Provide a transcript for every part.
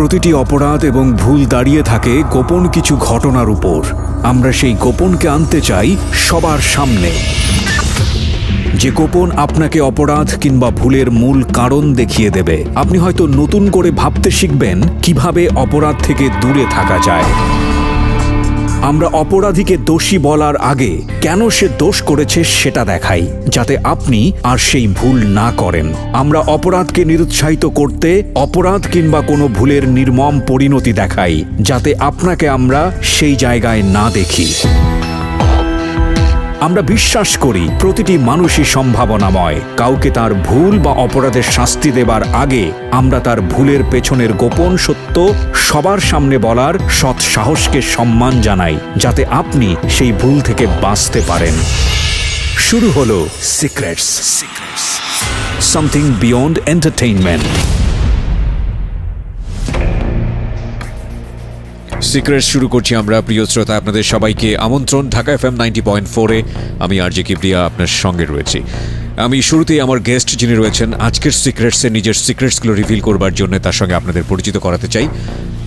প্রতিটি অপরাধ এবং ভুল দাঁড়িয়ে থাকে গোপন কিছু ঘটনার উপর। আমরা সেই গোপনকে আনতে চাই সবার সামনে, যে গোপন আপনাকে অপরাধ কিংবা ভুলের মূল কারণ দেখিয়ে দেবে। আপনি হয়তো নতুন করে ভাবতে শিখবেন কিভাবে অপরাধ থেকে দূরে থাকা যায়। আমরা অপরাধীকে দোষী বলার আগে কেন সে দোষ করেছে সেটা দেখাই, যাতে আপনি আর সেই ভুল না করেন। আমরা অপরাধকে নিরুৎসাহিত করতে অপরাধ কিংবা কোনো ভুলের নির্মম পরিণতি দেখাই, যাতে আপনাকে আমরা সেই জায়গায় না দেখি। আমরা বিশ্বাস করি প্রতিটি মানুষই সম্ভাবনাময়। কাউকে তার ভুল বা অপরাধের শাস্তি দেবার আগে আমরা তার ভুলের পেছনের গোপন সত্য সবার সামনে বলার সৎ সাহসকে সম্মান জানাই, যাতে আপনি সেই ভুল থেকে বাঁচতে পারেন। শুরু হলো secrets, something beyond entertainment. Secrets শুরু করছি আমরা। প্রিয় শ্রোতা, আপনাদের সবাইকে আমন্ত্রণ। ঢাকা এফএম 90.4-এ আমি আরজে কেবরিয়া আপনার সঙ্গে রয়েছি। আমি শুরুতেই আমার গেস্ট যিনি রয়েছেন আজকের সিক্রেটসে নিজের সিক্রেটসগুলো রিভিল করবার জন্য, তার সঙ্গে আপনাদের পরিচিত করাতে চাই।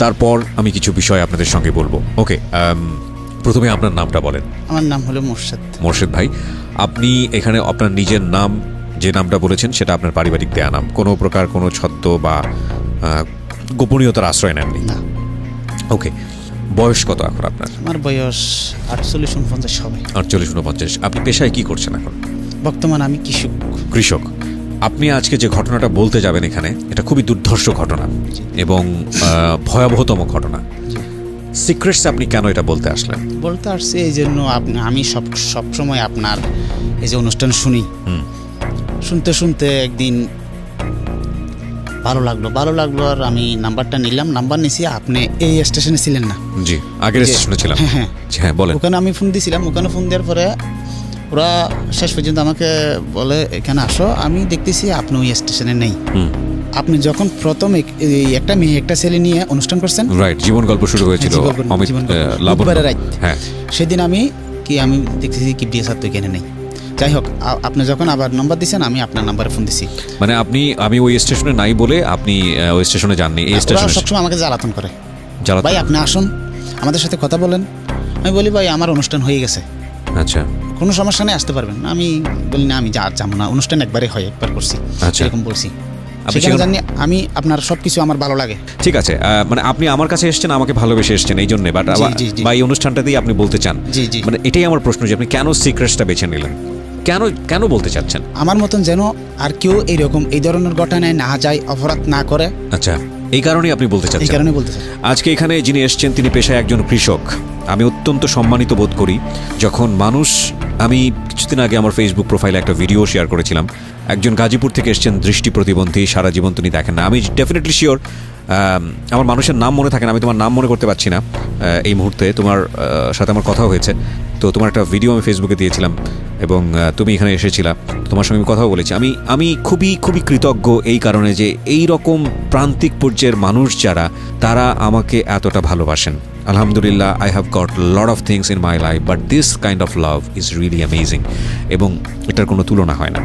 তারপর আমি কিছু বিষয় আপনাদের সঙ্গে বলবো। ওকে, প্রথমে আপনার নামটা বলেন। আমার নাম হলো মোর্শেদ। মোর্শেদ ভাই, আপনি এখানে আপনার নিজের নাম, যে নামটা বলেছেন সেটা আপনার পারিবারিক দেয়া নাম, কোনো প্রকার কোনো ছদ্ম বা গোপনীয়তার আশ্রয় নেননি না? ওকে, বয়স কত এখন আপনার? আমার বয়স 48-49 হবে। 48-49। আপনি পেশায় কি করছেন এখন? বর্তমানে আমি কৃষক। আপনি আজকে যে ঘটনাটা বলতে যাবেন এখানে, এটা খুবই দুর্ধর্ষ ঘটনা এবং ভয়াবহতম ঘটনা। সিক্রেটস আপনি কেন এটা বলতে আসলেন? বলতে আসছি এই জন্য, আমি সবসময় আপনার এই যে অনুষ্ঠান শুনি, শুনতে শুনতে একদিন ভালো লাগলো আর আমি নাম্বারটা নিলাম। নাম্বার নিছি, আপনি এই স্টেশনে ছিলেন না? জি, আগের স্টেশনে ছিলাম। হ্যাঁ হ্যাঁ, বলেন। ওখানে আমি ফোন দিয়েছিলাম, ওখানে ফোন দেওয়ার পরে ওরা শেষ পর্যন্ত আমাকে বলে এখানে আসো। আমি দেখতেছি আপনি ওই স্টেশনে নেই। আপনি যখন প্রথম একটা মেয়ে একটা ছেলে নিয়ে অনুষ্ঠান করছেন, রাইট, জীবন গল্প শুরু হয়েছিল রাইট? হ্যাঁ, সেদিন আমি দেখতেছি কি বিয়ে সাথে এখানে নেই। যাই হোক, আপনি যখন আবার নাম্বার দিয়েছেন, আমি আপনার নাম্বারে ফোন দিছি। মানে আমি ওই স্টেশনে নাই বলে আপনি ওই স্টেশনে যাননি? এই স্টেশনে সবসময় আমাকে জ্বালাতন করে, ভাই আপনি আসুন আমাদের সাথে কথা বলেন। আমি বলি ভাই আমার অনুষ্ঠান হয়ে গেছে। আচ্ছা, কোনো সমস্যা নেই, আসতে পারবেন। আমি বলি না, আমি যাবো না, অনুষ্ঠান একবারে হয়, একবার করছি, এরকম বলছি। আমি আপনার সবকিছু আমার ভালো লাগে, ঠিক আছে। মানে আপনি আমার কাছে এসেছেন, আমাকে ভালোবেসে এসেছেন এই জন্য, বাট ভাই অনুষ্ঠানটাতেই আপনি বলতে চান? জি জি। মানে এটাই আমার প্রশ্ন যে আপনি কেন সিক্রেটসটা বেছে নিলেন, কেন বলতে চাচ্ছেন? আমার মতন যেন আর কেউ এইরকম এই ধরনের ঘটনায় না যায়, অপরাধ না করে। আচ্ছা, এই কারণেই আপনি বলতে চাচ্ছেন? এই কারণেই বলতে চাচ্ছেন। আজকে এখানে যিনি এসেছেন তিনি পেশায় একজন কৃষক। আমি অত্যন্ত সম্মানিত বোধ করি যখন মানুষ, আমি কিছুদিন আগে আমার ফেসবুক প্রোফাইলে একটা ভিডিও শেয়ার করেছিলাম, একজন গাজীপুর থেকে এসেছেন, দৃষ্টি প্রতিবন্ধী, সারা জীবন তিনি দেখেন না। আমি ডেফিনেটলি শিওর আমার মানুষের নাম মনে থাকে না, আমি তোমার নাম মনে করতে পারছি না এই মুহূর্তে, তোমার সাথে আমার কথা হয়েছে। তো তোমার একটা ভিডিও আমি ফেসবুকে দিয়েছিলাম এবং তুমি এখানে এসেছিলা, তোমার সঙ্গে আমি কথাও বলেছি। আমি খুবই খুবই কৃতজ্ঞ এই কারণে যে এই রকম প্রান্তিক পর্যায়ের মানুষ যারা, তারা আমাকে এতটা ভালোবাসেন। আলহামদুলিল্লাহ, I have got lot of things in my life, but this kind of love is really amazing, এবং এটার কোনো তুলনা হয় না।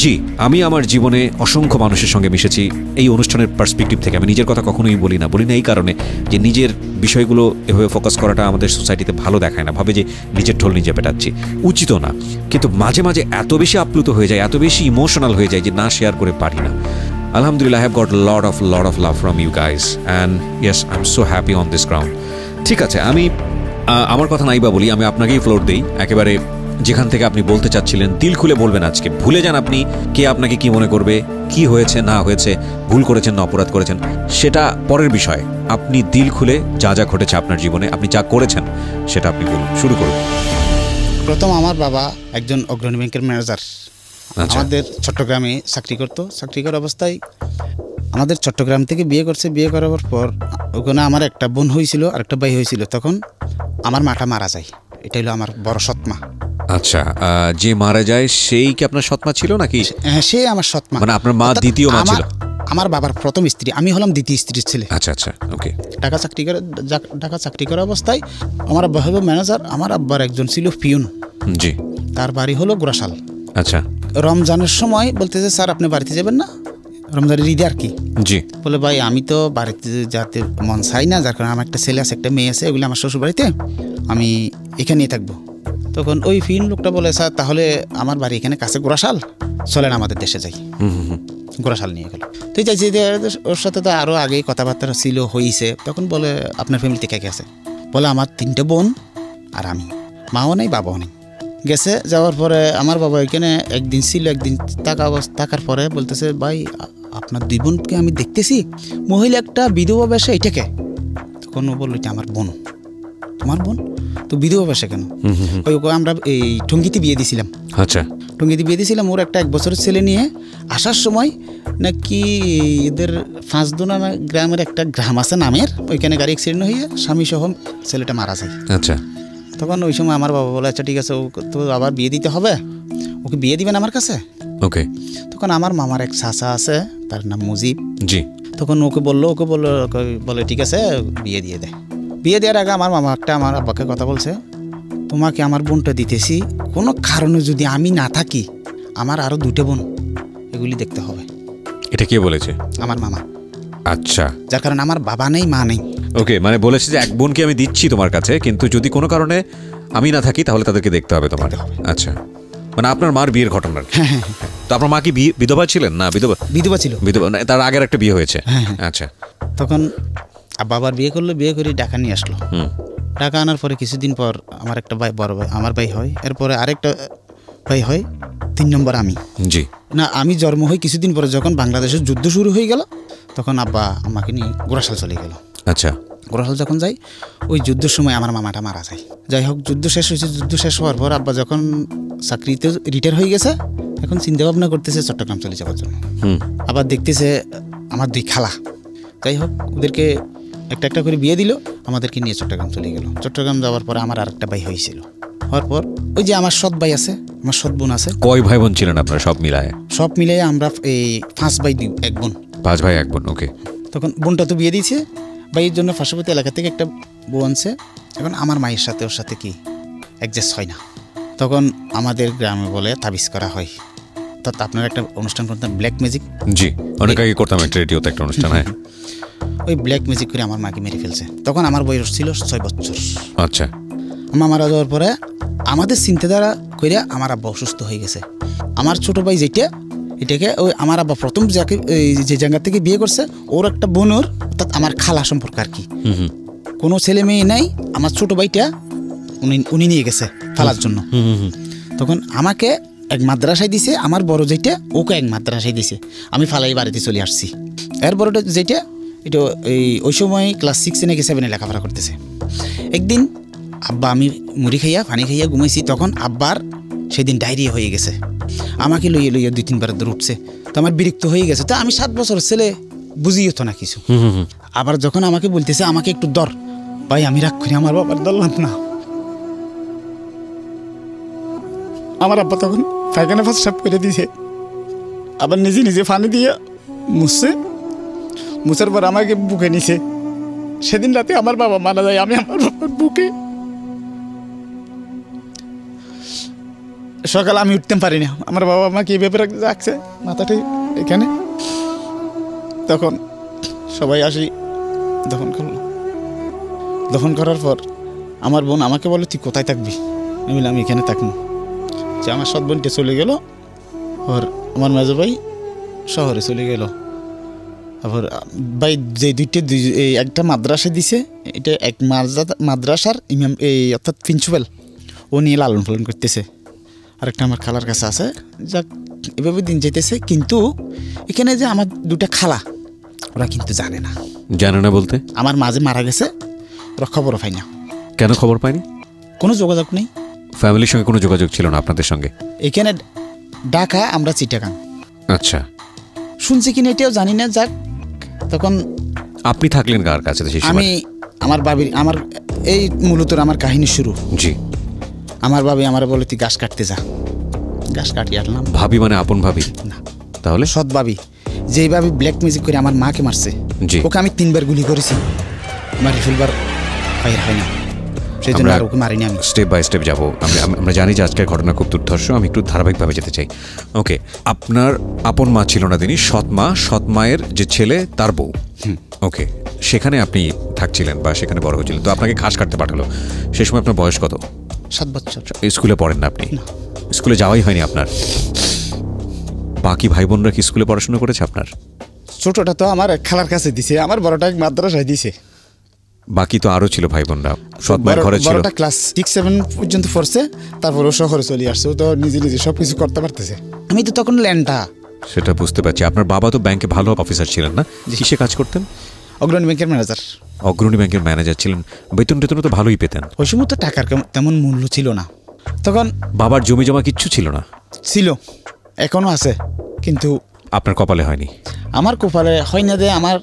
জি, আমি আমার জীবনে অসংখ্য মানুষের সঙ্গে মিশেছি। এই অনুষ্ঠানের পার্সপেক্টিভ থেকে আমি নিজের কথা কখনোই বলি না এই কারণে যে নিজের বিষয়গুলো এভাবে ফোকাস করাটা আমাদের সোসাইটিতে ভালো দেখায় না, ভাবে যে নিজের ঢোল নিজে পেটাচ্ছি, উচিত না। কিন্তু মাঝে মাঝে এত বেশি আপ্লুত হয়ে যায়, এত বেশি ইমোশনাল হয়ে যায় যে না, শেয়ার করে পারি না। আলহামদুলিল্লাহ, I have got lot of love from you guys, and yes, I am so happy on this ground. ঠিক আছে, আমি আমার কথা নাই বা বলি, আমি আপনাকেই ফ্লোর দিই একেবারে যেখান থেকে আপনি বলতে চাচ্ছিলেন। তিল খুলে বলবেন আজকে, ভুলে যান আপনি কে আপনাকে কি মনে করবে, কি হয়েছে না হয়েছে, ভুল করেছেন না অপরাধ করেছেন, সেটা পরের বিষয়। আপনি দিল খুলে যা ঘটেছে আপনার জীবনে, আপনি যা করেছেন সেটা আপনি বলুন, শুরু করুন। প্রথম, আমার বাবা একজন অগ্রণী ব্যাংকের ম্যানেজার, আমাদের চট্টগ্রামে চাকরি করতো। চাকরি করার অবস্থায় আমাদের চট্টগ্রাম থেকে বিয়ে করছে। বিয়ে করার পর ওখানে আমার একটা বোন হয়েছিল আর একটা ভাই হয়েছিল। তখন আমার মাটা মারা যায়, এটা হলো আমার বড় সৎমা। আচ্ছা, যে মারা যায় সেই কি আপনার সৎমা ছিল নাকি? হ্যাঁ, সে আমার সৎমা, মানে আপনার মা দ্বিতীয় মা ছিল। আমার বাবার প্রথম স্ত্রী, আমি হলাম দ্বিতীয় স্ত্রীর ছেলে। আচ্ছা আচ্ছা, ওকে। ঢাকা চাকরি করা অবস্থায় আমার আব্বা হলো ম্যানেজার, আমার আব্বার একজন ছিল পিয়ন। জি, তার বাড়ি হলো গোরাশাল। আচ্ছা, রমজানের সময় বলতেছে স্যার আপনি বাড়িতে যাবেন না, রমজান ঈদে আর কি জি বলে ভাই আমি তো বাড়িতে যেতে মন চাই না যার কারণে আমার একটা ছেলে আছে একটা মেয়ে আছে এগুলো আমার শ্বশুর বাড়িতে আমি এখানেই থাকব তখন ওই ফিন লোকটা বলে স্যার তাহলে আমার বাড়ি এখানে কাছে গোরাশাল চলেন আমাদের দেশে যাই গোরাশাল নিয়ে গেল তো চাইছি ওর সাথে তো আরও আগেই কথাবার্তা ছিল হয়েছে তখন বলে আপনার ফ্যামিলিতে কে কে আছে বলে আমার তিনটে বোন আর আমি মাও নেই বাবাও নেই গেছে যাওয়ার পরে আমার বাবা এখানে একদিন ছিল একদিন থাকার পরে বলতেছে ভাই আপনার দুই বোনকে আমি দেখতেছি মহিলা একটা বিধবা বেশে এটাকে তখন ও বললো এটা আমার বোন তোমার বোন তো বিধবা বেশে কেন ওই আমরা এই টঙ্গিতে বিয়ে দিয়েছিলাম আচ্ছা টঙ্গিতে বিয়ে দিয়েছিলাম ওর একটা এক বছরের ছেলে নিয়ে আসার সময় নাকি এদের ফাঁসদোনা গ্রামের একটা গ্রাম আছে নামের ওইখানে গাড়ি অ্যাক্সিডেন্ট হয়ে স্বামী সহ ছেলেটা মারা যায় আচ্ছা তখন ওই সময় আমার বাবা বলে আচ্ছা ঠিক আছে ও তো আবার বিয়ে দিতে হবে ওকে বিয়ে দিবেন আমার কাছে ওকে তখন আমার মামার এক চাচা আছে তার নাম মুজিব জি তখন ওকে বললো বলে ঠিক আছে বিয়ে দিয়ে দেয় বিয়ে দেওয়ার আগে আমার মামা একটা আমার আব্বাকে কথা বলছে তোমাকে আমার বোনটা দিতেছি কোনো কারণে যদি আমি না থাকি আমার আরও দুটো বোন এগুলি দেখতে হবে এটা কে বলেছে আমার মামা আচ্ছা যার কারণে আমার বাবা নেই মা নেই ওকে মানে বলেছে যে এক বোনকে আমি দিচ্ছি তোমার কাছে কিন্তু যদি কোনো কারণে আমি না থাকি তাহলে তাদেরকে দেখতে হবে তোমার আচ্ছা মানে আপনার মার বিয়ের ঘটনা তো আপনার মা কি বিধবা ছিলেন না বিধবা বিধবা ছিল বিধবা তার আগের একটা বিয়ে হয়েছে আচ্ছা তখন বাবার বিয়ে করলো বিয়ে করে ঢাকা নিয়ে আসলো ঢাকা আনার পরে কিছুদিন পর আমার একটা ভাই বড় ভাই আমার ভাই হয় এরপরে আরেকটা ভাই হয় তিন নম্বর আমি জি না আমি জন্ম হই কিছুদিন পরে যখন বাংলাদেশের যুদ্ধ শুরু হয়ে গেল তখন আব্বা আমাকে নিয়ে গোরাশাল চলে গেল আচ্ছা গোরাশাল যখন যাই ওই যুদ্ধের সময় আমার মামাটা মারা যায় যাই হোক যুদ্ধ শেষ হয়েছে যুদ্ধ শেষ হওয়ার পর আব্বা যখন চাকরিতে রিটায়ার হয়ে গেছে এখন চিন্তা ভাবনা করতেছে চট্টগ্রাম চলে যাওয়ার জন্য আবার দেখতেছে আমার দুই খালা যাই হোক ওদেরকে একটা একটা করে বিয়ে দিল আমাদেরকে নিয়ে চট্টগ্রাম চলে গেল চট্টগ্রাম যাওয়ার পরে আমার আর একটা ভাই হয়েছিল হওয়ার পর ওই যে আমার সৎ ভাই আছে আমার সৎ বোন আছে কয় ভাই বোন ছিলেন আপনারা সব মিলায় আমরা এই পাঁচ ভাই এক বোন পাঁচ ভাই এক বোন ওকে তখন বোনটা তো বিয়ে দিয়েছে ভাইয়ের জন্য পার্শ্ববর্তী এলাকা থেকে একটা বউ আনছে এখন আমার মায়ের সাথে ওর সাথে কি অ্যাডজাস্ট হয় না তখন আমাদের গ্রামে বলে তাবিজ করা হয় অর্থাৎ আপনারা একটা অনুষ্ঠান করতাম ব্ল্যাক ম্যাজিক জি অনেক আগে করতাম একটা রেডিওতে একটা অনুষ্ঠান হয় ওই ব্ল্যাক ম্যাজিক করে আমার মাকে মেরে ফেলছে তখন আমার বয়স ছিল 6 বছর আচ্ছা আমার মারা যাওয়ার পরে আমাদের চিন্তাধারা করে আমার আব্বা অসুস্থ হয়ে গেছে আমার ছোটো ভাই যেটা এটাকে ওই আমার আব্বা প্রথম যাকে যে জায়গা থেকে বিয়ে করছে ওর একটা বোনের অর্থাৎ আমার খালা সম্পর্ক আর কি কোনো ছেলে মেয়ে নাই আমার ছোটো ভাইটা উনি নিয়ে গেছে ফালার জন্য তখন আমাকে এক মাদ্রাসায় দিছে আমার বড় যেটা ওকে এক মাদ্রাসায় দিছে আমি ফালাই বাড়িতে চলে আসছি এরপর ওটা যেটা এটা ওই সময় ক্লাস 6 নাকি 7 লেখাপড়া করতেছে একদিন আব্বা আমি মুড়ি খাইয়া পানি খাইয়া ঘুমাইছি তখন আব্বার সেদিন ডায়রিয়া হয়ে গেছে আমাকে লইয়ে লইয়া 2-3 বার দূর উঠছে তো আমার বিরক্ত হয়ে গেছে তো আমি 7 বছর ছেলে বুঝিয়ে হতো না কিছু আবার যখন আমাকে বলতেছে আমাকে একটু দর ভাই আমি রাগ করি আমার বাবার দরলাম না আমার আব্বা তখন পায়খানা পেশাব করে দিয়েছে আবার নিজে নিজে পানি দিয়ে মুছছে মুছার পর আমাকে বুকে নিছে সেদিন রাতে আমার বাবা মারা যায় আমি আমার বাবার বুকে সকালে আমি উঠতে পারি না আমার বাবা আমাকে এই ব্যাপারে রাখছে মাথাটি এখানে তখন সবাই আসি দফন করলো দফন করার পর আমার বোন আমাকে বলে তুই কোথায় থাকবি আমি বললাম এখানে থাকবো যে আমার সৎ বোনটা চলে গেল আর আমার মেজো ভাই শহরে চলে গেল আবার ভাই যে দুইটা একটা মাদ্রাসা দিছে এটা এক মাদ্রাসার ইমাম এই অর্থাৎ প্রিন্সিপাল ও নিয়ে লালন পালন করতেছে আরেকটা আমার খালার কাছে আছে যাক এভাবে দিন যেতেছে কিন্তু এখানে যে আমার দুটা খালা ওরা কিন্তু জানে না বলতে আমার মাঝে মারা গেছে ওরা খবরও পায় না কেন খবর পায়নি কোনো যোগাযোগ নেই ফ্যামিলির সঙ্গে কোনো যোগাযোগ ছিল না আপনাদের সঙ্গে এখানে ঢাকা আমরা চিটাগাং আচ্ছা শুনছি কিনা এটাও জানি না যাক তখন আপনি থাকলেন কার কাছে আমি আমার বাবির আমার এই মূলত আমার কাহিনী শুরু জি আমার ভাবি আমার বলে তুই ঘাস কাটতে যা ঘাস কাটিয়ে আনলাম ভাবি মানে আপন ভাবি না তাহলে সৎ ভাবি যেই ভাবি ব্ল্যাক মিউজিক করে আমার মাকে মারছে ওকে আমি 3 বার গুলি করেছি আমার রিভলভার ফায়ার হয় না स्टेप बाय स्टेप जाबो আমরা জানি যে আজকের ঘটনা খুব দুর্ধর্ষ আমি একটু ধারাবাহিকভাবে যেতে চাই ওকে আপনার আপন মা ছিল না তিনি সৎ মায়ের যে ছেলে তার বউ ওকে সেখানে আপনি থাকছিলেন বা সেখানে বড় হয়েছিলেন তো আপনাকে ঘাস কাটতে পাঠালো সেই সময় আপনার বয়স কত 7 বছর স্কুলে পড়েন না আপনি স্কুলে যাওয়াই হয়নি আপনার বাকি ভাই বোনরা কি স্কুলে পড়াশোনা করেছে আপনার ছোটটা তো আমার খালার কাছে দিয়েছে আমার বড়টা এক মাদ্রাসায় দিয়েছে বাকি তো আরো ছিল ভাই বোনরা সৎ মায়ের ঘরে ছিল বড়টা ক্লাস 6 7 পর্যন্ত পড়ছে তারপর ও শহরে চলে আসছে তো নিজে নিজে সব কিছু করতে পারতেছে আমি তো তখন ল্যাংটা সেটা বুঝতে পারছি আপনার বাবা তো ব্যাংকে ভালো অফিসার ছিলেন না কিসে কাজ করতেন অগ্রণী ব্যাংকের ম্যানেজার ছিলেন বেতন টেতন তো ভালোই পেতেন ওই সময় তো টাকার তেমন মূল্য ছিল না তখন বাবার জমি জমা কিচ্ছু ছিল না ছিল এখনো আছে কিন্তু আপনার কপালে হয়নি আমার কপালে হয় না দে আমার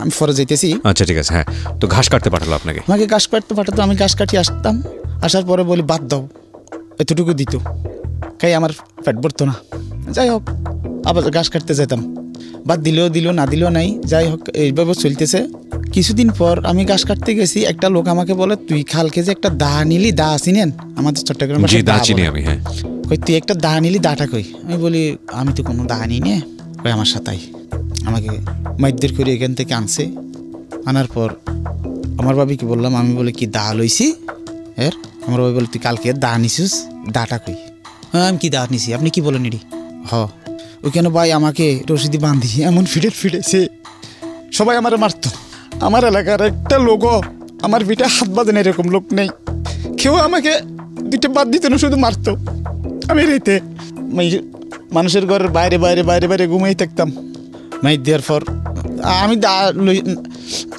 আমি ফরে যাইতেছি আচ্ছা ঠিক আছে হ্যাঁ তো ঘাস কাটতে পাঠালো আপনাকে আমাকে ঘাস কাটতে পাঠাতো আমি ঘাস কাটি আসতাম আসার পরে বলি বাদ দাও এতটুকু দিত খাই আমার পেট ভরতো না যাই হোক আবার ঘাস কাটতে যেতাম বাদ দিলেও দিল না দিলেও নাই যাই হোক এইভাবে চলতেছে কিছুদিন পর আমি ঘাস কাটতে গেছি একটা লোক আমাকে বলে তুই খালকে যে একটা দা নিলি দা চিনেন আমাদের চট্টগ্রামে দা চিনি আমি হ্যাঁ কই তুই একটা দা নিলি দাটা কই আমি বলি আমি তো কোনো দা নিই না কই আমার সাথেই আমাকে মাইদ্যের করে এখান থেকে আনছে আনার পর আমার বাবিকে বললাম আমি বলে কি দা লইছি এর আমার বাবি বলে তুই কালকে দা নিছিস দাটা কই হ্যাঁ আমি কি দা নিছি আপনি কি বলেন এডি হ ওই কেন ভাই আমাকে রশিদি বাঁধি এমন ফিটে ফিটেছে সবাই আমার মারত আমার এলাকার একটা লোকও আমার পিঠে হাত বাঁধে না এরকম লোক নেই কেউ আমাকে দুইটা বাদ দিত না শুধু মারত আমি রেতে মানুষের ঘরের বাইরে বাইরে বাইরে বাইরে ঘুমিয়ে থাকতাম মাইর দেওয়ার পর আমি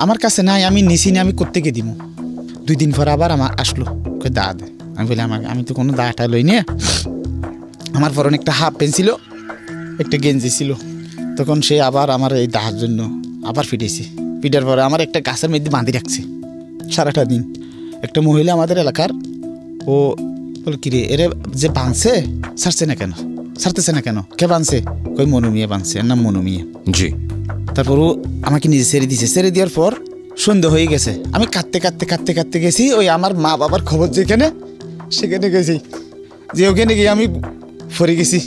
আমার কাছে নাই আমি নিছি না আমি কোত্থেকে দিব দুই দিন পর আবার আমার আসলো ওকে দা দে আমি বলি আমাকে আমি তো কোনো দাটা লই না আমার পরনে একটা হাফ প্যান্ট ছিল একটা গেঞ্জি ছিল তখন সে আবার আমার এই দাহার জন্য আবার ফিটেছে পিটার পরে আমার একটা গাছের মধ্যে বাঁধি রাখছে সারাটা দিন একটা মহিলা আমাদের এলাকার ও বল কিরে এরে যে বাঁধছে ছাড়তেছে না কেন কে বাঁধছে কই মনুমিয়া বাঁধছে এর নাম মনুমিয়া জি তারপর ও আমাকে নিজে ছেড়ে দিয়েছে ছেড়ে দেওয়ার পর সন্ধ্যা হয়ে গেছে আমি কাঁদতে গেছি ওই আমার মা বাবার খবর যেখানে সেখানে গেছি যে ওখানে গিয়ে আমি ফরে গেছি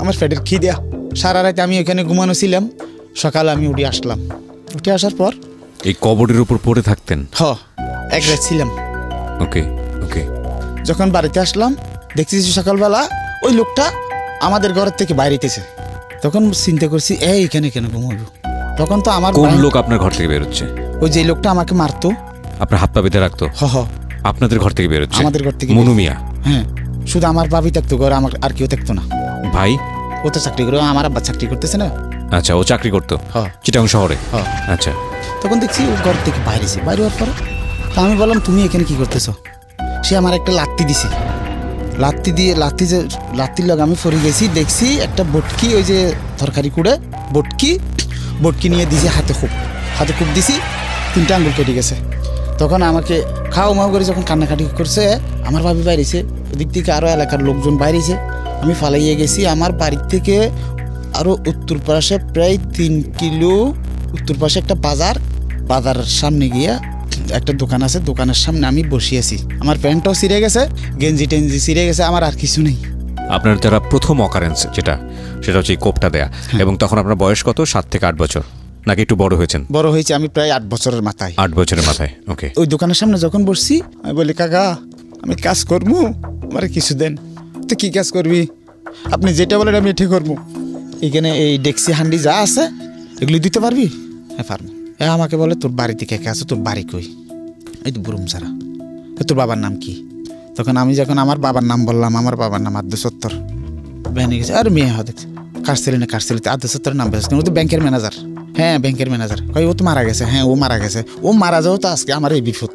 আমার ফ্যাটের খিদে সারা রাতে আমি ওখানে ঘুমানো ছিলাম সকালে আমি উঠে আসার পর এই কবরের উপর পড়ে থাকতেন হ্যাঁ এক রাত ছিলাম ওকে ওকে যখন বাড়িতে আসলাম দেখতেছি সকালবেলা ওই লোকটা আমাদের ঘর থেকে বাইরেতেছে তখন চিন্তা করছি এইখানে কেন ঘুমাবো তখন তো আমার কোন লোক আপনার ঘর থেকে বেরোচ্ছে ওই যে লোকটা আমাকে মারতো আপনার হাত পা বেঁধে রাখতো হ্যাঁ হ্যাঁ আপনাদের ঘর থেকে বেরোচ্ছে আমাদের ঘর থেকে মনুমিয়া হ্যাঁ শুধু আমার বাবি থাকতো ঘরে আমার আর কেউ থাকতো না ভাই ও তো চাকরি করে আমার আব্বা চাকরি করতেছে না আচ্ছা ও চাকরি করতো চিটাং শহরে আচ্ছা তখন দেখছি ও ঘর থেকে বাইরে হওয়ার পরে তা আমি বললাম তুমি এখানে কি করতেছ সে আমার একটা লাত্তি দিছে লাত্তির লগে আমি ফরে গেছি দেখছি একটা বটকি ওই যে তরকারি কুড়ে বটকি নিয়ে দিছি হাতে খুব দিছি 3টা আঙ্গুল কেটে গেছে তখন আমাকে খাও মাও করে যখন কান্নাকাটি করছে আমার ভাবি বাইরেছে ওদিক থেকে আরও এলাকার লোকজন বাইরেছে আমি ফালাইয়ে গেছি আমার বাড়ির থেকে আরও উত্তর পাশে প্রায় 3 কিলো উত্তর পাশে একটা বাজারের সামনে গিয়ে একটা দোকান আছে দোকানের সামনে আমি বসিয়েছি আমার প্যান্টটাও ছিঁড়ে গেছে গেঞ্জি টেঞ্জি ছিঁড়ে গেছে আমার আর কিছু নেই আপনার যারা প্রথম অকারেন্স সেটা হচ্ছে কোপটা দেয়া এবং তখন আপনার বয়স কত 7 থেকে 8 বছর নাকি একটু বড় হয়েছেন বড় হয়েছে আমি প্রায় 8 বছরের মাথায় ওকে ওই দোকানের সামনে যখন বসছি আমি বলি কাকা আমি কাজ করবো আমার কিছু দেন তো কী কাজ করবি আপনি যেটা বলেন আমি ঠিক করবো এখানে এই ডেক্সি হান্ডি যা আছে এগুলি দিতে পারবি হ্যাঁ পারবো হ্যাঁ আমাকে বলে তোর বাড়িতে কে কে আছে তোর বাড়ি কই এই তো বুরুম সারা তোর বাবার নাম কি তখন আমি যখন আমার বাবার নাম বললাম আমার বাবার নাম 72 বেনে গেছে আর মেয়ে হওয়া দেখছে কার ছেলে 72 নাম বেছে ও তো ব্যাংকের ম্যানেজার কই ও তো মারা গেছে ও মারা যাও তো আজকে আমার এই বিপদ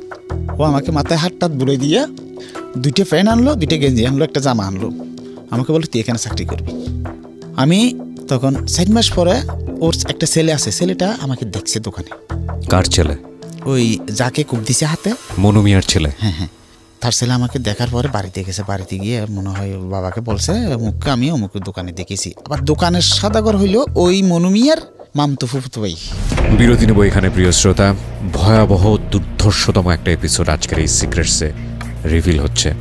ও আমাকে মাথায় হাতটা বুড়ে দিয়ে 2টা প্যান্ট আনলো 2টা গেঞ্জি আনলো একটা জামা আনলো আমাকে বললো তুই এখানে চাকরি করবি আমি তখন 7 মাস পরে ওর একটা ছেলে আছে ছেলেটা আমাকে দেখছে দোকানে কার ছেলে ওই যাকে কোপ দিছে হাতে মনুমিয়ার ছেলে হ্যাঁ হ্যাঁ তার ছেলে আমাকে দেখার পরে বাড়িতে গেছে বাড়িতে গিয়ে মনে হয় বাবাকে বলছে অমুককে আমি অমুক দোকানে দেখেছি আবার দোকানের সাদাগর হইল ওই মনুমিয়ার মামতো ফুফুতো ভাই বিরোধী নেব এখানে প্রিয় শ্রোতা ভয়াবহ দুর্ধর্ষতম একটা এপিসোড আজকের এই সিক্রেটসে रिविल होच्छे।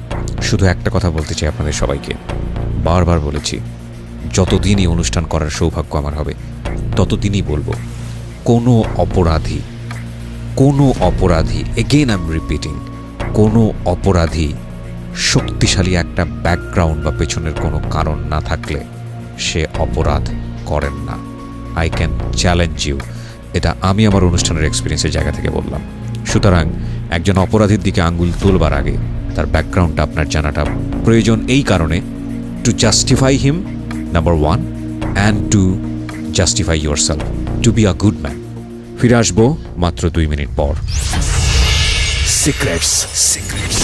शुधु एकटा कथा बोलते चाइ आपनादेर सबाइके, बार बार बोलेछि যতদিন এই অনুষ্ঠান করার সৌভাগ্য আমার হবে ততদিনই বলবো কোনো অপরাধী, কোনো অপরাধী, এগেইন আই এম রিপিটিং, কোনো অপরাধী শক্তিশালী একটা ব্যাকগ্রাউন্ড বা পেছনের কোনো কারণ না থাকলে সে অপরাধ করেন না। আই ক্যান চ্যালেঞ্জ ইউ, এটা আমি আমার অনুষ্ঠানের এক্সপিরিয়েন্সের জায়গা থেকে বললাম। সুতরাং একজন অপরাধীর দিকে আঙ্গুল তোলবার আগে তার ব্যাকগ্রাউন্ডটা আপনার জানাটা প্রয়োজন, এই কারণে to justify him number 1 and to justify yourself to be a good man. ফিরে আসবো মাত্র 2 মিনিট পর। Secrets, secrets,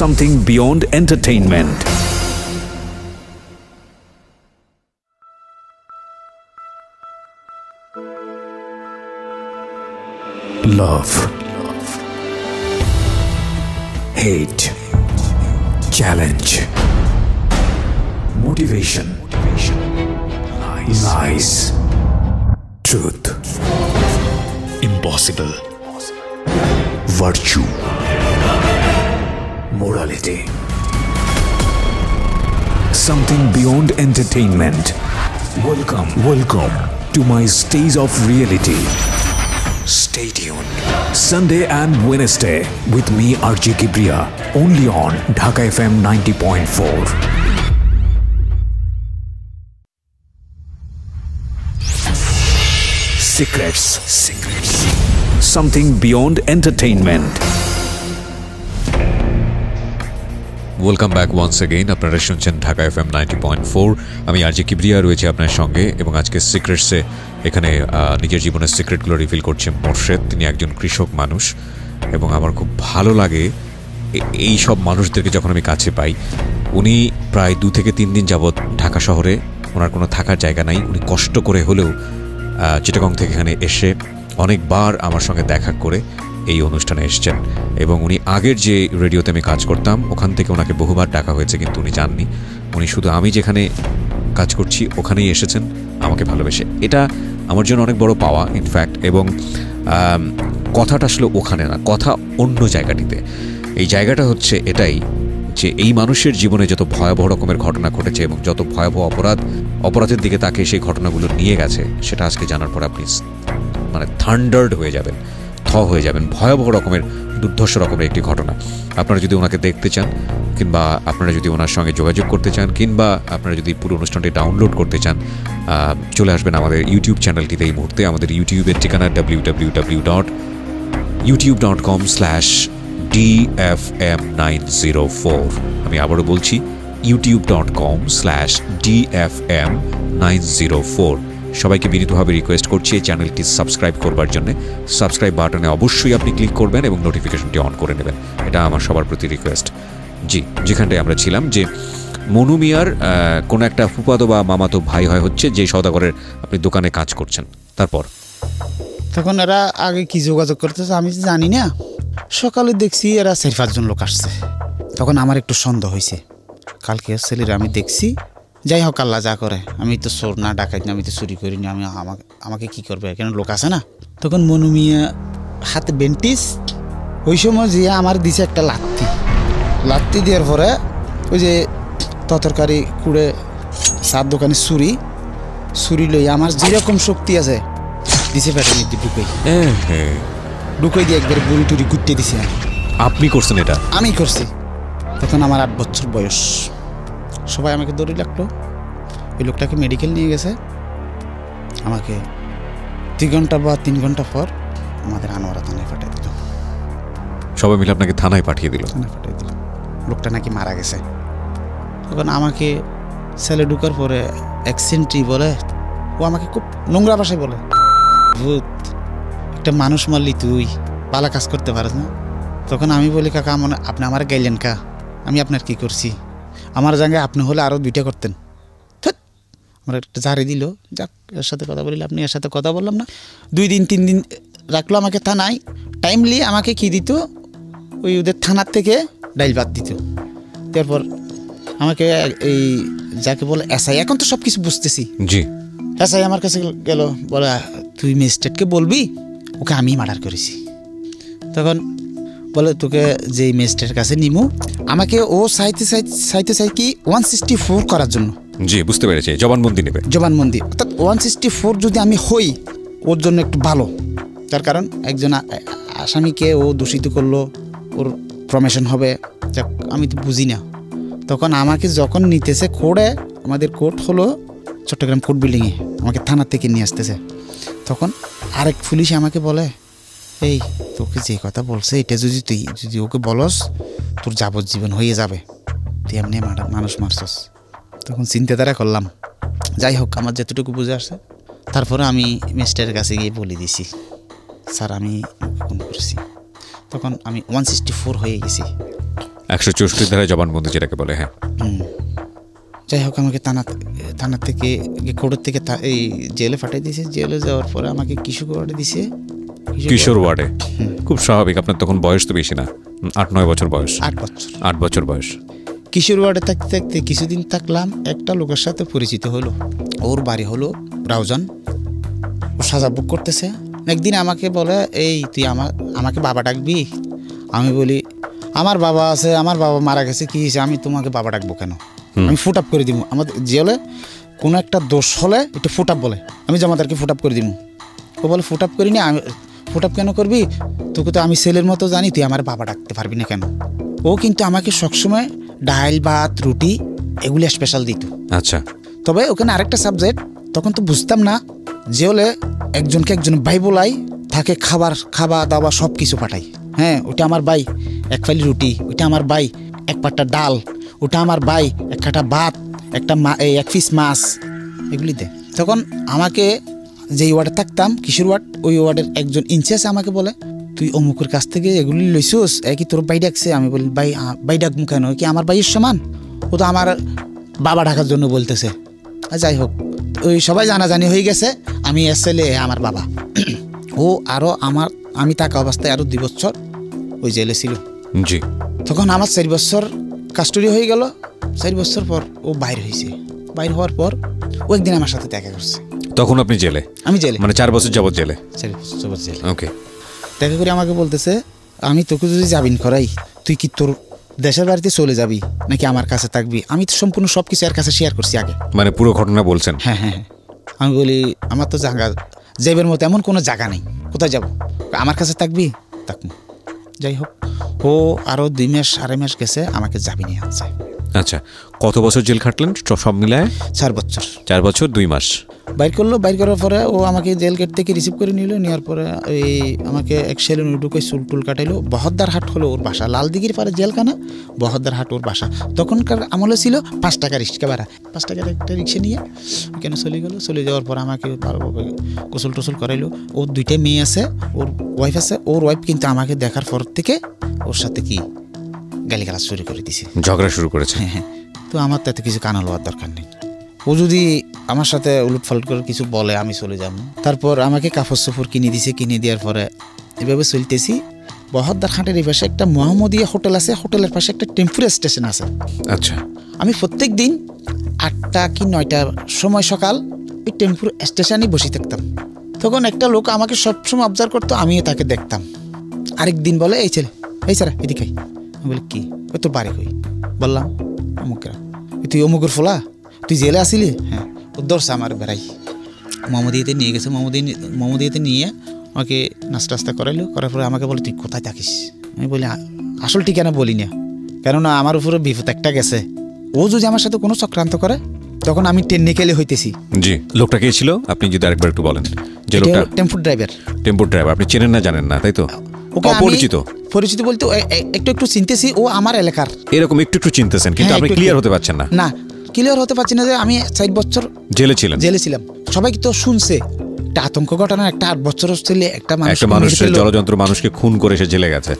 something beyond entertainment. Love, hate, challenge, motivation, lies, truth, impossible, virtue, morality, something beyond entertainment. Welcome, welcome to my stage of reality. Stay tuned Sunday and Wednesday with me RJ Kebria, only on Dhaka FM 90.4. Secrets, secrets, something beyond entertainment. Welcome back once again. আপনারা শুনছেন Dhaka FM 90.4. আমি RJ Kibria রয়েছি আপনার সঙ্গে এবং আজকে সিক্রেটসে এখানে নিজের জীবনের সিক্রেটগুলো রিভিল করছে মোর্শেদ। তিনি একজন কৃষক মানুষ এবং আমার খুব ভালো লাগে এই সব মানুষদেরকে যখন আমি কাছে পাই। উনি প্রায় 2 থেকে 3 দিন যাবৎ ঢাকা শহরে, ওনার কোনো থাকার জায়গা নাই। উনি কষ্ট করে হলেও চিটাগং থেকে এখানে এসে অনেকবার আমার সঙ্গে দেখা করে এই অনুষ্ঠানে এসেছেন এবং উনি আগের যে রেডিওতে আমি কাজ করতাম ওখান থেকে ওনাকে বহুবার ডাকা হয়েছে কিন্তু উনি যাননি। উনি শুধু আমি যেখানে কাজ করছি ওখানেই এসেছেন আমাকে ভালোবেসে। এটা আমার জন্য অনেক বড় পাওয়া ইনফ্যাক্ট। এবং কথাটা আসলে ওখানে না, কথা অন্য জায়গাটিতে। এই জায়গাটা হচ্ছে এটাই যে এই মানুষের জীবনে যত ভয়াবহ রকমের ঘটনা ঘটেছে এবং যত ভয়াবহ অপরাধের দিকে তাকে সেই ঘটনাগুলো নিয়ে গেছে সেটা আজকে জানার পর আপনি মানে থান্ডার্ড হয়ে যাবেন, থ হয়ে যাবেন। ভয়াবহ রকমের দুর্ধর্ষ রকমের একটি ঘটনা। আপনারা যদি ওনাকে দেখতে চান কিংবা আপনারা যদি ওনার সঙ্গে যোগাযোগ করতে চান কিংবা আপনারা যদি পুরো অনুষ্ঠানটি ডাউনলোড করতে চান চলে আসবেন আমাদের ইউটিউব চ্যানেলটিতে। এই মুহূর্তে আমাদের ইউটিউবের ঠিকানা www.youtube.com/DFM904। আমি আবারও বলছি youtube.com/DFM904। সবাইকে বিনীতভাবে রিকোয়েস্ট করছি এই চ্যানেলটি সাবস্ক্রাইব করবার জন্য। সাবস্ক্রাইব বাটনে অবশ্যই আপনি ক্লিক করবেন এবং নোটিফিকেশনটি অন করে নেবেন, এটা আমার সবার প্রতি রিকোয়েস্ট। জি, যেখানটায় আমরা ছিলাম যে মনু মিয়ার কোনো একটা ফুপাতো বা মামাতো ভাই হয় হচ্ছে যে সওদাগরের আপনি দোকানে কাজ করছেন, তারপর তখন এরা আগে কি যোগাযোগ করতেছে আমি জানি না। সকালে দেখছি এরা 4-5 জন লোক আসছে, তখন আমার একটু সন্দেহ হয়েছে কালকে ছেলেরা আমি দেখছি। যাই হোক আল্লাহ যা করে, আমি তো চোর না, ডাকাই না, আমি তো চুরি করিনি, আমি আমাকে কি করবে কেন লোক আছে না। তখন মনু মিয়া হাতে বেন্টিস, ওই সময় যে আমার দিছে একটা লাত্তি, লাত্তি দেওয়ার পরে ওই যে তরকারি কুড়ে সাত দোকানে ছুরি, ছুরি লই আমার যেরকম শক্তি আছে দিছে পেটে নিতে ঢুকে, ঢুকে দিয়ে একবার বুড়ি টুড়ি ঘুরতে দিছি। আপনি করছেন এটা? আমি করছি। তখন আমার 8 বছর বয়স। সবাই আমাকে দৌড়ে লাগলো, ওই লোকটাকে মেডিকেল নিয়ে গেছে। আমাকে 2 ঘন্টা বা 3 ঘন্টা পর আমাদের আনোয়ারা থানায় পাঠিয়ে দিল। সবাই মিলে আপনাকে থানায় পাঠিয়ে দিল? থানায় পাঠিয়ে দিল। লোকটা নাকি মারা গেছে। তখন আমাকে সেলে ঢুকার পরে অ্যাকসেন্টই বলে, ও আমাকে খুব নোংরা ভাষায় বলে, ভূত একটা মানুষ মারলি তুই, পালা কাজ করতে পারিস না। তখন আমি বলি, কাকা আপনি আমার গাইলেন কা, আমি আপনার কি করছি? আমার জায়গায় আপনি হলে আরও 2টা করতেন। আমার একটা ঝাড়ি দিল, যাক এর সাথে কথা বলিল, আপনি এর সাথে কথা বললাম না। 2 দিন 3 দিন রাখলো আমাকে থানায়। টাইমলি আমাকে কি দিত, ওই ওদের থানার থেকে ডাইল ভাত দিত। তারপর আমাকে এই যাকে বলে এসআই, এখন তো সব কিছু বুঝতেছি, জি, এসআই আমার কাছে গেল, বলে তুই ম্যাজিস্ট্রেটকে বলবি ওকে আমি মার্ডার করেছি। তখন बोले तुके जे मेस्टर कासे निमो आमाके ओ साइते साइते साइते की 164 करार जन्य जी बुझते पेरेছি জবানবন্দি নেবে জবানবন্দি অর্থাৎ 164 যদি আমি হই ওর জন্য একটু ভালো তার কারণ একজন আসামিকে ও দোষিত করলো ওর প্রমোশন হবে যা আমি তো বুঝি না তখন আমাকে যখন নিতেছে কোর্টে আমাদের কোর্ট হলো চট্টগ্রাম কোর্ট বিল্ডিং এ আমাকে থানা থেকে নিয়ে আসতেছে তখন আরেক পুলিশ আমাকে বলে এই তোকে যে কথা বলছে এটা যদি তুই যদি ওকে বলস তোর যাবজ্জীবন হয়ে যাবে তুই এমনি মানুষ মারছস তখন চিন্তাধারা করলাম যাই হোক আমার যতটুকু বুঝে আসছে তারপরে আমি মিস্টারের কাছে গিয়ে বলে দিছি স্যার আমি খুন করছি তখন আমি 164 হয়ে গেছি 164 ধারায় জবানবন্দি যেটাকে বলে হ্যাঁ যাই হোক আমাকে থানা থেকে কোর্ট থেকে এই জেলে পাঠিয়ে দিয়েছে জেলে যাওয়ার পরে আমাকে কিছু করে দিয়েছে किशोर वार्डे खूब स्वाभाविक अपना तक बयस तो बेसि ना 8-9 बचर बयस 8 बचर बयस किशोर वार्डे थकते थकते किछुदिन थाकलाम एक लोकर साथे परिचित हलो और बाड़ी हलो राउजान सजा भोग करतेछे एक दिन आमाके बोले एई तुई आमाके बाबा डाकबी आमी बोली आमार बाबा आछे आमार बाबा मारा गेछे कि होयेछे आमी तोमाके बाबा डाकबो केन आमी फुट आप करे दिबो आमादेर जेले कोनो एकटा दोष होले एकटु फुट आप बोले आमी जमादारके फुट आप करे दिबो ओ बोले फुट आप करिनि फुटअप क्यों करबी तुके तो सेलर मत जानी तुम बाबा डाकते पारबी ना केन ओ किन्तु आमाके सब समय डाल भात रुटी एगुलो स्पेशल दित अच्छा तबे ओखाने आरेकटा सबजेक्ट तखन तो बुझताम ना जेले एकजनके एकजन भाई बोलाई ताके खाबार खावा दावा सब किछु पाठाई हाँ ओटा आमार भाई एक फाइल रुटी ओटा आमार भाई एक पाट्टा डाल ओटा आमार भाई एक काटा भात एकटा एक पिस माछ एगुली दे तखन आमाके যে ওয়ার্ডে থাকতাম কিশোর ওয়ার্ড ওই ওয়ার্ডের একজন ইনচার্জ আমাকে বলে তুই অমুকের কাছ থেকে এগুলি লইছিস একই তোর ভাই ডাকছে আমি বলি ভাই ভাই ডাকমু কেন কি আমার ভাইয়ের সমান ও তো আমার বাবা ডাকার জন্য বলতেছে যাই হোক ওই সবাই জানাজানি হয়ে গেছে আমি আসলে আমার বাবা ও আরও আমার আমি থাকা অবস্থায় আরও 2 বছর ওই জেলে ছিল জি তখন আমার 4 বছর কাস্টডি হয়ে গেল 4 বছর পর ও বাইরে হয়েছে বাইরে হওয়ার পর ও একদিন আমার সাথে দেখা করছে তখন আপনি জেলে আমি জেলে মানে 4 বছর যাবত জেলে 4 বছর জেলে ওকে দেখা করে আমাকে বলতেছে আমি তোকে যদি জামিন করাই তুই কি তোর দেশের বাড়িতে চলে যাবি নাকি আমার কাছে থাকবি আমি তো সম্পূর্ণ সবকিছু এর কাছে শেয়ার করছি আগে মানে পুরো ঘটনা বলছেন হ্যাঁ হ্যাঁ আমি বলি আমার তো জায়গা যাইবার মতো এমন কোনো জায়গা নাই কোথায় যাব আমার কাছে থাকবি থাকমু যাই হোক ও আরো 2 মাস 2.5 মাস গেছে আমাকে জামিনে আনছে আচ্ছা কত বছর জেল খাটলেন সব মিলায় 4 বছর 4 বছর 2 মাস বাইর করলো বাইর করার পরে ও আমাকে জেল গেট থেকে রিসিভ করে নিল নেওয়ার পরে এই আমাকে এক সেলুনে ঢুকে চুল টুল কাটাইলো বহদ্দারহাট হলো ওর বাসা লালদিঘির পারে জেলখানা বহদ্দারহাট ওর বাসা তখনকার আমলে ছিল 5 টাকা রিক্সা ভাড়া 5 টাকার একটা রিক্সা নিয়ে ওখানে চলে গেলো চলে যাওয়ার পর আমাকে ভালোভাবে গোসল টোসল করাইলো ওর 2টা মেয়ে আছে ওর ওয়াইফ আছে ওর ওয়াইফ কিন্তু আমাকে দেখার পর থেকে ওর সাথে কি গালিগালাজ শুরু করে দিয়েছে ঝগড়া শুরু করেছে হ্যাঁ তো আমার তো এত কিছু কানে লওয়ার দরকার নেই ও যদি আমার সাথে উলটফালট করে কিছু বলে আমি চলে যাব তারপর আমাকে কাপড় চোপড় কিনে দিয়েছে কিনে দেওয়ার পরে এভাবে চলতেছি বহদ্দারহাটের এই পাশে একটা মোহাম্মদিয়া হোটেল আছে হোটেলের পাশে একটা টেম্পোরারি স্টেশন আছে আচ্ছা আমি প্রত্যেক দিন 8টা কি 9টার সময় সকাল এই টেম্পোরারি স্টেশনে বসে থাকতাম তখন একটা লোক আমাকে সবসময় অবজার্ভ করতো আমিও তাকে দেখতাম আরেক দিন বলে এই ছেলে এই স্যার এদিকে আমি বলি কি ওই তোর বাড়ি কই বললাম অমুকরা তুই অমুকের ফোলা তুই জেলে আসিলি হ্যাঁ ওর দর্শা আমার বেড়াই মোহাম্মদিয়াতে নিয়ে গেছে মোহাম্মদিয়াতে নিয়ে আমাকে নাস্তা টাস্তা করাইলো করার পরে আমাকে বলে তুই কোথায় থাকিস আমি বলি আসল ঠিকানা বলি না কেননা আমার উপরে বিপদ একটা গেছে ও যদি আমার সাথে কোনো চক্রান্ত করে তখন আমি টেকনিক্যালি হইতেছি জি লোকটা কে ছিল আপনি যদি আরেকবার একটু বলেন যে লোকটা টেম্পো ড্রাইভার আপনি চেনেন না জানেন না তাই তো ওকে পরিচিত পরিচিত বলতে একটু একটু চিনতেছি ও আমার এলাকার এরকম একটু একটু চিনতেছেন কিন্তু আপনি ক্লিয়ার হতে পারছেন না না ক্লিয়ার হতে পারছি না যে আমি 4 বছর জেলে ছিলাম সবাই তো শুনছে একটা আতঙ্ক ঘটনা একটা 8 বছর ছেলে একটা মানুষের জলযন্ত্র মানুষকে খুন করে সে জেলে গেছে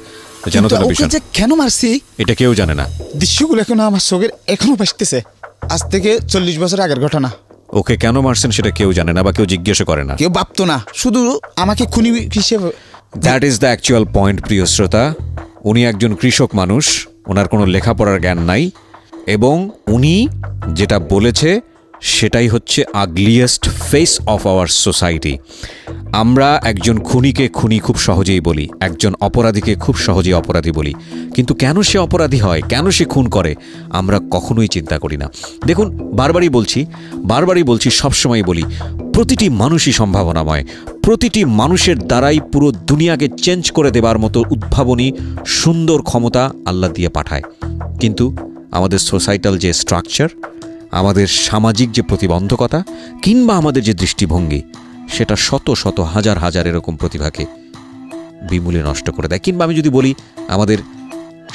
জানো তো বিষয় যে কেন মারছি এটা কেউ জানে না দৃশ্যগুলো এখন আমার চোখের এখনো ভাসতেছে আজ থেকে 40 বছর আগের ঘটনা ওকে কেন মারছেন সেটা কেউ জানে না বা কেউ জিজ্ঞেস করে না কেউ ভাবতো না শুধু আমাকে খুনি হিসেবে that is the actual point প্রিয় শ্রোতা উনি একজন কৃষক মানুষ ওনার কোনো লেখাপড়ার জ্ঞান নাই এবং উনি যেটা বলেছে সেটাই হচ্ছে ugliest face of our society. আমরা একজন খুনিকে খুনি খুব সহজেই বলি, একজন অপরাধীকে খুব সহজেই অপরাধী বলি, কিন্তু কেন সে অপরাধী হয়, কেন সে খুন করে আমরা কখনোই চিন্তা করি না। দেখুন, বারবারই বলছি, সবসময় বলি, প্রতিটি মানুষই সম্ভাবনাময়, প্রতিটি মানুষের দ্বারাই পুরো দুনিয়াকে চেঞ্জ করে দেবার মতো উদ্ভাবনী সুন্দর ক্ষমতা আল্লাহ দিয়ে পাঠায়। কিন্তু আমাদের সোসাইটাল যে স্ট্রাকচার, আমাদের সামাজিক যে প্রতিবন্ধকতা কিংবা আমাদের যে দৃষ্টিভঙ্গি, সেটা শত শত হাজার হাজার এরকম প্রতিভাকে বিমূলে নষ্ট করে দেয়। কিংবা আমি যদি বলি আমাদের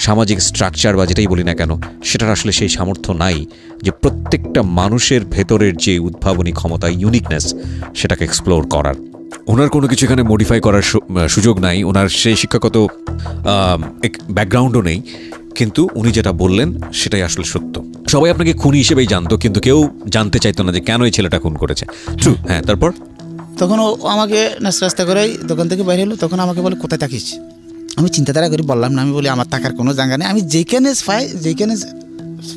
সামাজিক স্ট্রাকচার বা যেটাই বলি না কেন, সেটার আসলে সেই সামর্থ্য নাই যে প্রত্যেকটা মানুষের ভেতরের যে উদ্ভাবনী ক্ষমতা, ইউনিকনেস, সেটাকে এক্সপ্লোর করার। ওনার কোনো কিছু এখানে মডিফাই করার সুযোগ নাই, ওনার সেই শিক্ষাগত ব্যাকগ্রাউন্ডও নেই, কিন্তু উনি যেটা বললেন সেটাই আসলে সত্য। সবাই আপনাকে খুনি হিসেবেই জানতো, কিন্তু কেউ জানতে চাইতো না যে কেন এই ছেলেটা খুন করেছে। ট্রু, হ্যাঁ। তারপর তখন ও আমাকে নাস্তা করে দোকান থেকে বাইরে হলো, তখন আমাকে বলে কোথায় থাকিস। আমি চিন্তাধারা করি, বললাম না, আমি বলি আমার থাকার কোনো জায়গা নেই, আমি যেখানে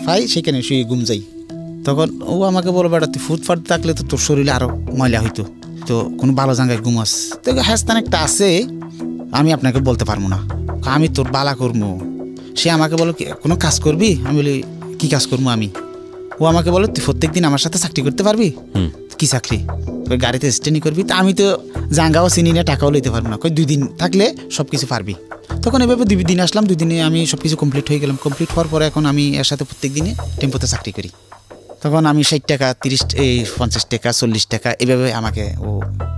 পাই সেখানে শুয়ে ঘুম যাই। তখন ও আমাকে বলো, বেটা তুই ফুটফাট থাকলে তো তোর শরীরে আরও ময়লা হইতো, তো কোনো ভালো জায়গায় ঘুমাস। তো হ্যাস্তান একটা আছে, আমি আপনাকে বলতে পারবো না, আমি তোর বালা করবো। সে আমাকে বলো কোনো কাজ করবি, আমি বলি কী কাজ করবো আমি। ও আমাকে বলো তুই প্রত্যেক দিন আমার সাথে চাকরি করতে পারবি। কী চাকরি? ওই গাড়িতে স্ট্যান্ডিং করবি। তা আমি তো জাঙ্গাও চিনি না, টাকাও লইতে পারবো না, কই 2 দিন থাকলে সব কিছু পারবি। তখন এভাবে 2 দিন আসলাম, 2 দিনে আমি সব কিছু কমপ্লিট হয়ে গেলাম। কমপ্লিট হওয়ার পরে এখন আমি এর সাথে প্রত্যেক দিনে টেম্পোতে চাকরি করি। তখন আমি 60 টাকা 50 টাকা 40 টাকা এভাবে আমাকে ও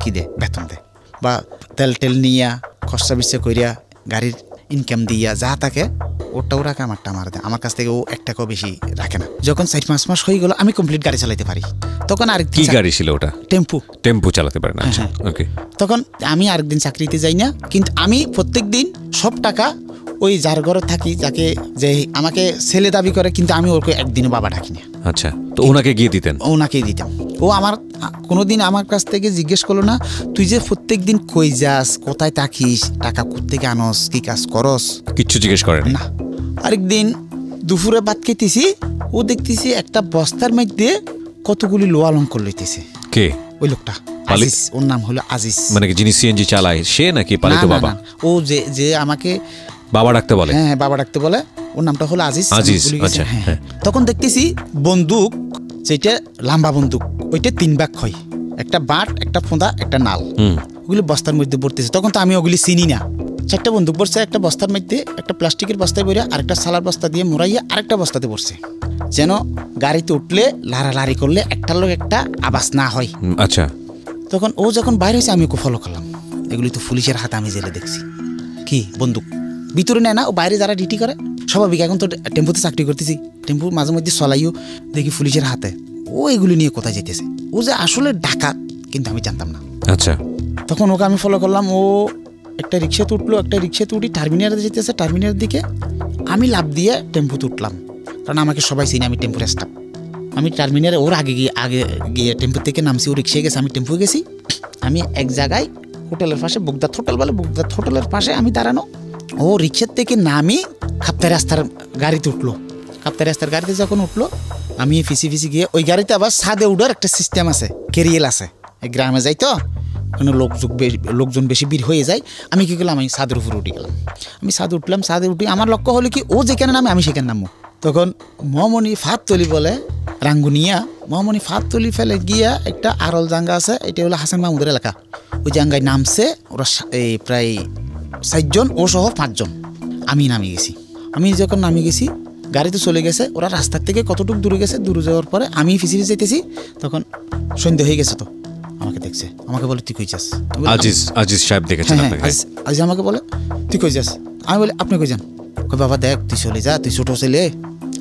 কী দেয়, বেতন দেয়, বা তেল টেল নিয়া খরচা বিচ্ছা করিয়া গাড়ির ইনকাম দিয়া যা থাকে ওটাও রাখে, আমারটা আমার দেয়। আমার কাছ থেকে ও 1 টাকাও বেশি রাখে না। যখন 4-5 মাস হয়ে গেল আমি কমপ্লিট গাড়ি চালাতে পারি, তখন আরেক কি গাড়ি ছিল ওটা, টেম্পু চালাতে পারে না। ওকে, তখন আমি আরেকদিন চাকরিতে যাই না, কিন্তু আমি প্রত্যেকদিন সব টাকা ওই যার ঘরে থাকি, যাকে যে আমাকে ছেলে দাবি করে, কিন্তু আমি ওকে একদিনও বাবা ডাকি না। আচ্ছা, তো ওনাকে গিয়ে দিতেন? ওনাকেই দিতাম। ও আমার কোনোদিন আমার কাছ থেকে জিজ্ঞেস করলো না তুই যে প্রত্যেক দিন কই যাস, কোথায় থাকিস, টাকা কোথেকে আনস, কি কাজ করস, কিচ্ছু জিজ্ঞেস করে না। আরেকদিন দুপুরে ভাত খেতেছি, ও দেখতেছি একটা বস্তার মধ্যে কতগুলি লোহা লঙ্কর লইতেছে। কে ওই লোকটা? আজিজ, ওর নাম হলো আজিজ, মানে যিনি সিএনজি চালায় সে নাকি পালিত বাবা? ও যে যে আমাকে বাবা ডাকতে বলে, হ্যাঁ বাবা ডাকতে বলে, ওর নামটা হলো আজিজ। আচ্ছা, হ্যাঁ। তখন দেখতেছি বন্দুক, সেটা লম্বা বন্দুক, ওইটা 3 ভাগ হয়, একটা বাট, একটা ফোঁদা, একটা নাল, ওগুলি বস্তার মধ্যে ভরতেছে। তখন তো আমি ওগুলি চিনি না। 4টা বন্দুক ভরছে একটা বস্তার মধ্যে, একটা প্লাস্টিকের বস্তায় ভরে, আরেকটা সালার বস্তা দিয়ে মোড়াইয়া আরেকটা বস্তাতে ভরছে, যেন গাড়িতে উঠলে লাড়ালাড়ি করলে একটা লোক একটা আওয়াজ না হয়। আচ্ছা, তখন ও যখন বাইরে হয়েছে আমি ওকে ফলো করলাম। এগুলি তো পুলিশের হাতে আমি জেলে দেখছি। কি বন্দুক ভিতরে নেয় না, ও বাইরে যারা ডিউটি করে স্বাভাবিক। এখন তো টেম্পুতে চাকরি করতেছি, টেম্পু মাঝে মধ্যে চলাইও দেখি পুলিশের হাতে। ও এগুলি নিয়ে কোথায় যেতেছে, ও যে আসলে ডাকাত কিন্তু আমি জানতাম না। আচ্ছা, তখন ওকে আমি ফলো করলাম। ও একটা রিক্সাতে উঠলো, একটা রিক্সাতে উঠি টার্মিনালে যেতেছে, টার্মিনালের দিকে আমি লাফ দিয়ে টেম্পুতে উঠলাম, কারণ আমাকে সবাই চিনি, আমি টেম্পুর স্টাফ। আমি টার্মিনালে ওর আগে গিয়ে টেম্পু থেকে নামছি, ও রিক্সায় গেছে, আমি টেম্পু গেছি। আমি এক জায়গায় হোটেলের পাশে, বুগদাত হোটেল বলে, বুগদাত হোটেলের পাশে আমি দাঁড়ানো। ও রিক্সার থেকে নামি কাপ্তাই রাস্তার গাড়িতে উঠলো। কাপ্তাই রাস্তার গাড়িতে যখন উঠলো আমি ফিসি গিয়ে ওই গাড়িতে আবার ছাদে উঠার একটা সিস্টেম আছে, কেরিয়েল আছে, গ্রামে যাই তো ওখানে লোকজন বেশি ভিড় হয়ে যায়। আমি কী করলাম, আমি ছাদের উপরে উঠে গেলাম। আমি ছাদে উঠলাম, ছাদে উঠে আমার লক্ষ্য হলো কি ও যেখানে নামে আমি সেখানে নামবো। তখন মহামণি ফাততলি বলে রাঙ্গুনিয়া, মহামণি ফাততলি ফেলে গিয়া একটা আরল জাঙ্গা আছে, এটা হলো হাসান মাহমুদের এলাকা, ওই জাঙ্গায় নামছে ওরা এই প্রায় 4 জন, ও সহ 5 জন। আমি যখন নামিয়ে গেছি গাড়িতে চলে গেছে, ওরা রাস্তার থেকে কতটুকু দূরে গেছে, দূরে যাওয়ার পরে আমি ফিসিয়ে যেতেছি। তখন সন্ধ্যা হয়ে গেছে, তো আমাকে দেখছে, আমাকে বলে তুই কই যাস? আজিজ সাহেব দেখেছে আপনাকে? আজিজ আমাকে বলে তুই কই যাস? আমি বলি আপনি কই যান? কই বাবা দেখ তুই চলে যা, তুই ছোটো ছেলে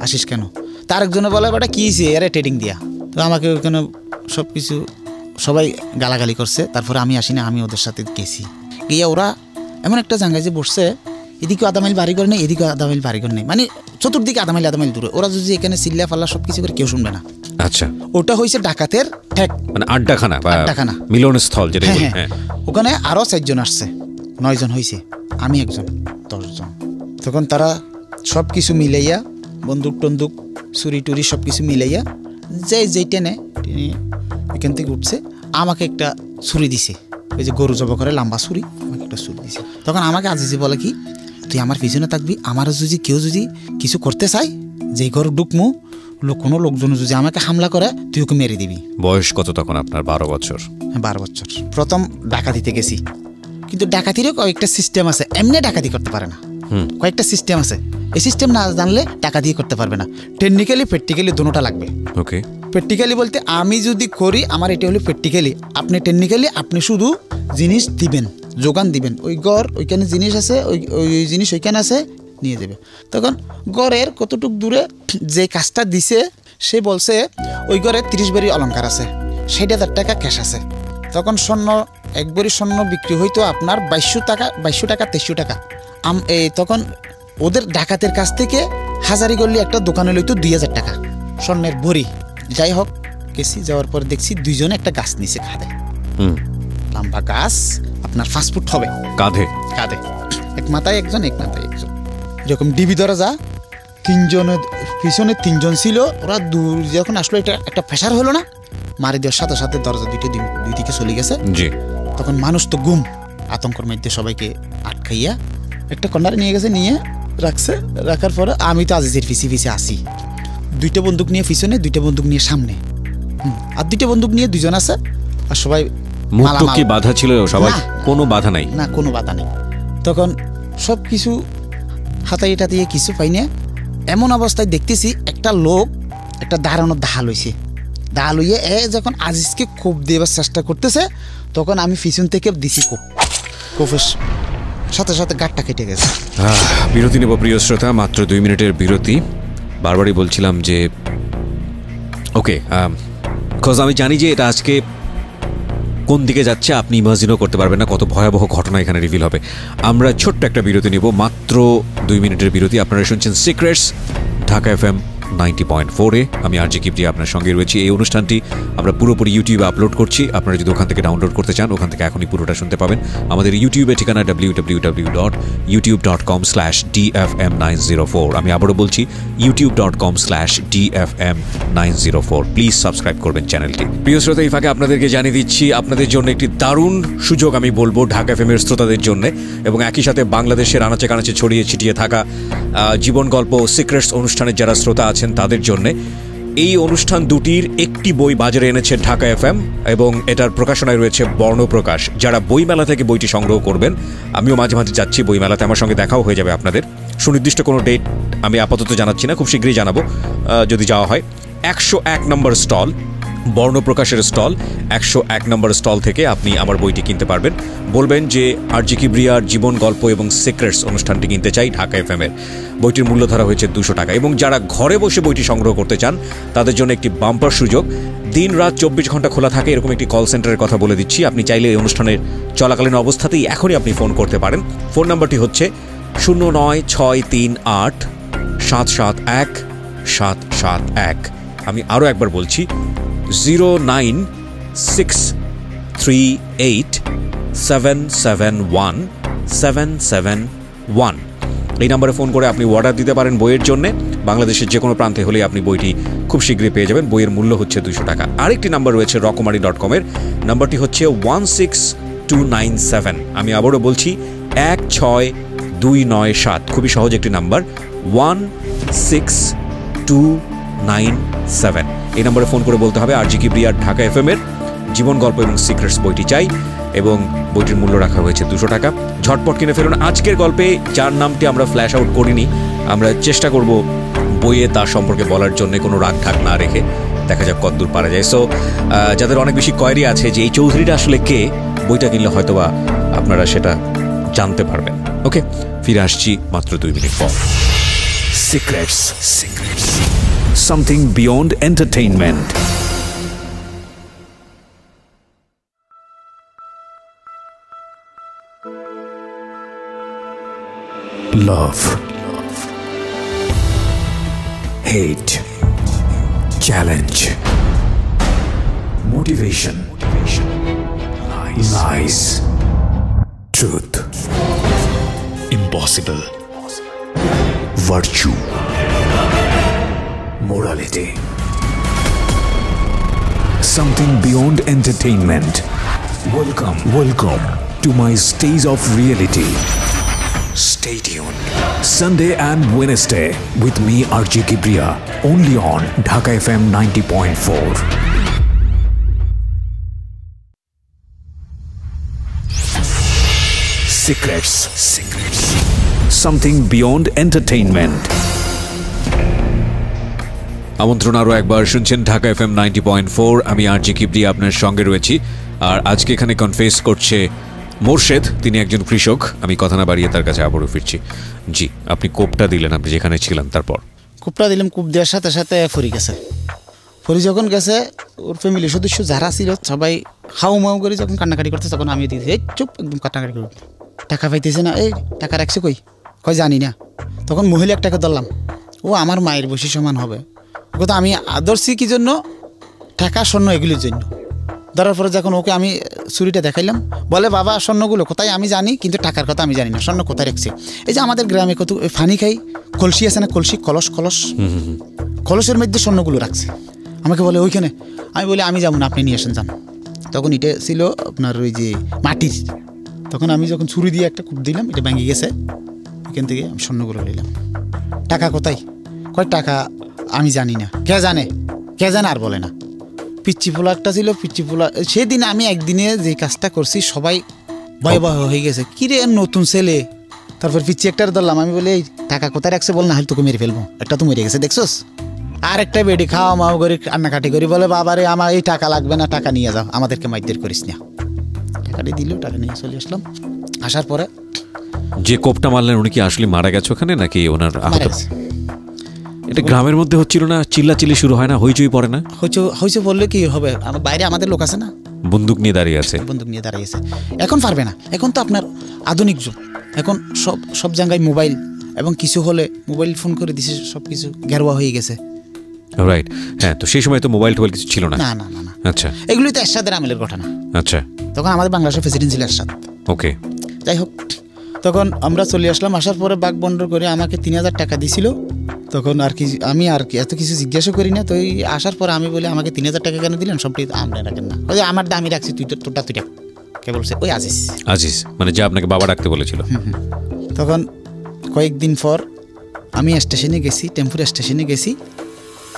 আসিস কেন? তার একজনে বলে বেটা কী হয়েছে এরা ট্রেডিং দিয়া। তো আমাকে ওখানে সব কিছু সবাই গালাগালি করছে, তারপরে আমি আসি না, আমি ওদের সাথে গেছি। গিয়ে ওরা এমন একটা জায়গায় যে বসছে, এদিকে আদামাইল বাড়ি ঘর নেই, এদিকে আদামাইল বাড়ি ঘর নেই, মানে চতুর্দিকে আদামাইল দূরে। ওরা যদি এখানে চিল্লা ফাল্লা সব কিছু করে কেউ শুনবে না। আচ্ছা, ওটা হয়েছে ডাকাতের ঠেক, মানে আড্ডাখানা মিলনস্থল যেটা। হ্যাঁ, ওখানে আরও 4 জন আসছে, 9 জন হয়েছে, আমি একজন, 10 জন। তখন তারা সব কিছু মিলাইয়া বন্দুক টন্দুক চুরি টুরি সব কিছু মিলাইয়া যে যেইটা নেয় নিয়ে এখান থেকে উঠছে, আমাকে একটা ছুরি দিছে, ওই যে গরু জব করে লম্বা ছুরি, আমাকে একটা ছুরি দিছে। তখন আমাকে আজিজি বলে কি, তুই আমার পিছনে থাকবি, আমার যদি কেউ যদি কিছু করতে চাই, যে ঘরে ঢুকমু কোনো লোকজন যদি আমাকে হামলা করে তুই ওকে মেরে দিবি। বয়স কত তখন আপনার? 12 বছর। হ্যাঁ, 12 বছর। প্রথম ডাকাতিতে গেছি, কিন্তু ডাকাতিরও কয়েকটা সিস্টেম আছে, এমনি ডাকাতি করতে পারে না, কয়েকটা সিস্টেম আছে, এই সিস্টেম না জানলে ডাকাতি করতে পারবে না। টেকনিক্যালি প্র্যাকটিক্যালি দুটোটা লাগবে। ওকে, প্র্যাকটিক্যালি বলতে আমি যদি করি আমার এটা হলো প্র্যাকটিক্যালি, আপনি টেকনিক্যালি আপনি শুধু জিনিস দিবেন, যোগান দিবেন, ওই ঘর ওইখানে জিনিস আছে, ওই জিনিস ওইখানে আছে, নিয়ে যাবে। তখন ঘরের কতটুক দূরে যে কাজটা দিছে সে বলছে ওই ঘরে 30 ভরি অলঙ্কার আছে, 60,000 টাকা ক্যাশ আছে। তখন স্বর্ণ 1 ভরি স্বর্ণ বিক্রি হইতো আপনার 2200 টাকা 2300 টাকা। তখন ওদের ডাকাতের কাছ থেকে হাজারি গল্লি একটা দোকানে লইতো 2000 টাকা স্বর্ণের ভরি। যাই হোক, গেছি, যাওয়ার পর দেখছি দুইজনে একটা গাছ নিচে খাদে, লম্বা গাছ আপনার 5 ফুট হবে, কাঁধে কাঁধে, এক মাথায় একজন এক মাথায় একজন, এরকম ডিবি দরজা। তিনজনের পিছনে 3জন ছিল, ওরা দূর যখন আসলো এটা একটা প্রেশার হলো না, মারি দেওয়ার সাথে সাথে দরজা দুই দিকে চলে গেছে। তখন মানুষ তো গুম, আতঙ্কর মধ্যে সবাইকে আটকাইয়া একটা কর্নারে নিয়ে গেছে, নিয়ে রাখছে। রাখার পরে আমি তো আজিজের পিছিয়ে পিছিয়ে আসি, 2টা বন্দুক নিয়ে পিছনে, 2টা বন্দুক নিয়ে সামনে, আর 2টা বন্দুক নিয়ে 2জন আছে, আর সবাই কি বাধা ছিল, সবাই কোনো বাধা নাই, না কোনো বাধা নেই। তখন সব কিছু হাতাই এটা দিয়ে কিছু পাই না, এমন অবস্থায় দেখতেছি একটা লোক একটা দাঁড়ানো দা লইছে, দা লইয়ে এ যখন আজিজকে কোপ দেওয়ার চেষ্টা করতেছে, তখন আমি পিছন থেকে দিছি কোপ, কোপের সাথে সাথে গাঁটটা কেটে গেছে। বিরতি নেব প্রিয় শ্রোতা, মাত্র 2 মিনিটের বিরতি। বারবারই বলছিলাম যে ওকে, কজ আমি জানি যে এটা আজকে কোন দিকে যাচ্ছে আপনি ইমাজিনও করতে পারবেন না, কত ভয়াবহ ঘটনা এখানে রিভিল হবে। আমরা ছোট্ট একটা বিরতি নিব, মাত্র 2 মিনিটের বিরতি। আপনারা শুনছেন সিক্রেটস, ঢাকা FM 90.4-এ। আমি আরজে কিবরিয়া আপনার সঙ্গে রয়েছি। এই অনুষ্ঠানটি আমরা পুরোপুরি ইউটিউবে আপলোড করছি, আপনারা যদি ওখান থেকে ডাউনলোড করতে চান ওখান থেকে এখনই পুরোটা শুনতে পাবেন। আমাদের ইউটিউবে ঠিকানা youtube.com/DFM904। আমি আবারও বলছি youtube.com/DFM904। প্লিজ সাবস্ক্রাইব করবেন চ্যানেলটি। প্রিয় শ্রোতা, এই ফাঁকে আপনাদেরকে জানিয়ে দিচ্ছি আপনাদের জন্য একটি দারুণ সুযোগ আমি বলবো ঢাকা এফএমের শ্রোতাদের জন্য, এবং একই সাথে বাংলাদেশের আনাচে কানাচে ছড়িয়ে ছিটিয়ে থাকা জীবন গল্প সিক্রেটস অনুষ্ঠানের যারা শ্রোতা আছেন তাদের জন্যে। এই অনুষ্ঠান দুটির একটি বই বাজারে এনেছে ঢাকা FM, এবং এটার প্রকাশনায় রয়েছে বর্ণপ্রকাশ। যারা বইমেলা থেকে বইটি সংগ্রহ করবেন, আমিও মাঝে মাঝে যাচ্ছি বইমেলাতে, আমার সঙ্গে দেখাও হয়ে যাবে আপনাদের। সুনির্দিষ্ট কোনো ডেট আমি আপাতত জানাচ্ছি না, খুব শীঘ্রই জানাবো যদি যাওয়া হয়। 101 নম্বর স্টল, বর্ণপ্রকাশের স্টল, 101 নম্বর স্টল থেকে আপনি আমার বইটি কিনতে পারবেন। বলবেন যে আরজে কিবরিয়ার জীবন গল্প এবং সিক্রেটস অনুষ্ঠানটি কিনতে চাই ঢাকা FM-এর। বইটির মূল্য ধরা হয়েছে 200 টাকা, এবং যারা ঘরে বসে বইটি সংগ্রহ করতে চান তাদের জন্য একটি বাম্পার সুযোগ। দিন রাত 24 ঘন্টা খোলা থাকে এরকম একটি কল সেন্টারের কথা বলে দিচ্ছি। আপনি চাইলে এই অনুষ্ঠানের চলাকালীন অবস্থাতেই এখনই আপনি ফোন করতে পারেন। ফোন নাম্বারটি হচ্ছে 09638771771। আমি আরও একবার বলছি, 09638771771। এই নাম্বারে ফোন করে আপনি অর্ডার দিতে পারেন বইয়ের জন্যে। বাংলাদেশের যে কোনো প্রান্তে হলে আপনি বইটি খুব শীঘ্রই পেয়ে যাবেন। বইয়ের মূল্য হচ্ছে 200 টাকা। আরেকটি নাম্বার রয়েছে rokumari.com-এর, নাম্বারটি হচ্ছে 16297। আমি আবারও বলছি, 16297, খুবই সহজ একটি নাম্বার, 16297। এই নম্বরে ফোন করে বলতে হবে আরজে কিবরিয়ার ঢাকা FM-এর জীবন গল্প এবং সিক্রেটস বইটি চাই, এবং বইটির মূল্য রাখা হয়েছে 200 টাকা। ঝটপট কিনে ফেলুন। আজকের গল্পে যার নামটি আমরা ফ্ল্যাশ আউট করিনি, আমরা চেষ্টা করব বইয়ে তার সম্পর্কে বলার জন্য কোনো রাগ ঢাক না রেখে, দেখা যাক কতদূর পারা যায়। সো যাদের অনেক বেশি কোয়েরি আছে যে এই চৌধুরীটা আসলে কে, বইটা কিনলে হয়তোবা আপনারা সেটা জানতে পারবেন। ওকে, ফিরে আসছি মাত্র 2 মিনিট পর। Secrets, secrets, something beyond entertainment. Love, hate, challenge, motivation, lies, truth, impossible, virtue, morality, something beyond entertainment. Welcome to my stage of reality. Stay tuned. Sunday and Wednesday with me, RJ Kebria, only on Dhaka FM 90.4. Secrets. Something beyond entertainment. আমন্ত্রণ আরও একবার শুনছেন Dhaka FM 90.4 আমি আরজি কিবরিয়া আপনার সঙ্গে রয়েছি আর আজকে এখানে কনফেস করছে মোর্শেদ তিনি একজন কৃষক আমি কথা না বাড়িয়ে তার কাছে আবারও ফিরছি জি আপনি কোপটা দিলেন আপনি যেখানে ছিলেন তারপর কোপটা দিলাম কোপ দেওয়ার সাথে সাথে ফরি গেছে ফরি যখন গেছে ওর ফ্যামিলি সদস্য যারা ছিল সবাই হাউ মাউ করে যখন কান্নাকাটি করতে তখন আমি দিয়েছি চুপ একদম কান্নাকাটি করতে টাকা পাইতেছে না এই টাকা রাখছে কই কই জানি না তখন মহিলা একটাকে ধরলাম ও আমার মায়ের বয়সী সমান হবে ওকে তো আমি আদর্শি কি জন্য টাকা স্বর্ণ এগুলির জন্য ধরার পরে যখন ওকে আমি ছুরিটা দেখাইলাম বলে বাবা স্বর্ণগুলো কোথায় আমি জানি কিন্তু টাকার কথা আমি জানি না স্বর্ণ কোথায় রাখছে এই যে আমাদের গ্রামে কত ফানি খাই কলসি আছে না কলসি কলসের মধ্যে স্বর্ণগুলো রাখছে আমাকে বলে ওইখানে আমি বলি আমি যাবো না আপনি নিয়ে আসেন যান তখন এটা ছিল আপনার ওই যে মাটির তখন আমি যখন ছুরি দিয়ে একটা কূপ দিলাম এটা ভেঙে গেছে এখান থেকে আমি স্বর্ণগুলো নিলাম টাকা কোথায় কয় টাকা আমি জানি না কে জানে আর বলে না পিচ্চি ফোলা একটা ছিল পিচ্চি ফোলা সেদিন আমি একদিনে যে কাজটা করছি সবাই ভয় ভয় হয়ে গেছে কি রে নতুন ছেলে তারপর পিচ্চি একটা ধরলাম আমি বলি এই টাকা কোথায় রাখছে বল না হলে তোকে মেরে ফেলবো একটা তো মেরে গেছে দেখছোস আর একটা বেডি খাওয়া মাও করে কান্নাকাটি করি বলে বাবারে আমার এই টাকা লাগবে না টাকা নিয়ে যাও আমাদেরকে মারধর করিস না টাকাটি দিল টাকা নিয়ে চলে আসলাম আসার পরে যে কোপটা মারলেন উনি কি আসলে মারা গেছে ওখানে নাকি ওনার আহত এটা গ্রামের মধ্যে হচ্ছিল না চিল্লাচিল্লি শুরু হয় না হইচই পড়ে না হইচই বললে কি হবে আমার বাইরে আমাদের লোক আছে না বন্দুক নিয়ে দাঁড়িয়ে আছে এখন পারবে না এখন তো আপনার আধুনিক যুগ এখন সব জায়গায় মোবাইল এবং কিছু হলে মোবাইল ফোন করে দিছে সব কিছু ঘেরোয়া হয়ে গেছে রাইট হ্যাঁ তো সেই সময় তো মোবাইল টোবাইল কিছু ছিল না না না না আচ্ছা এগুলোই তো এরশাদের আমলের ঘটনা আচ্ছা তখন আমাদের বাংলাদেশের প্রেসিডেন্ট ছিল এরশাদ ওকে যাই হোক তখন আমরা চলে আসলাম আসার পরে বাঘ বন্ধ করে আমাকে 3000 টাকা দিয়েছিল তখন আর কি আমি আর কি এত কিছু জিজ্ঞাসা করি না তো এই আসার পরে আমি বলি আমাকে 3000 টাকা কেন দিলেন সবটাই আমরা রাখেন না ওই আমার দামি রাখছি তুই তোরটা তুই রাখ কে বলছে ওই আজিজ মানে যে আপনাকে বাবা ডাকতে বলেছিল তখন কয়েকদিন পর আমি স্টেশনে গেছি টেম্পুরা স্টেশনে গেছি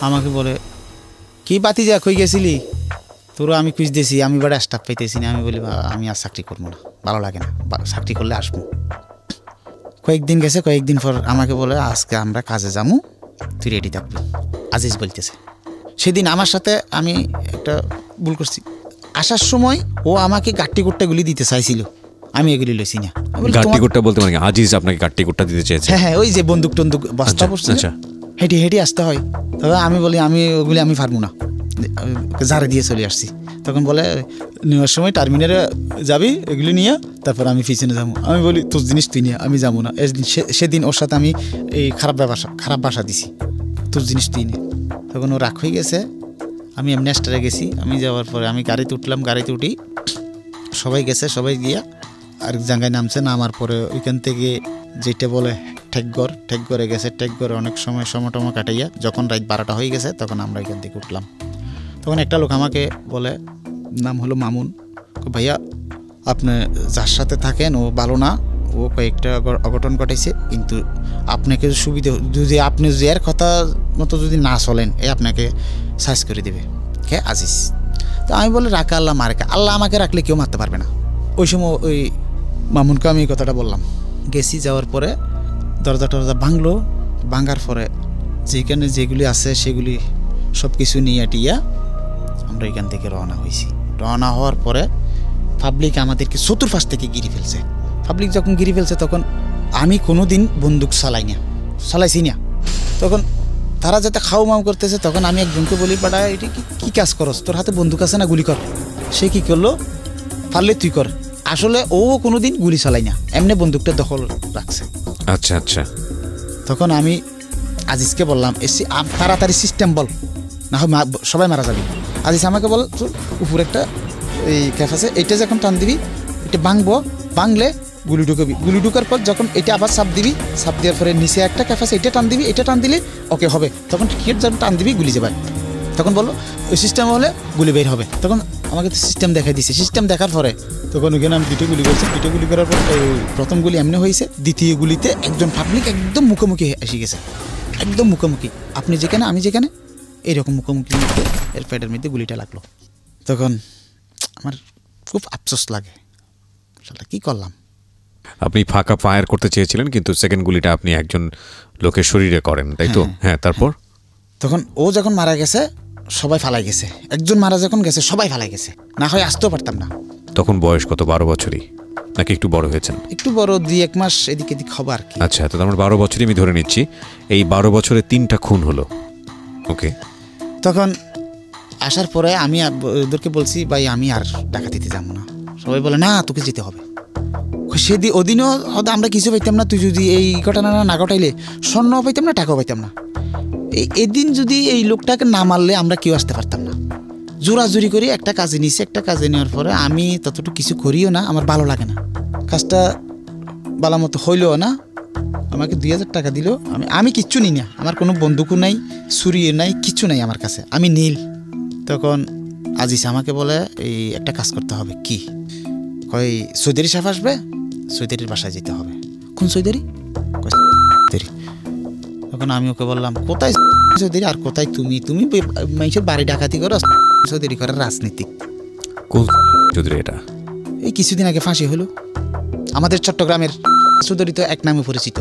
আমাকে বলে কি বাতি যা কই গেছিলি তোরা আমি খুঁজ দিয়েছি আমি বড় স্টাফ পাইতেছি না আমি বলি আমি আর চাকরি করবো না ভালো লাগে না চাকরি করলে আসবো কয়েকদিন গেছে কয়েকদিন পর আমাকে বলে আজকে আমরা কাজে যাবো তুই রেডি থাকবি আজিজ বলতেছে সেদিন আমার সাথে আমি একটা ভুল করছি আসার সময় ও আমাকে গাট্টি কোট্টাগুলি দিতে চাইছিল আমি এগুলি লইছি না গাট্টি কোট্টা বলতে পারি আজিজ আপনাকে গাট্টি কোট্টা দিতে চাইছে হ্যাঁ ওই যে বন্দুক টন্দুক বস্তা বসছে আচ্ছা হেঁটে হেঁটে আসতে হয় তবে আমি বলি আমি পারবো না ঝাড়ে দিয়ে চলে আসছি তখন বলে নেওয়ার সময় টার্মিনালে যাবি এগুলি নিয়ে তারপর আমি পিছনে যাবো আমি বলি তোর জিনিস তুই নিয়ে আমি যাবো না সেদিন ওর সাথে আমি এই খারাপ ভাষা দিছি তোর জিনিস তুই নিয়ে তখন ও রাগ হয়ে গেছে আমি এমনি স্টারে গেছি আমি যাওয়ার পরে আমি গাড়িতে উঠলাম গাড়িতে উঠি সবাই গেছে সবাই গিয়া আর জায়গায় নামছে নামার পরে ওইখান থেকে যেটা বলে ঠেকঘরে গেছে ঠেকঘরে অনেক সময় সমটমা কাটাইয়া যখন রাত 12টা হয়ে গেছে তখন আমরা এখান থেকে উঠলাম তখন একটা লোক আমাকে বলে নাম হলো মামুন ভাইয়া আপনি যার সাথে থাকেন ও ভালো না ও কয়েকটা অঘটন ঘটাইছে কিন্তু আপনাকে সুবিধা যদি আপনি এর কথা মতো যদি না চলেন এ আপনাকে সাইজ করে দেবে কে আজিজ তো আমি বলে রাখা আল্লাহ মারেকা আল্লাহ আমাকে রাখলে কেউ মারতে পারবে না ওই সময় ওই মামুনকে আমি এই কথাটা বললাম গেছি যাওয়ার পরে দরজা টরজা ভাঙলো ভাঙার পরে যেখানে যেগুলি আছে সেগুলি সব কিছু নিয়ে টিয়া আমরা এখান থেকে রওনা হয়েছি রওনা হওয়ার পরে পাবলিক আমাদেরকে চতুর্পাশ থেকে গিরে ফেলছে পাবলিক যখন গিরে ফেলছে তখন আমি কোনো দিন বন্দুক চালাইছি না তখন তারা যাতে খাও মাও করতেছে তখন আমি একজনকে বলি বাটা এটি কী কাজ করস তোর হাতে বন্দুক আছে না গুলি কর সে কী করলো পারলে তুই কর আসলে ও কোনো দিন গুলি চালাই না এমনি বন্দুকটা দখল রাখছে আচ্ছা তখন আমি আজিজকে বললাম এসি তাড়াতাড়ি সিস্টেম বল না হয় সবাই মারা যাবে আজিজ আমাকে বল উপরে একটা এই ক্যাফ আছে এটা যখন টান দিবি এটা ভাঙলে গুলি ঢুকবি গুলি ঢুকার পর যখন এটা আবার চাপ দিবি চাপ দেওয়ার পরে নিচে একটা ক্যাফ আছে এটা টান দিবি এটা টান দিলে ওকে হবে তখন ক্রিকেট যখন টান দিবি গুলি যাবে तक बोलो सिस्टेम हमें गुली बेर है तक हमें सिस्टेम देखा दी सिस्टेम देखार पर तक ओखे हमें द्वितीय गुली कर द्वितीय गुली करार प्रथम गुली एमने हो द्वितीय गुलीते एकदम पब्लिक एकदम मुखोमुखी एसे गेছে एकदम मुखोमुखी अपनी जेखने आमी जेखने ए रकम मुखोमुखी एर पेटेर मध्य गुलीटा लागलो तक आमार खूब अफसोस लागे शाला कि करलाम আপনি ফাঁকা ফায়ার করতে চেয়েছিলেন কিন্তু সেকেন্ড গুলিটা আপনি একজন লোকের শরীরে করেন তাই তো হ্যাঁ তারপর তখন ও যখন মারা গেছে সবাই ফালাই গেছে একজন মারা যখন গেছে সবাই ফালাই গেছে না হয় আসতে পারতাম না তখন বয়স কত 12 বছরই নাকি একটু বড় হয়েছিল একটু বড় দুই এক মাস এদিক এদিক খবর কি আচ্ছা তো আমরা 12 বছরই আমি ধরে নিচ্ছি এই 12 বছরে 3টা খুন হলো ওকে তখন আসার পরে আমি ওদেরকে বলছি ভাই আমি আর টাকা দিতে যাব না সবাই বলে না তোকে যেতে হবে से दिन हद हमें किस पाइतम ना तु जो घटना ना घटाइले स्वर्ण पाइतम ना टाका पाइतम ना एदिन जो लोकटा के ना मारले क्यों आसते पारतम ना जोराजुरी कर एक काजे नीचे एक काजे नेওয়ার পরে আমি ততটুকু কিছু করিও না আমার ভালো লাগে না কাজটা ভালোমতো হইলো না আমাকে 2000 টাকা দিল আমি আমি কিচ্ছু নি না আমার কোনো বন্দুকও নাই ছুরি নাই কিচ্ছু নাই আমার কাছে আমি নীল তখন আজিস আমাকে বলে এই একটা কাজ করতে হবে কি কই সৌদেরি সাহেব আসবে সৈদারির বাসায় যেতে হবে কোন সৈদারি তখন আমি ওকে বললাম কোথায় সৈদারি আর কোথায় তুমি তুমি মানুষের বাড়ি ডাকাতি করো সৈদারি করে রাজনীতিক কোন সৈদারি এটা এই কিছুদিন আগে ফাঁসি হলো আমাদের চট্টগ্রামের সৈদারি তো এক নামে পরিচিত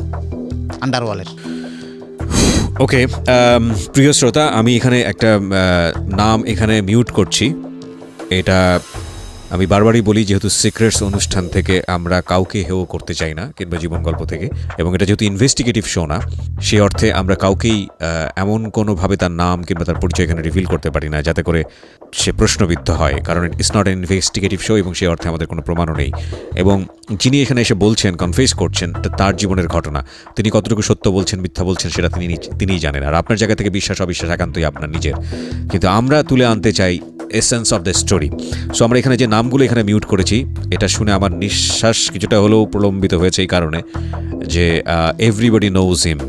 আন্ডারওয়ালের ওকে প্রিয় শ্রোতা আমি এখানে একটা নাম এখানে মিউট করছি এটা আমি বারবারই বলি যেহেতু সিক্রেটস অনুষ্ঠান থেকে আমরা কাউকে হেও করতে চাই না কিংবা জীবন গল্প থেকে এবং এটা যেহেতু ইনভেস্টিগেটিভ শো না সেই অর্থে আমরা কাউকেই এমন কোনোভাবে তার নাম কিংবা তার পরিচয় এখানে রিভিল করতে পারি না যাতে করে সে প্রশ্নবিদ্ধ হয় কারণ it's not an investigative show এবং সেই অর্থে আমাদের কোনো প্রমাণও নেই এবং যিনি এখানে এসে বলছেন কনফেস করছেন তার জীবনের ঘটনা তিনি কতটুকু সত্য বলছেন মিথ্যা বলছেন সেটা তিনিই জানেন আর আপনার জায়গা থেকে বিশ্বাস অবিশ্বাস একান্তই আপনার নিজের কিন্তু আমরা তুলে আনতে চাই essence of the story so আমরা এখানে যে নামগুলো এখানে মিউট করেছি এটা শুনে আমার নিঃশ্বাস কিছুটা হলেও প্রলম্বিত হয়েছে এই কারণে যে এভরিবডি নোজ হিম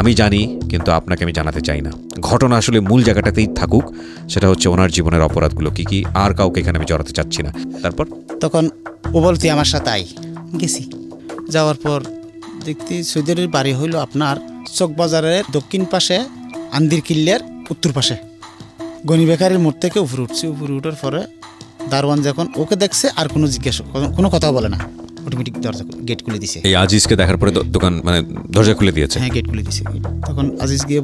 আমি জানি কিন্তু আপনাকে আমি জানাতে চাই না ঘটনা আসলে মূল জায়গাটাতেই থাকুক সেটা হচ্ছে ওনার জীবনের অপরাধগুলো কী কী আর কাউকে এখানে আমি জড়াতে চাচ্ছি না তারপর তখন ও বলতি আমার সাথে আই গেছি যাওয়ার পর দেখতে সৈদারির বাড়ি হইল আপনার চকবাজারের দক্ষিণ পাশে আন্দির কিল্লার উত্তর পাশে গনি বেকারির মোড় থেকে উপরে উঠছি উপরে উঠার পরে দারোয়ান যখন ওকে দেখছে আর কোনো জিজ্ঞাসা কোনো কথা বলে না অটোমেটিক দরজা গেট খুলে দিয়েছে এই আজিজকে দেখার পরে দোকান মানে দরজা খুলে দিয়েছে হ্যাঁ গেট খুলে দিয়েছে তখন আজিজ গিয়ে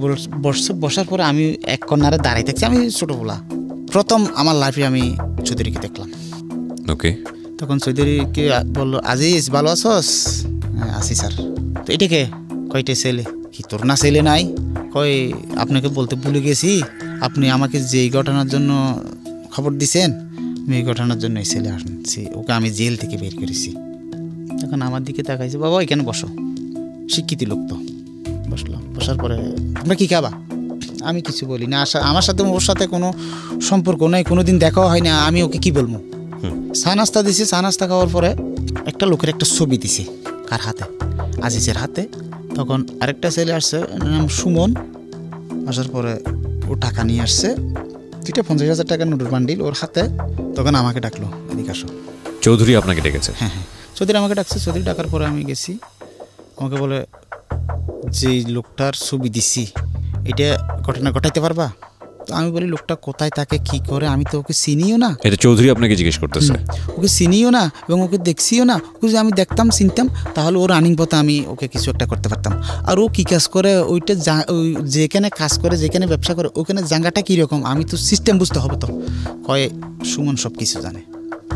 বসছে বসার পরে আমি এক কর্নারে দাঁড়িয়ে থাকছি আমি ছোটো বলা প্রথম আমার লাইফে আমি চৌধুরীকে দেখলাম ওকে তখন চৌধুরীকে বললো আজিজ ভালো আছস হ্যাঁ আসি স্যার তো এটাকে কয়টা ছেলে কি তোর না ছেলে নাই কয় আপনাকে বলতে ভুলে গেছি আপনি আমাকে যেই ঘটনার জন্য খবর দিয়েছেন আমি এই ঘটনার জন্য এই ছেলে আসছি ওকে আমি জেল থেকে বের করেছি তখন আমার দিকে তাকাইছে বাবা এখানে বসো শিক্ষিতি লোক তো বসলাম বসার পরে আমরা কী খাবা আমি কিছু বলি না আমার সাথে ওর সাথে কোনো সম্পর্ক নাই কোনো দিন দেখাও হয় না আমি ওকে কী বলবো চা নাস্তা দিছি চা নাস্তা খাওয়ার পরে একটা লোকের একটা ছবি দিছি কার হাতে আজিজের হাতে তখন আরেকটা ছেলে আসছে নাম সুমন আসার পরে ও টাকা নিয়ে আসছে দুইটা 50,000 টাকার নোটের বান্ডিল ওর হাতে তখন আমাকে ডাকলো এদিকে আসো চৌধুরী আপনাকে ডেকেছে হ্যাঁ হ্যাঁ চৌধুরী আমাকে ডাকছে চৌধুরী ডাকার পরে আমি গেছি আমাকে বলে যে লোকটার ছবি দিছি এটা ঘটনা ঘটাইতে পারবা তো আমি বলি লোকটা কোথায় থাকে কি করে আমি তো ওকে চিনিও না এটা চৌধুরী আপনাকে জিজ্ঞেস করতেছে ওকে চিনিও না এবং ওকে দেখছিও না ওকে যদি আমি দেখতাম চিনতাম তাহলে ওর রানিং পথে আমি ওকে কিছু একটা করতে পারতাম আর ও কী কাজ করে ওইটা যেখানে কাজ করে যেখানে ব্যবসা করে ওখানে জায়গাটা কীরকম আমি তো সিস্টেম বুঝতে হবে তো কয়ে সুমন সব কিছু জানে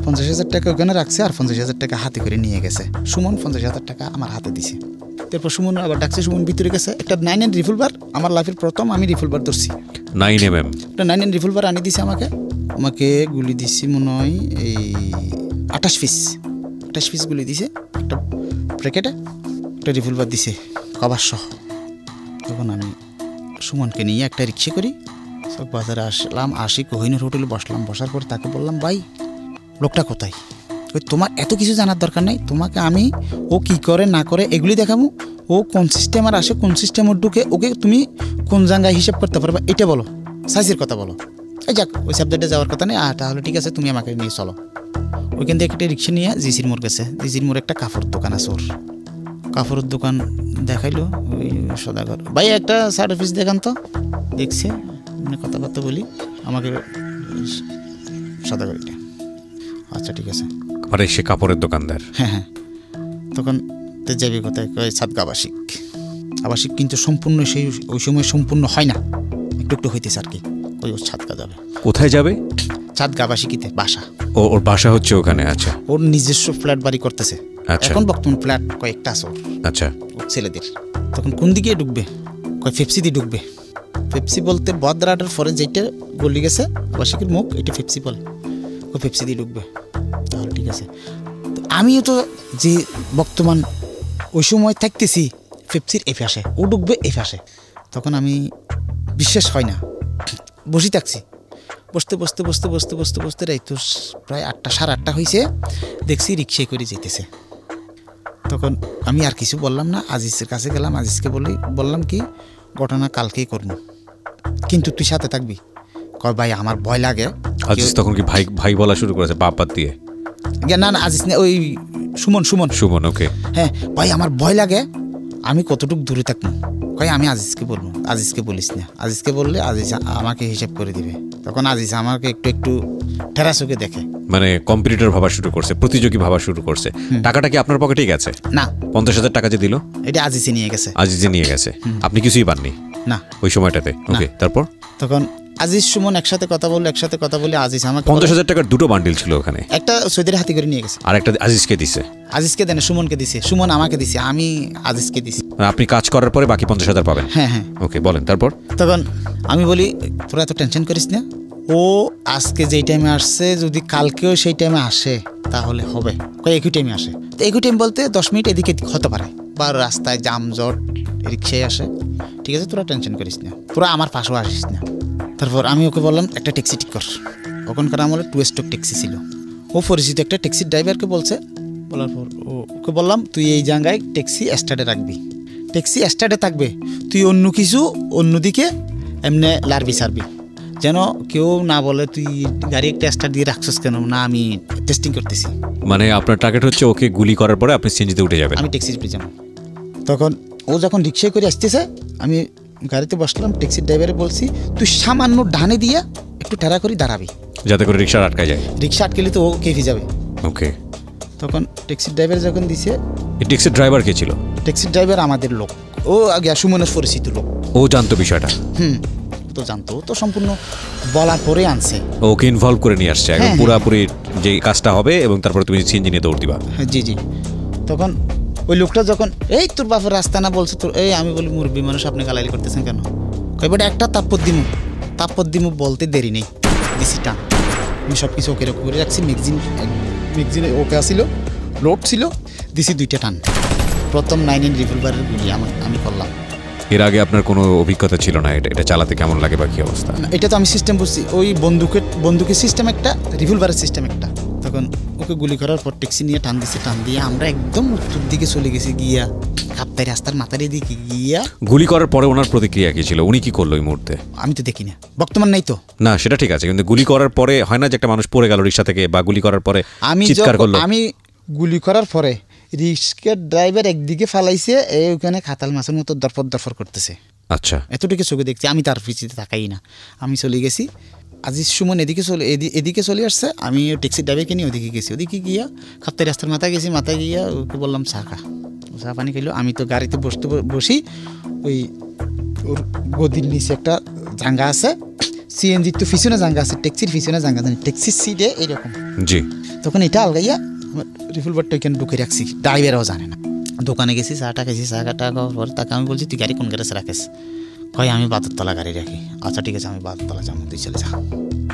50,000 টাকা ওখানে রাখছে আর 50,000 টাকা হাতে করে নিয়ে গেছে সুমন 50,000 টাকা আমার হাতে দিছে তারপর সুমন আবার ডাকছে সুমন ভিতরে গেছে একটা 9mm রিভলভার আমার লাইফের প্রথম আমি রিভলভার ধরছি 9mm একটা 9mm রিভলভার আনি দিছে আমাকে আমাকে গুলি দিছি মনে হয় এই 28 পিস গুলি দিছে একটা ব্র্যাকেটে একটা রিভলভার দিছে কভার সহ তখন আমি সুমনকে নিয়ে একটা রিক্সা করি সব বাজারে আসলাম আসি কোহিনুর হোটেলে বসলাম বসার পর তাকে বললাম ভাই লোকটা কোথায় ওই তোমার এত কিছু জানার দরকার নেই তোমাকে আমি ও কী করে না করে এগুলি দেখাবো ও কোন সিস্টেমার আসে কোন সিস্টেমার ঢুকে ওকে তুমি কোন জায়গায় হিসেব করতে পারবে এটা বলো সাইজের কথা বলো। এই যাক ওই সাবজেক্টে যাওয়ার কথা নেই। আর তাহলে ঠিক আছে, তুমি আমাকে নিয়ে চলো। ওইখান থেকে একটা রিক্সা নিয়ে জিসির মোড় গেছে। জিসির মোড় একটা কাপড়ের দোকান আছে, ওর কাপড়ের দোকান দেখাইলো ওই সদাগর ভাই, একটা সাইড অফিস দেখান তো। দেখছে, মানে কথাবার্তা বলি, আমাকে সদাগরটা আচ্ছা ঠিক আছে। পরে সে কাপড়ের দোকানদার, হ্যাঁ হ্যাঁ, তখন তো যাবি কোথায়? কয় সাদগা আবাসিক। আবাসিক কিন্তু সম্পূর্ণ সেই ওই সময় সম্পূর্ণ হয় না, একটু একটু হইতেছে আর কি। ওই ওর সাদগা যাবে। কোথায় যাবে? সাদগা আবাসিকিতে বাসা। ওর বাসা হচ্ছে ওখানে। আচ্ছা, ওর নিজস্ব ফ্ল্যাট বাড়ি করতেছে এখন, বর্তমান ফ্ল্যাট কয়েকটা আছে। আচ্ছা, ওর ছেলেদের তখন কোন দিকে ঢুকবে? কয় ফেপসিতে ঢুকবে। ফেপসি বলতে বদরাটার পরে যেটা গলি গেছে আবাসিকের মুখ, এটা ফেপসি বলে। ওই ফেপসি দিয়ে ঢুকবে। তাহলে ঠিক আছে। তো আমিও তো যে বর্তমান ওই সময় থাকতেছি ফেপসির এফে আসে, ও ডুববে এফে আসে। তখন আমি বিশ্বাস হয় না, বসে থাকছি। বসতে বসতে বসতে বসতে বসতে বসতে রাইতো প্রায় 8টা সাড়ে 8টা হয়েছে, দেখছি রিক্সায় করে যেতেছে। তখন আমি আর কিছু বললাম না, আজিজের কাছে গেলাম। আজিজকে বললাম কি, ঘটনা কালকেই করবো, কিন্তু তুই সাথে থাকবি। কয় ভাই আমার ভয় লাগে। আজিজ তখন কি ভাই ভাই বলা শুরু করেছে বাপাত দিয়ে? না না, আজিজ না, ওই সুমন। সুমন ওকে। হ্যাঁ ভাই আমার ভয় লাগে, আমি কতটুকু দূরে থাকবো? কয় আমি আজিজকে বলবো। আজিজকে বলিস না, আজিজকে বললে আজিজ আমাকে হিসাব করে দিবে। তখন আজিজ আমাকে একটু একটু ঠেরা চোখে দেখে, মানে কম্পিটিটর ভাবা শুরু করছে, প্রতিযোগী ভাবা শুরু করছে। টাকাটা কি আপনার পকেটে গেছে? না, 50,000 টাকা যে দিল এটা আজিজে নিয়ে গেছে। আজিজে নিয়ে গেছে, আপনি কিছুই পাননি না ওই সময়টাতে। ওকে, তারপর? তখন আজিজ সুমন একসাথে কথা বললো। একসাথে কথা বলে আজিজ আমাকে 50,000 টাকার দুটো বান্ডিল ছিল ওখানে, একটা সৈদের হাতি করে নিয়ে গেছে, আর একটা আজিজকে দিছে। আজিজকে দেন, সুমনকে দিছে, সুমন আমাকে দিছে, আমি আজিজকে দিছি। আপনি কাজ করার পরে বাকি 50,000 পাবেন। হ্যাঁ হ্যাঁ, ওকে বলেন তারপর। তখন আমি বলি তোরা এত টেনশন করিস না, ও আজকে যেই টাইমে আসছে যদি কালকেও সেই টাইমে আসে তাহলে হবে। কয় একই টাইমে আসে? তো একই টাইম বলতে 10 মিনিট এদিকে হতে পারে, বা রাস্তায় জামজট রিক্সায় আসে। ঠিক আছে, তোরা টেনশন করিস না, তোরা আমার পাশেও আসিস না। তারপর আমি ওকে বললাম একটা ট্যাক্সি ঠিক কর। ওখানকার আমলে 2 স্টক ট্যাক্সি ছিল। ও পরিচিত একটা ট্যাক্সির ড্রাইভারকে বলছে। বলার পর ওকে বললাম তুই এই জায়গায় ট্যাক্সি স্টার্টে রাখবি, ট্যাক্সি স্টার্টে থাকবে, তুই অন্য কিছু অন্যদিকে এমনি লারবি সারবি, যেন কেউ না বলে তুই গাড়ি একটা স্টার্ট দিয়ে রাখছিস কেন, না আমি টেস্টিং করতেছি। মানে আপনার টার্গেট হচ্ছে ওকে গুলি করার পরে আপনি সিএনজিতে উঠে যাবেন, আমি ট্যাক্সি পেয়ে যাব। তখন ও যখন রিক্সায় করে আসতেছে, আমি গাড়িতে বসলাম। ট্যাক্সির ড্রাইভারে বলছি তুই সামান্য ডানে দিয়ে একটু ঠেরা করে দাঁড়াবি, যাতে করে রিক্সা আটকা যায়, রিক্সা আটকেলে তো ও কেঁপে যাবে। ওকে, তখন ট্যাক্সির ড্রাইভার যখন দিছে, ট্যাক্সির ড্রাইভার কে ছিল? ট্যাক্সির ড্রাইভার আমাদের লোক, ও আগে সুমনের পরিচিত লোক। ও জানতো বিষয়টা? হুম, তো জানতো। তো সম্পূর্ণ বলার পরে আনছে, ওকে ইনভলভ করে নিয়ে আসছে একদম পুরোপুরি যে কাজটা হবে, এবং তারপরে তুমি সিএনজি নিয়ে দৌড় দিবা। হ্যাঁ জি জি। তখন ওই লোকটা যখন এই তোর বাপের রাস্তা না বলছে তোর, এই আমি বলি মুরব্বী মানুষ আপনি গালাগালি করতেছেন কেন? কয়েকবার একটা তাপ্পর দিমু বলতে দেরি নেই, বেশিটা আমি সব কিছু ওকে করে রাখছি। ম্যাগজিনে ওকে আসিল, লোড ছিল, দিছি 2টা টান। প্রথম 9mm রিভলভারের গুলি আমি করলাম। এর আগে আপনার কোনো অভিজ্ঞতা ছিল না এটা চালাতে কেমন লাগে বা কী অবস্থা? এটা তো আমি সিস্টেম বুঝছি, ওই বন্দুকের সিস্টেম একটা, রিভলভারের সিস্টেম একটা। তখন ওকে গুলি করার পর ট্যাক্সি নিয়ে টান দিছে, টান দিয়ে আমরা একদম উত্তর দিকে চলে গেছি, গিয়া কাপ্তাই রাস্তার মাথার দিকে গিয়া। গুলি করার পরে ওনার প্রতিক্রিয়া কী ছিল, উনি কী করলো ওই মুহূর্তে? আমি তো দেখি না, বর্তমান নেই তো। না সেটা ঠিক আছে, কিন্তু গুলি করার পরে হয় না যে একটা মানুষ পড়ে গেল রিক্সা থেকে, বা গুলি করার পরে চিৎকার করলো? আমি গুলি করার পরে রিক্সার ড্রাইভার একদিকে ফালাইছে, ওখানে খাতাল মাছের মতো দরফর দরফর করতেছে। আচ্ছা, এতটুকু চোখে দেখছি, আমি তার পিছিয়ে তাকাই না, আমি চলে গেছি। আজিজ সুমন এদিকে চলে আসছে, আমি ট্যাক্সি ড্রাইভারকে নিয়ে ওদিকে গেছি। ওদিকে গিয়া খাপ্তাই রাস্তার মাথায় গেছি, মাথায় গিয়া ওকে বললাম চা পানি খাইলো। আমি তো গাড়িতে বসি, ওই ওর গদির নিচে একটা জাঙ্গা আছে, সিএনজির তো পিছনে জাঙ্গা আছে, ট্যাক্সির পিছনে জাঙ্গা আছে, ট্যাক্সির সিটে এইরকম। জি, তখন এটা আলগাইয়া আমার রিভলভারটা ওইখানে ঢুকে রাখছি, ড্রাইভারও জানে না। দোকানে গেছি, চাটা খেয়েছি, চা কাটা খাওয়ার পর তাকে আমি বলছি তুই গাড়ি কোন গ্যারেজে রাখিস? কয় আমি বাদরতলা গাড়ি রাখি। আচ্ছা ঠিক আছে, আমি বাদরতলা যাবো, তুই চলে যা।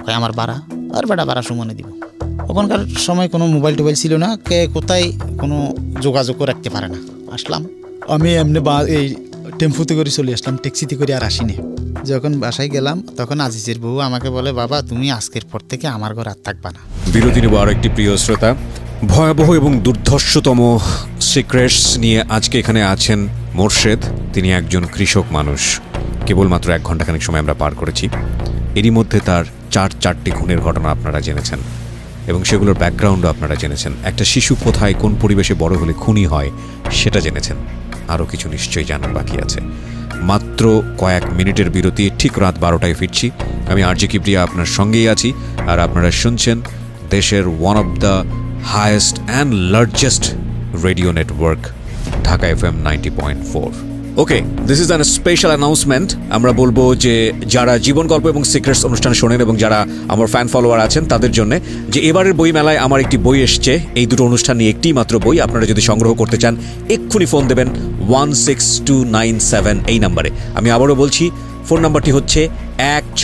কয় আমার ভাড়া? আর বেটা ভাড়া সুমনে দিব। ওখানকার সময় কোনো মোবাইল টোবাইল ছিল না, কে কোথায় কোনো যোগাযোগও রাখতে পারে না। আসলাম আমি এমনি এই টেম্পুতে করে চলে আসলাম, ট্যাক্সিতে করে আর আসিনি। যখন বাসায় গেলাম তখন আজিজের বউ আমাকে বলে বাবা তুমি আজকের পর থেকে আমার ঘর আর থাকবা না। বিরতি নেব আর একটি প্রিয় শ্রোতা। ভয়াবহ এবং দুর্ধর্ষতম সিক্রেটস নিয়ে আজকে এখানে আছেন মোর্শেদ। তিনি একজন কৃষক মানুষ। কেবলমাত্র 1 ঘন্টা খানিক সময় আমরা পার করেছি। এরই মধ্যে তার চারটি খুনের ঘটনা আপনারা জেনেছেন এবং সেগুলোর ব্যাকগ্রাউন্ডও আপনারা জেনেছেন। একটা শিশু কোথায় কোন পরিবেশে বড় হলে খুনি হয় সেটা জেনেছেন, আরও কিছু নিশ্চয়ই জানার বাকি আছে। মাত্র কয়েক মিনিটের বিরতি, ঠিক রাত 12টায় ফিরছি। আমি আরজে কিবরিয়া আপনার সঙ্গেই আছি আর আপনারা শুনছেন দেশের one of the highest and largest radio network Dhaka FM 90.4। Okay, this is an special announcement. আমরা বলবো যে যারা জীবন গল্প এবং সিক্রেটস অনুষ্ঠান শোনেন এবং যারা আমার ফ্যান ফলোয়ার আছেন তাদের জন্য যে এবারের বই মেলায় আমার একটি বই এসছে। এই দুটো অনুষ্ঠান নিয়ে একটি মাত্র বই। আপনারা যদি সংগ্রহ করতে চান এক্ষুনি ফোন দেবেন 16297 এই নাম্বারে। আমি আবারও বলছি, ফোন নাম্বারটি হচ্ছে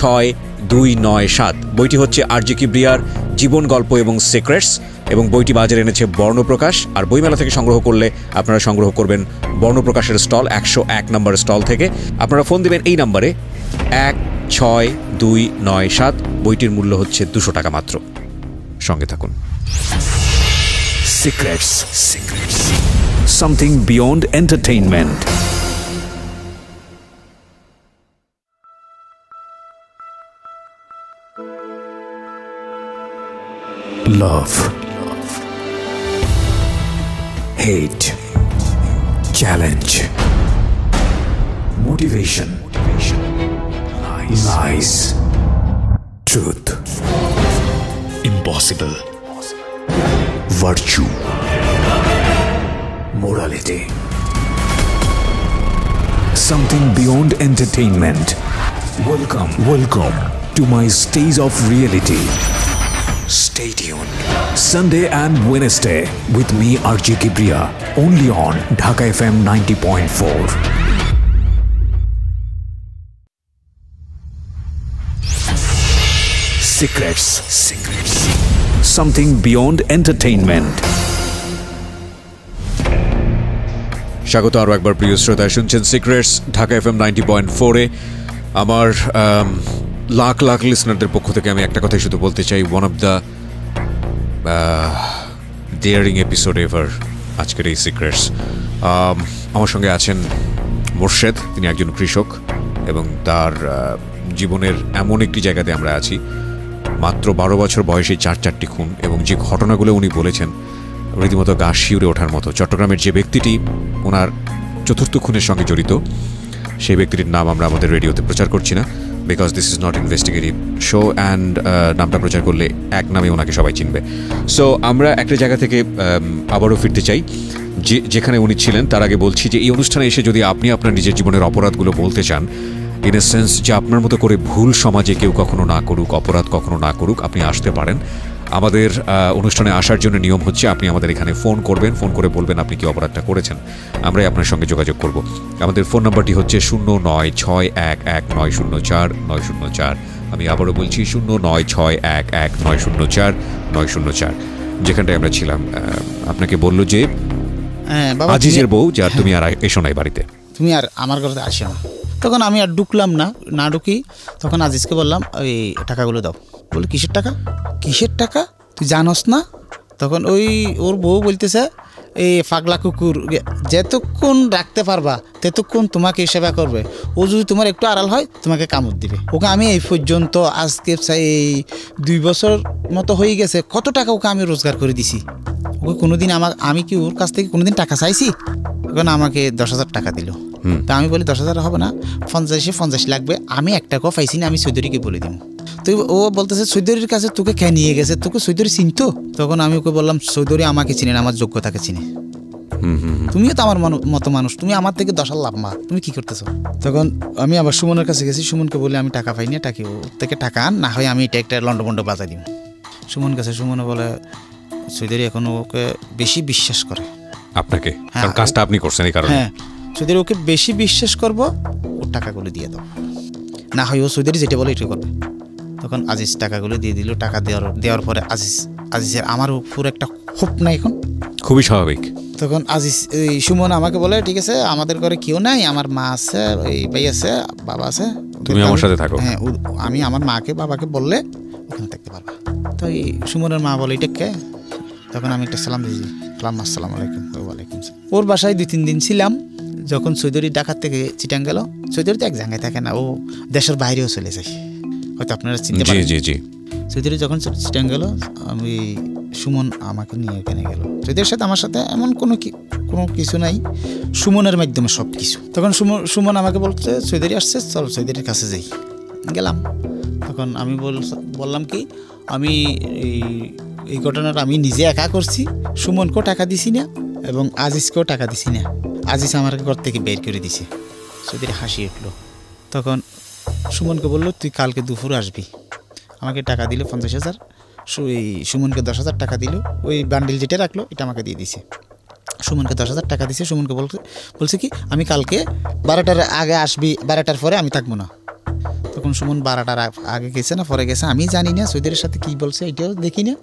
16297। বইটি হচ্ছে আরজে কিবরিয়ার জীবন গল্প এবং সিক্রেটস এবং বইটি বাজারে এনেছে বর্ণপ্রকাশ। আর বইমেলা থেকে সংগ্রহ করলে আপনারা সংগ্রহ করবেন বর্ণপ্রকাশের স্টল 101 নম্বর স্টল থেকে। আপনারা ফোন দেবেন এই নাম্বারে 16297। বইটির মূল্য হচ্ছে 200 টাকা মাত্র। সঙ্গে থাকুন। Secrets, secrets something beyond entertainment. Love, hate, challenge, motivation, lies, truth, impossible, virtue, morality, something beyond entertainment. Welcome to my stage of reality. Stay tuned Sunday and Wednesday with me RJ Kebria, only on Dhaka FM 90.4. Secrets something beyond entertainment. স্বাগত আরো একবার প্রিয় শ্রোতা, শুনছেন secrets Dhaka FM 90.4 এ। আমার লাখ লাখ লিসনারদের পক্ষ থেকে আমি একটা কথাই শুধু বলতে চাই, one of the daring episode ever আজকের এই সিক্রেটস। আমার সঙ্গে আছেন মোর্শেদ, তিনি একজন কৃষক এবং তার জীবনের এমন একটি জায়গাতে আমরা আছি। মাত্র 12 বছর বয়সে 4টি খুন এবং যে ঘটনাগুলো উনি বলেছেন রীতিমতো গা শিউরে ওঠার মতো। চট্টগ্রামের যে ব্যক্তিটি ওনার 4র্থ খুনের সঙ্গে জড়িত সেই ব্যক্তিটির নাম আমরা আমাদের রেডিওতে প্রচার করছি না, because this is not investigative show and নামটা প্রচার করলে এক নামে ওনাকে সবাই চিনবে। সো আমরা একটা জায়গা থেকে আবারও ফিরতে চাই যেখানে উনি ছিলেন। তার আগে বলছি যে এই অনুষ্ঠানে এসে যদি আপনি আপনার নিজের জীবনের অপরাধগুলো বলতে চান, ইন এ সেন্স যে আপনার মতো করে ভুল সমাজে কেউ কখনো না করুক, অপরাধ কখনো না করুক, আপনি আসতে পারেন। আমাদের অনুষ্ঠানে আসার জন্য নিয়ম হচ্ছে আপনি আমাদের এখানে ফোন করবেন, ফোন করে বলবেন আপনি কি অপরাধটা করেছেন, আমরাই আপনার সঙ্গে যোগাযোগ করব। আমাদের ফোন নাম্বারটি হচ্ছে 09611904904। আমি আবারও বলছি 09611904904। যেখানটায় আমরা ছিলাম, আপনাকে বললো যে আজিজের বউ যা তুমি আর এসো নাই বাড়িতে, তুমি আর আমার ঘরে আসো না। তখন আমি আর ঢুকলাম না, না ঢুকি তখন আজিজকে বললাম ওই টাকাগুলো দাও। বলে কিসের টাকা, কিসের টাকা তুই জানোস না? তখন ওই ওর বউ বলতেছে এই পাগলা কুকুর যতক্ষণ রাখতে পারবা ততক্ষণ তোমাকে সেবা করবে, ও যদি তোমার একটু আড়াল হয় তোমাকে কামড় দিবে। ওকে আমি এই পর্যন্ত আজকে এই 2 বছর মতো হয়ে গেছে কত টাকা ওকে আমি রোজগার করে দিছি। ওকে কোনোদিন আমি কি ওর কাছ থেকে কোনোদিন টাকা চাইছি? এখন আমাকে 10,000 টাকা দিল, তা আমি বলি 10,000 হবে না, 50 লাগবে। আমি 1 টাকাও পাইছি না, আমি চৌধুরীকে বলে দিব। তুই ও বলতেছে চৌধুরীর কাছে তোকে কে নিয়ে গেছে, তোকে চৌধুরী চিনতো? তখন আমি ওকে বললাম চৌধুরী আমাকে চিনে না, আমার যোগ্যতাকে চিনে। তুমিও তো আমার মতো মানুষ, তুমি আমার থেকে 10,000 লাভ মা, তুমি কি করতেছো? তখন আমি আবার সুমনের কাছে গেছি, সুমনকে বলি আমি টাকা পাই না, টাকি ওর থেকে টাকা আন, না হয় আমি এটা একটা লন্ডভন্ড বাজাই দিব সুমন কাছে। সুমনে বলে চৌধুরী এখন ওকে বেশি বিশ্বাস করে আপনাকে, কারণ কাজটা আপনি করছেন এই কারণে। হ্যাঁ, চৌধুরী ওকে বেশি বিশ্বাস করবো, ওর টাকাগুলো দিয়ে দাও, না হয় ও চৌধুরী যেটা বলে এটা করবে। তখন আজিজ টাকাগুলো দিয়ে দিল। টাকা দেওয়ার পরে আজিজের আমার পুরো একটা ক্ষোভ নাই, এখন খুবই স্বাভাবিক। তখন আজিজ এই সুমন আমাকে বলে ঠিক আছে আমাদের ঘরে কেউ নাই, আমার মা আছে, এই ভাই আছে, বাবা আছে, তুমি আমার সাথে থাকো। হ্যাঁ, আমি আমার মাকে বাবাকে বললে ওখানে থাকতে পারবা। তো এই সুমনের মা বলে এটা কে? তখন আমি একটা সালাম দিয়েছি, আসসালামু আলাইকুম। ওয়ালাইকুম আসসালাম। ওর বাসায় 2-3 দিন ছিলাম। যখন চৌধুরী ঢাকা থেকে চিটাং গেল, চৌধুরী তো এক জায়গায় থাকে না, ও দেশের বাইরেও চলে যায়। হয়তো আপনারা চিনতে পারেন। জি জি জি। চৈতির যখন চিটাং গেল আমি সুমন আমাকে নিয়ে ওখানে গেল, চৈতির সাথে আমার সাথে এমন কোনো কিছু নাই, সুমনের মাধ্যমে সব কিছু। তখন সুমন আমাকে বলছে চৈতির আসছে, চল চৈতির কাছে যাই। গেলাম, তখন আমি বললাম কি আমি এই ঘটনাটা আমি নিজে একা করছি, সুমনকেও টাকা দিছি না এবং আজিজকেও টাকা দিছি না, আজিজ আমার ঘর থেকে বের করে দিছে। চৈতির হাসি উঠলো, তখন সুমনকে বলল তুই কালকে দুপুর আসবি। আমাকে টাকা দিল 50,000, সুমনকে 10,000 টাকা দিল, ওই বান্ডিল যেটা রাখলো এটা আমাকে দিয়ে দিছে। সুমনকে 10,000 টাকা দিছে, সুমনকে বলছে কি আমি কালকে 12টার আগে আসবি, 12টার পরে আমি থাকবো না। তখন সুমন 12টার আগে গেছে না পরে গেছে আমি জানি না, চৈতির সাথে কি বলছে এটাও দেখি না।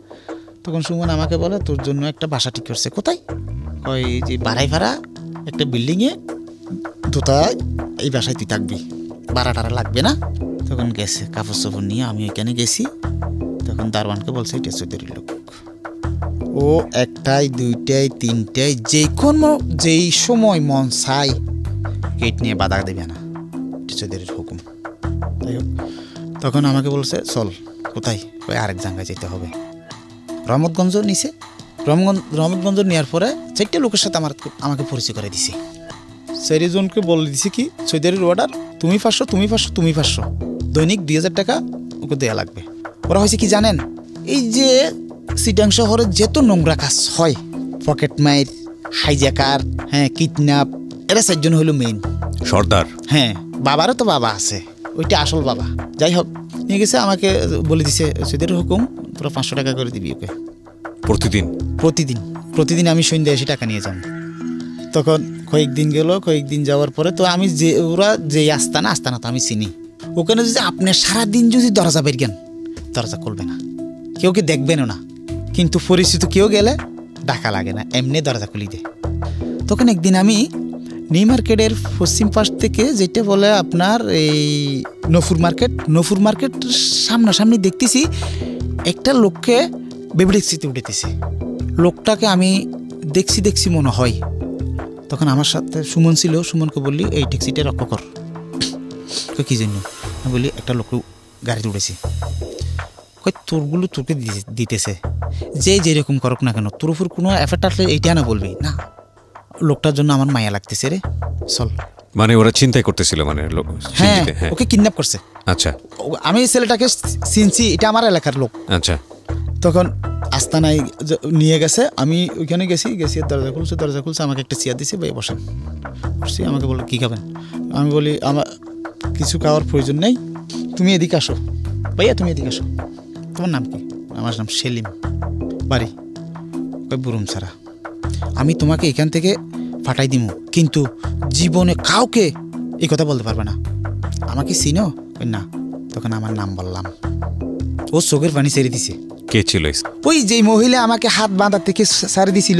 তখন সুমন আমাকে বলে তোর জন্য একটা বাসা ঠিক করছে। কোথায়? ওই যে বাড়াই ভাড়া একটা বিল্ডিংয়ে দোতায়, এই বাসায় তুই থাকবি, 12টার লাগবে না। তখন গেছে কাপড় চোপড় নিয়ে আমি ওইখানে গেছি, তখন দারোয়ানকে বলছে এটা চৈতির লোক, ও একটাই দুইটাই তিনটাই যে কোনো যেই সময় মন চাই গেট নিয়ে বাধা দেবে না, এটা চৈতির হুকুম। যাই হোক, তখন আমাকে বলছে চল। কোথায়? ওই আরেক জায়গায় যেতে হবে, রহমতগঞ্জ নিছে। রহমতগঞ্জ নেওয়ার পরে 4টা লোকের সাথে আমাকে পরিচয় করে দিছে। 4 জনকে বলে দিছে কি চৈতির অর্ডার, তুমি 500 তুমি 500 তুমি 500, দৈনিক 2000 টাকা ওকে দেওয়া লাগবে। ওরা হয়েছে কি জানেন, এই যে চিটাং শহরে যত নোংরা কাজ হয়, পকেট মাইর, হাইজ্যাকার, হ্যাঁ কিডন্যাপ, এরা 4 জন হলো মেইন সর্দার। হ্যাঁ, বাবারও তো বাবা আছে, ওইটা আসল বাবা। যাই হোক, নিয়ে গেছে আমাকে বলে দিছে চৈতির হুকুম তোরা 500 টাকা করে দিবি ওকে প্রতিদিন। প্রতিদিন আমি সন্ধ্যা 80 টাকা নিয়ে যাব। তখন কয়েকদিন গেল, কয়েকদিন যাওয়ার পরে তো আমি যে ওরা যে আস্তানা তো আমি চিনি, ওখানে যদি আপনি সারাদিন যদি দরজা বের গেন দরজা খুলবে না, কেউ কি দেখবেনও না, কিন্তু পরিচিত কেউ গেলে ডাকা লাগে না, এমনি দরজা খুলি দেয়। তখন একদিন আমি নিউ মার্কেটের পশ্চিম পাশ থেকে যেটা বলে আপনার এই নফুর মার্কেট সামনাসামনি দেখতেছি একটা লোককে বেবিডেক্সিতে উঠেতেছে। লোকটাকে আমি দেখছি মনে হয়। তখন আমার সাথে সুমন ছিল, সুমনকে বললি এই ট্যাক্সিটা রক্ষা কর। কী জন্য? আমি বলি একটা লোক গাড়িতে উঠেছে, কই তোরগুলো তোকে দিতেছে, যেরকম করুক না কেন তোর উপর কোনো এফেক্ট আসলে এইটা না বলবি না, লোকটার জন্য আমার মায়া লাগতেছে রে, চল। মানে ওরা চিন্তাই করতেছিল, মানে হ্যাঁ ওকে কিডন্যাপ করছে। আচ্ছা, আমি ছেলেটাকে চিনছি, এটা আমার এলাকার লোক। আচ্ছা, তখন আস্তানায় নিয়ে গেছে, আমি ওইখানে গেছি, দরজা খুলছে, আমাকে একটা চেয়ার দিছে, বই বসেন। বসছি, আমাকে বলল কী খাবেন? আমি বলি আমার কিছু খাওয়ার প্রয়োজন নেই, তুমি এদিকে আসো ভাইয়া, তুমি এদিকে আসো। তোমার নাম কি? আমার নাম সেলিম, বাড়ি বুরুম ছাড়া। আমি তোমাকে এখান থেকে ফাটাই দিব, কিন্তু জীবনে কাউকে এই কথা বলতে পারবে না। আমাকে চিনো? না। তখন আমার নাম বললাম, ও চোখের পানি ছেড়ে দিছে। কে ছিল? ওই যে মহিলা আমাকে হাত বাঁধা থেকে ছাড়ে দিছিল,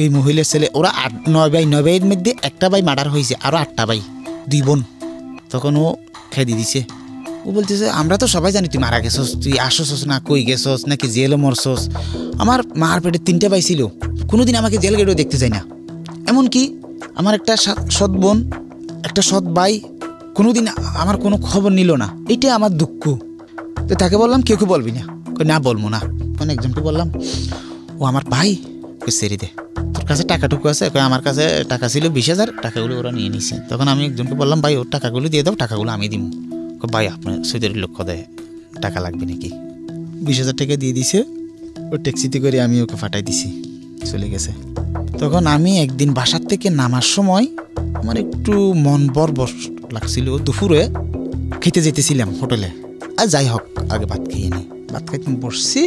এই মহিলার ছেলে। ওরা 9 ভাই, 9 ভাইয়ের মধ্যে একটা ভাই মার্ডার হয়েছে, আরও 8টা ভাই, 2 বোন। তখন ও খেদি দিছে, ও বলতেছে আমরা তো সবাই জানি তুই মারা গেছস, তুই আসছস না, কই গেছস নাকি জেলে মরছস। আমার মার পেটে 3টে ভাই ছিল, কোনোদিন আমাকে জেল গেটেও দেখতে যায় না, এমনকি আমার একটা 7 সৎ বোন, একটা 7 ভাই কোনোদিন আমার কোনো খবর নিল না, এটা আমার দুঃখ। তো তাকে বললাম কেউ বলবি না, না বলবো না। একজনকে বললাম ও আমার ভাই, ওই ছেড়ে দে, তোর কাছে টাকাটুকু আছে? আমার কাছে টাকা ছিল 20,000, টাকাগুলো ওরা নিয়ে নিছে। তখন আমি একজনকে বললাম ভাই ওর টাকাগুলো দিয়ে দাও, টাকাগুলো আমি দিব। ভাই আপনার চৈতির লোক, দেয় টাকা লাগবে নাকি? 20,000 টাকা দিয়ে দিছে, ও ট্যাক্সিতে করে আমি ওকে ফাটাই দিছি, চলে গেছে। তখন আমি একদিন বাসার থেকে নামার সময় আমার একটু মন বরবর লাগছিল, দুপুরে খেতে যেতেছিলাম হোটেলে, আর যাই হোক আগে ভাত খেয়ে নিই। ভাত খাইতে বসছি,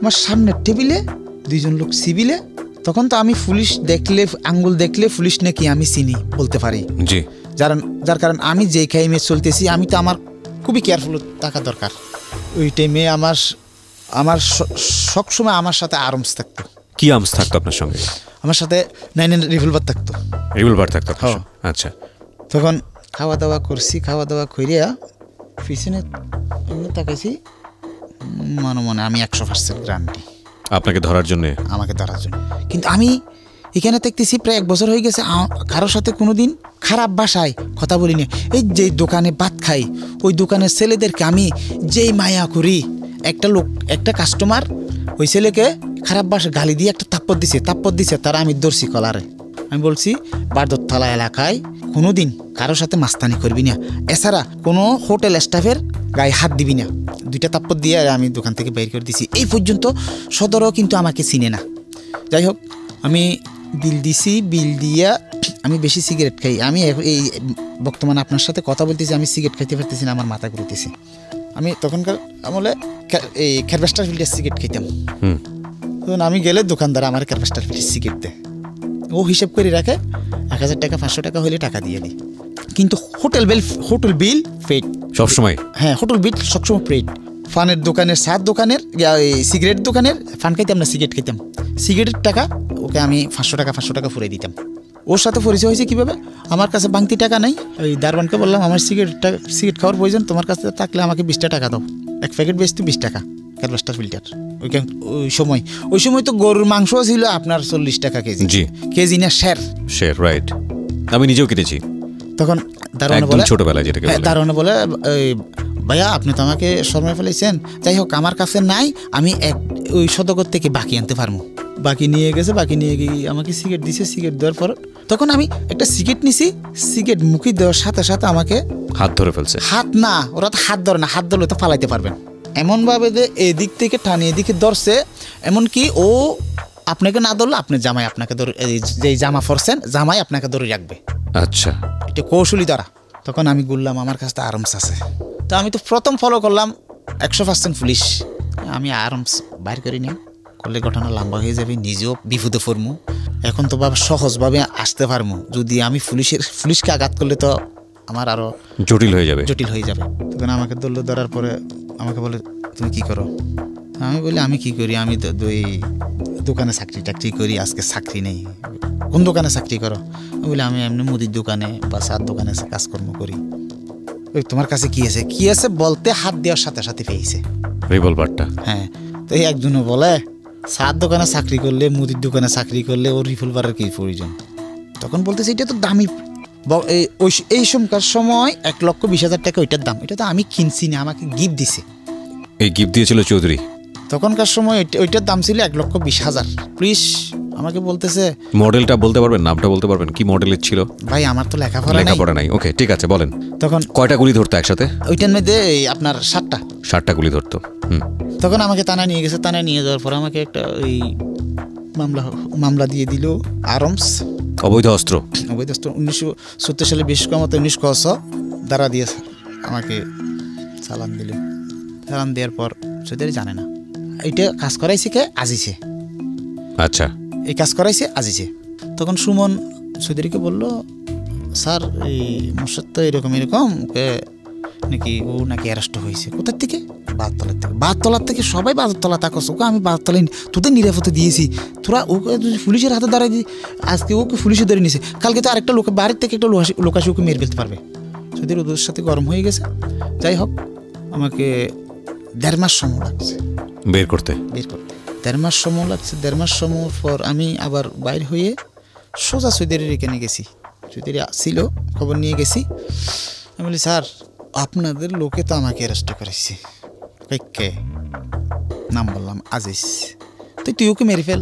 আমার সামনের টেবিলে 2জন লোক সিভিলে। তখন তো আমি পুলিশ দেখলে আঙ্গুল দেখলে পুলিশ নাকি আমি চিনি বলতে পারি, যার কারণ আমি যে টাইমে চলতেছি আমি তো আমার খুবই কেয়ারফুল থাকা দরকার। ওই টাইমে আমার সবসময় আমার সাথে আর্মস থাকতো। কি আর্মস থাকতো আপনার সঙ্গে? আমার সাথে 9mm রিভলভার থাকতো। আচ্ছা, তখন খাওয়া দাওয়া করিয়া পিছনে তাকাইছি, মনে আমি 100% গ্যারান্টি আপনাকে ধরার জন্য, আমাকে ধরার জন্য। কিন্তু আমি এখানে দেখতেছি প্রায় এক বছর হয়ে গেছে কারোর সাথে কোনোদিন খারাপ ভাষায় কথা বলিনি। এই যে দোকানে ভাত খাই ওই দোকানের ছেলেদেরকে আমি যেই মায়া করি, একটা লোক একটা কাস্টমার ওই ছেলেকে খারাপ ভাষা গালি দিয়ে একটা তাপ্পর দিছে, তারা আমি দর্শি কলারে। আমি বলছি বারদরতলা এলাকায় কোনোদিন কারোর সাথে মাস্তানি করবি না, এছাড়া কোনো হোটেল স্টাফের গায়ে হাত দিবি না। দুইটা তাপ্পর দিয়ে আমি দোকান থেকে বের করে দিছি। এই পর্যন্ত সদরও কিন্তু আমাকে চিনে না। যাই হোক, আমি বিল দিছি। বিল দিয়া আমি বেশি সিগারেট খাই। আমি এই বর্তমানে আপনার সাথে কথা বলতেছি, আমি সিগারেট খাইতে পারতেছি না, আমার মাথা ঘুরতেছে। আমি তখনকার আমলে এই ক্যারভেস্টার ফিল্ডের সিগারেট খাইতাম। তখন আমি গেলে দোকানদার আমার ক্যারভেস্টার ফিল্ডের সিগারেট দেয়, ও হিসেব করে রাখে 1000 টাকা 500 টাকা হলে টাকা দিয়ে দিই, কিন্তু হোটেল বিল পেড সবসময়। হ্যাঁ, হোটেল বিল সবসময় পেড। ফানের দোকানের সিগারেট দোকানের ফান খাইতাম না, সিগারেট খাইতাম। সিগারেটের টাকা ওকে আমি 500 টাকা ফুরিয়ে দিতাম। ওর সাথে পরিচয় হয়েছে কীভাবে? আমার কাছে বাংতি টাকা নেই, ওই দারবানকে বললাম আমার সিগারেট খাওয়ার প্রয়োজন, তোমার কাছে থাকলে আমাকে 20 টাকা দাও, এক প্যাকেট বেচতো 20 টাকা ক্যারভেস্টার ফিল্টার। ওই সময় তো গরুর মাংস ছিল আপনার 40 টাকা কেজি না শের, রাইট? আমি নিজেও কিনেছি তখন। দারোয়ান বলে, ভাইয়া আপনি তো আমাকে শর্মে ফেলেছেন, যাই হোক আমার কাছে নাই, আমি ওই সদগর থেকে বাকি আনতে পারবো। বাকি নিয়ে গেছে, বাকি নিয়ে গিয়ে আমাকে সিগারেট দিছে। সিগারেট দেওয়ার পর তখন আমি একটা সিগারেট নিছি, সিগারেট মুখে দেওয়ার সাথে সাথে আমাকে হাত ধরে ফেলছে। হাত না, ওরা তো হাত ধরে না, হাত ধরলে তো পালাইতে পারবেন, এমনভাবে যে এদিক থেকে টানি এদিকে ধরছে, এমনকি ও আপনাকে না ধরলে আপনার জামাই আপনাকে ধরে, যে জামা পরছেন জামাই আপনাকে ধরে রাখবে। আচ্ছা, এটা কৌশলী দ্বারা। তখন আমি গুললাম আমার কাছে তো আরামস আছে, তো আমি তো প্রথম ফলো করলাম 100% পুলিশ। আমি আরামস বাইর করি নি, করলে ঘটনা লম্বা হয়ে যাবে, নিজেও বিপদে পড়মু। এখন তো বাবা সহজভাবে আসতে পারমু, যদি আমি পুলিশকে আঘাত করলে তো আমার আরও জটিল হয়ে যাবে। তখন আমাকে ধরলো, ধরার পরে আমাকে বলে তুমি কি করো? আমি বলি আমি কি করি, আমি তো ওই দোকানে চাকরি করি, আজকে চাকরি নেই। কোন দোকানে চাকরি করো? আমি বলি আমি এমনি মুদির দোকানে বা চার দোকানে কাজকর্ম করি। ওই তোমার কাছে কি আছে বলতে হাত দেওয়ার সাথে সাথে পেয়েছে রিভলভারটা। হ্যাঁ, তো এই একজনও বলে চার দোকানে চাকরি করলে মুদির দোকানে চাকরি করলে ওর রিভলভারের কি প্রয়োজন? তখন বলতেছে এটা তো দামি, এই সময়কার সময় 1,20,000 টাকা ওইটার দাম, এটা তো আমি কিনছি না, আমাকে গিফট দিছে। এই গিফট দিয়েছিল চৌধুরী। তখনকার সময় ওইটার দাম ছিল 1,20,000। প্লিজ আমাকে বলতেছে মডেলটা বলতে পারবেন, নামটা বলতে পারবেন, কি মডেলের ছিল? ভাই আমার তো লেখাপড়া নাই। ওকে ঠিক আছে বলেন। তখন কয়টা গুলি ধরতো একসাথে? ওইটার মধ্যে আপনার 60টা গুলি ধরতো। তখন আমাকে থানায় নিয়ে গেছে। থানায় নিয়ে যাওয়ার পর আমাকে একটা ওই মামলা দিয়ে দিল, আর্মস, অবৈধ অস্ত্র 1970 সালে বিশ্বকর্মাতে 19 দ্বারা দিয়ে আমাকে চালান দিল। চালান দেওয়ার পর চৌধুরী জানে না এটা কাজ করাইছে কে, আজিছে। আচ্ছা, এই কাজ করাইছে আজিছে। তখন সুমন চৌধুরীকে বলল, স্যার এই মোর্শেদ তো এরকম নাকি ও নাকি অ্যারেস্ট হয়েছে। কোথার থেকে? বাহাতলার থেকে। সবাই বাহাতলা তাকস, ওকে আমি বাহাতলা তোদের নিরাপত্তা দিয়েছি, তোরা ওকে পুলিশের হাতে দাঁড়াই দিই, আজকে ওকে পুলিশে ধরে নিয়েছে, কালকে তো আরেকটা লোক বাড়ির থেকে একটা লোকাশি ওকে মেরে ফেলতে পারবে। চৌধুরী ওদের সাথে গরম হয়ে গেছে। যাই হোক, আমাকে 1.5 মাস সময় লাগছে বের করতে। 1.5 মাস সময় লাগছে। 1.5 মাস সময় পর আমি আবার বাইর হয়ে সোজা চৌধুরীর এখানে গেছি। চৌধুরী ছিল, খবর নিয়ে গেছি। আমি বলি স্যার আপনাদের লোকে তো আমাকে অ্যারেস্ট করেছে। কে? নাম বললাম, আজিজ। তুই ওকে মেরে ফেল,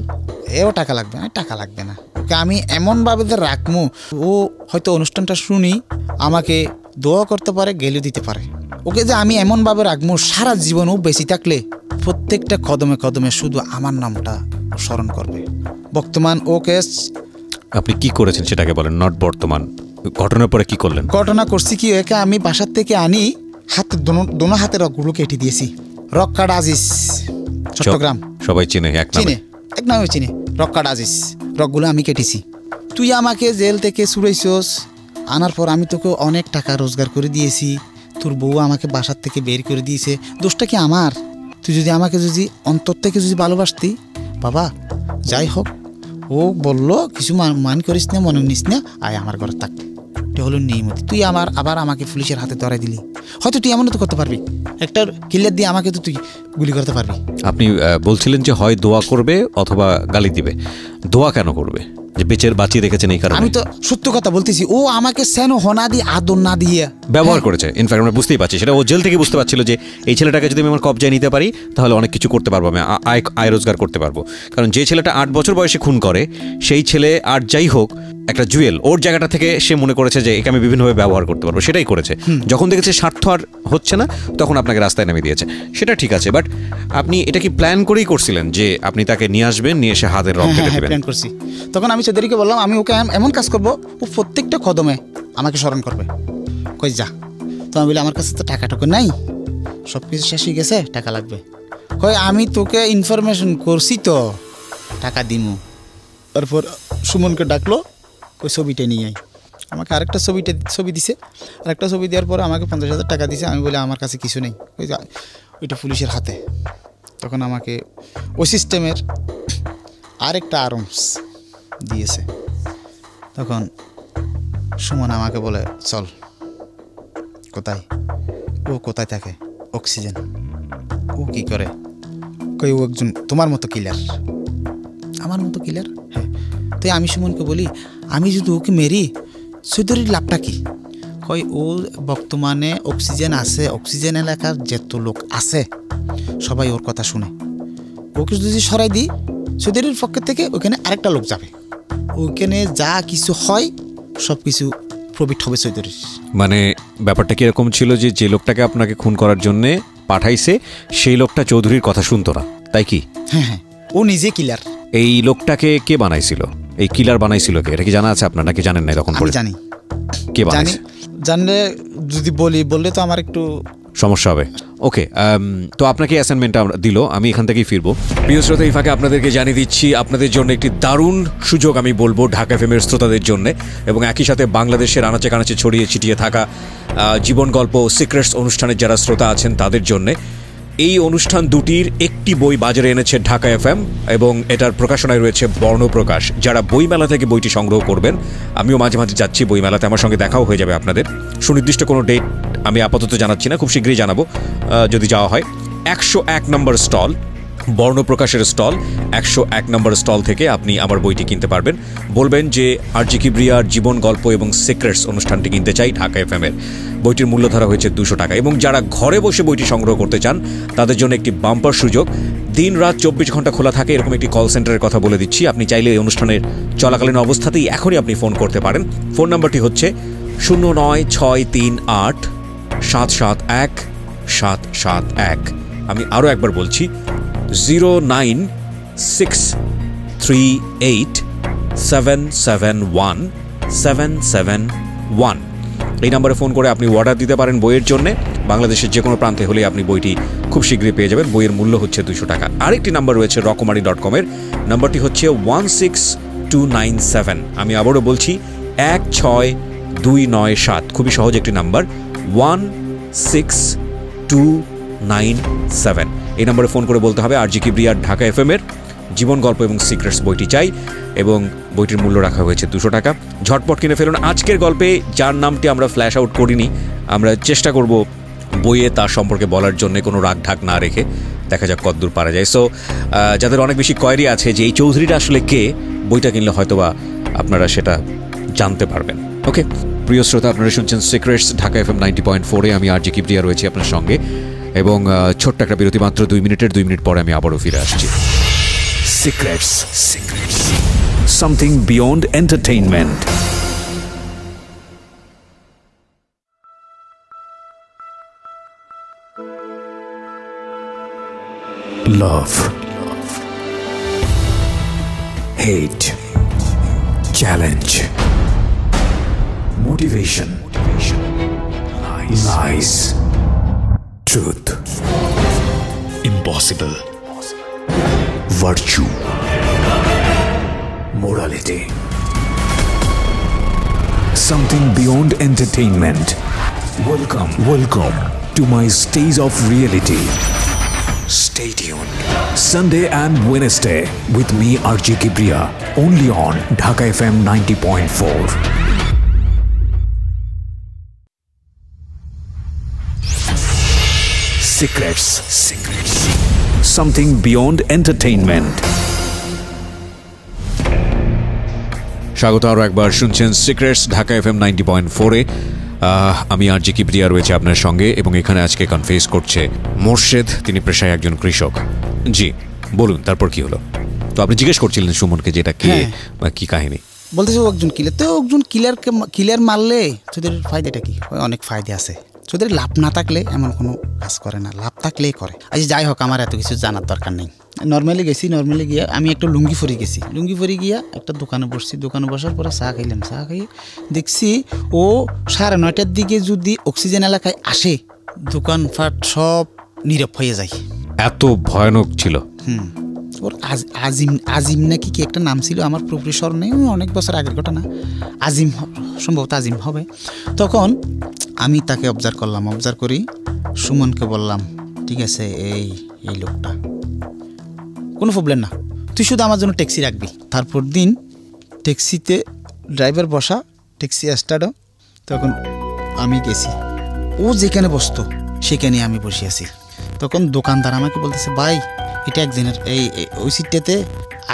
এও টাকা লাগবে না। টাকা লাগবে না, ওকে আমি এমনভাবে রাখবো ও হয়তো অনুষ্ঠানটা শুনি আমাকে দোয়া করতে পারে, গেলে দিতে পারে। ওকে যে আমি এমনভাবে রাখবো সারা জীবন ও বেঁচে থাকলে প্রত্যেকটা কদমে কদমে শুধু আমার নামটা স্মরণ করবে। বর্তমান ও কেস আপনি কি করেছেন সেটাকে বলেন, নট বর্তমান। ঘটনার পরে কি করলেন? ঘটনা করছি কি, একে আমি বাসার থেকে আনি, হাতে দোনো হাতে রকগুলো কেটে দিয়েছি। রক কার্ড আজিজ, চট্টগ্রাম, সবাই চিনে, এক নামে চিনে, রক কার্ড আজিজ। রকগুলো আমি কেটেছি। তুই আমাকে জেল থেকে ছুড়াইছস, আনার পর আমি তোকে অনেক টাকা রোজগার করে দিয়েছি, তোর বউ আমাকে বাসার থেকে বের করে দিয়েছে, দোষটা কি আমার? তুই যদি আমাকে অন্তর থেকে ভালোবাসতি বাবা। যাই হোক, ও বললো কিছু মান করিস না, মনে নিস না, আয় আমার ঘরে থাক। এটা হলো নিয়মতি। তুই আবার আমাকে পুলিশের হাতে ধরাই দিলি। হয়তো তুই এমনও তো করতে পারবি, একটা কিল্লার দিয়ে আমাকে তো তুই গুলি করতে পারবি। আপনি বলছিলেন যে হয় দোয়া করবে অথবা গালি দিবে, দোয়া কেন করবে? बेचের বাঁচিয়ে রেখেছেন এই কারণে। আমি তো সত্য কথা বলতেছি, ও আমাকে সেন হোনা দিয়ে আদর না দিয়ে ব্যবহার করেছে। ইনফ্যাক্ট আমরা বুঝতেই পারছি সেটা, ও জেল থেকে বুঝতে পারছিল যে এই ছেলেটাকে যদি আমি আমার কবজায় নিতে পারি তাহলে অনেক কিছু করতে পারবো, আমি আয় রোজগার করতে পারবো। কারণ যে ছেলেটা 8 বছর বয়সে খুন করে সেই ছেলে আর যাই হোক একটা জুয়েল, ওর জায়গাটা থেকে সে মনে করেছে যে একে আমি বিভিন্নভাবে ব্যবহার করতে পারবো, সেটাই করেছে। যখন দেখেছে স্বার্থ আর হচ্ছে না তখন আপনাকে রাস্তায় নামিয়ে দিয়েছে, সেটা ঠিক আছে। বাট আপনি এটা কি প্ল্যান করেই করছিলেন যে আপনি তাকে নিয়ে আসবেন, নিয়ে এসে হাতের রং কেটে দেবেন? প্ল্যান করছি। তখন আমি চৌধুরীকে বললাম আমি ওকে এমন কাজ করবো ও প্রত্যেকটা কদমে আমাকে স্মরণ করবে। কই যা, তো আমি বলি আমার কাছে তো টাকা টুকু নাই, সব কিছু শেষ হয়ে গেছে, টাকা লাগবে। কই আমি তোকে ইনফরমেশন করছি তো, টাকা দিমু। তারপর সুমনকে ডাকলো, ওই ছবিটা নিয়ে আই। আমাকে আরেকটা ছবি দিছে, আরেকটা ছবি দেওয়ার পরে আমাকে 50,000 টাকা দিছে। আমি বলি আমার কাছে কিছু নেই, ওইটা পুলিশের হাতে। তখন আমাকে ওই সিস্টেমের আরেকটা আর্মস দিয়েছে। তখন সুমন আমাকে বলে চল, কোথায় ও কোথায় থাকে, অক্সিজেন, ও কী করে? কই ও একজন তোমার মতো কিলার। আমার মতো কিলার? হ্যাঁ। তাই আমি সুমনকে বলি আমি যদি ওকে মেরি চৌধুরীর লাভটা কি? কই ও বর্তমানে অক্সিজেন আছে, অক্সিজেন এলাকার যত লোক আছে সবাই ওর কথা শুনে, ওকে যদি সরাই দিই চৌধুরীর পক্ষ থেকে ওখানে আরেকটা লোক যাবে, ওখানে যা কিছু হয় সব কিছু প্রফিট হবে চৌধুরীর। মানে ব্যাপারটা কি এরকম ছিল যে যে লোকটাকে আপনাকে খুন করার জন্যে পাঠাইছে সেই লোকটা চৌধুরীর কথা শুনতো না, তাই কি? হ্যাঁ হ্যাঁ, ও নিজে কিলার। এই লোকটাকে কে বানাইছিল, এই কিলার বানাইছিল কে, এটা কি জানা আছে আপনার নাকি জানেন না? তখন জানি কে বানাইছে, জানলে যদি বললে তো আমার একটু সমস্যা হবে। ওকে, তো আপনাকে অ্যাসাইনমেন্টটা দিল, আমি এখান থেকেই ফিরবো। প্রিয় শ্রোতা, এই ফাঁকে আপনাদেরকে জানিয়ে দিচ্ছি আপনাদের জন্য একটি দারুণ সুযোগ আমি বলবো ঢাকা এফএমের শ্রোতাদের জন্য, এবং একই সাথে বাংলাদেশের আনাচে কানাচে ছড়িয়ে ছিটিয়ে থাকা জীবন গল্প সিক্রেটস অনুষ্ঠানের যারা শ্রোতা আছেন তাদের জন্য। এই অনুষ্ঠান দুটির একটি বই বাজারে এনেছে ঢাকা এফএম এবং এটার প্রকাশনায় রয়েছে বর্ণপ্রকাশ। যারা বইমেলা থেকে বইটি সংগ্রহ করবেন, আমিও মাঝে মাঝে যাচ্ছি বইমেলাতে, আমার সঙ্গে দেখাও হয়ে যাবে আপনাদের। সুনির্দিষ্ট কোনো ডেট আমি আপাতত জানাচ্ছি না, খুব শীঘ্রই জানাবো যদি যাওয়া হয়। 101 নম্বর স্টল, বর্ণপ্রকাশের স্টল, 101 নম্বর স্টল থেকে আপনি আমার বইটি কিনতে পারবেন। বলবেন যে আরজি কিবরিয়ার জীবন গল্প এবং সিক্রেটস অনুষ্ঠানটি কিনতে চাই ঢাকা এফএমের। বইটির মূল্য ধরা হয়েছে 200 টাকা। এবং যারা ঘরে বসে বইটি সংগ্রহ করতে চান তাদের জন্য একটি বাম্পার সুযোগ। দিন রাত 24 ঘন্টা খোলা থাকে এরকম একটি কল সেন্টারের কথা বলে দিচ্ছি। আপনি চাইলে এই অনুষ্ঠানের চলাকালীন অবস্থাতেই এখনই আপনি ফোন করতে পারেন। ফোন নাম্বারটি হচ্ছে 09638 771 771। আমি আরও একবার বলছি 09638 771 771। এই নাম্বারে ফোন করে আপনি অর্ডার দিতে পারেন বইয়ের জন্যে। বাংলাদেশের যে কোনো প্রান্তে হলে আপনি বইটি খুব শীঘ্রই পেয়ে যাবেন। বইয়ের মূল্য হচ্ছে 200 টাকা। আরেকটি নাম্বার রয়েছে rokumari.com-এর, নাম্বারটি হচ্ছে 16297। আমি আবারও বলছি 16297, খুবই সহজ একটি নাম্বার, 16297। এই নাম্বারে ফোন করে বলতে হবে আরজি কিবরিয়ার ঢাকা এফএমের জীবন গল্প এবং সিক্রেটস বইটি চাই, এবং বইটির মূল্য রাখা হয়েছে 200 টাকা। ঝটপট কিনে ফেলুন। আজকের গল্পে যার নামটি আমরা ফ্ল্যাশ আউট করিনি, আমরা চেষ্টা করব বইয়ে তার সম্পর্কে বলার জন্য কোনো রাগ ঢাক না রেখে, দেখা যাক কতদূর পারা যায়। সো যাদের অনেক বেশি কোয়েরি আছে যে এই চৌধুরীটা আসলে কে, বইটা কিনলে হয়তোবা আপনারা সেটা জানতে পারবেন। ওকে প্রিয় শ্রোতা, আপনারা শুনছেন সিক্রেটস ঢাকা এফএম 90.4-এ। আমি আরজি কিবরিয়া রয়েছি আপনার সঙ্গে, এবং ছোট্ট একটা বিরতি মাত্র 2 মিনিটের। 2 মিনিট পরে আমি আবারও ফিরে আসছি। Secrets, secrets something beyond entertainment. Love, hate, challenge, motivation, lies, truth, impossible, virtue, morality, something beyond entertainment. Welcome to my stage of reality. Stay tuned Sunday and Wednesday with me RJ Kebria, only on Dhaka FM 90.4. Secrets, secrets, something beyond entertainment. स्वागत और एक बार सुनছেন secrets Dhaka FM 90.4 এ আমি RJ Kibria রয়েছে আপনার সঙ্গে এবং এখানে আজকে কনফেস করছে মোর্শেদ তিনি পেশায় একজন কৃষক জি বলুন তারপর কি হলো তো আপনি জিজ্ঞেস করছিলেন সুমনকে যে এটা কি বা কি কাহিনী বলতেছে একজন কিলার তো একজন কিলারকে কিলার মারলে তোদের फायदाটা কি অনেক फायदा আছে তোদের লাভ না থাকলে এমন কোনো কাজ করে না লাভ থাকলেই করে আজ যাই হোক আমার এত কিছু জানার দরকার নেই নরমালি গেছি নরমালি গিয়া আমি একটা লুঙ্গি পরে গেছি লুঙ্গি পরে গিয়া একটা দোকানে বসছি দোকানে বসার পরে চা খাইলাম চা খাইয়ে দেখছি ও 9:30টার দিকে যদি অক্সিজেন এলাকায় আসে দোকানপাট সব নীরব হয়ে যায় এত ভয়ানক ছিল ওর আজিম আজিম নাকি কি একটা নাম ছিল আমার পুরোপুরি স্মরণে অনেক বছর আগের ঘটনা আজিম সম্ভবত আজিম হবে তখন আমি তাকে অবজার্ভ করলাম অবজার্ভ করি সুমনকে বললাম ঠিক আছে এই এই লোকটা কোনো প্রবলেম না তুই শুধু আমার জন্য ট্যাক্সি রাখবি তারপর দিন ট্যাক্সিতে ড্রাইভার বসা ট্যাক্সি স্টার্টও তখন আমি গেছি ও যেখানে বসতো সেখানে আমি বসে আছি তখন দোকানদার আমাকে বলতেছে ভাই এটা একজনের এই ওই সিটটাতে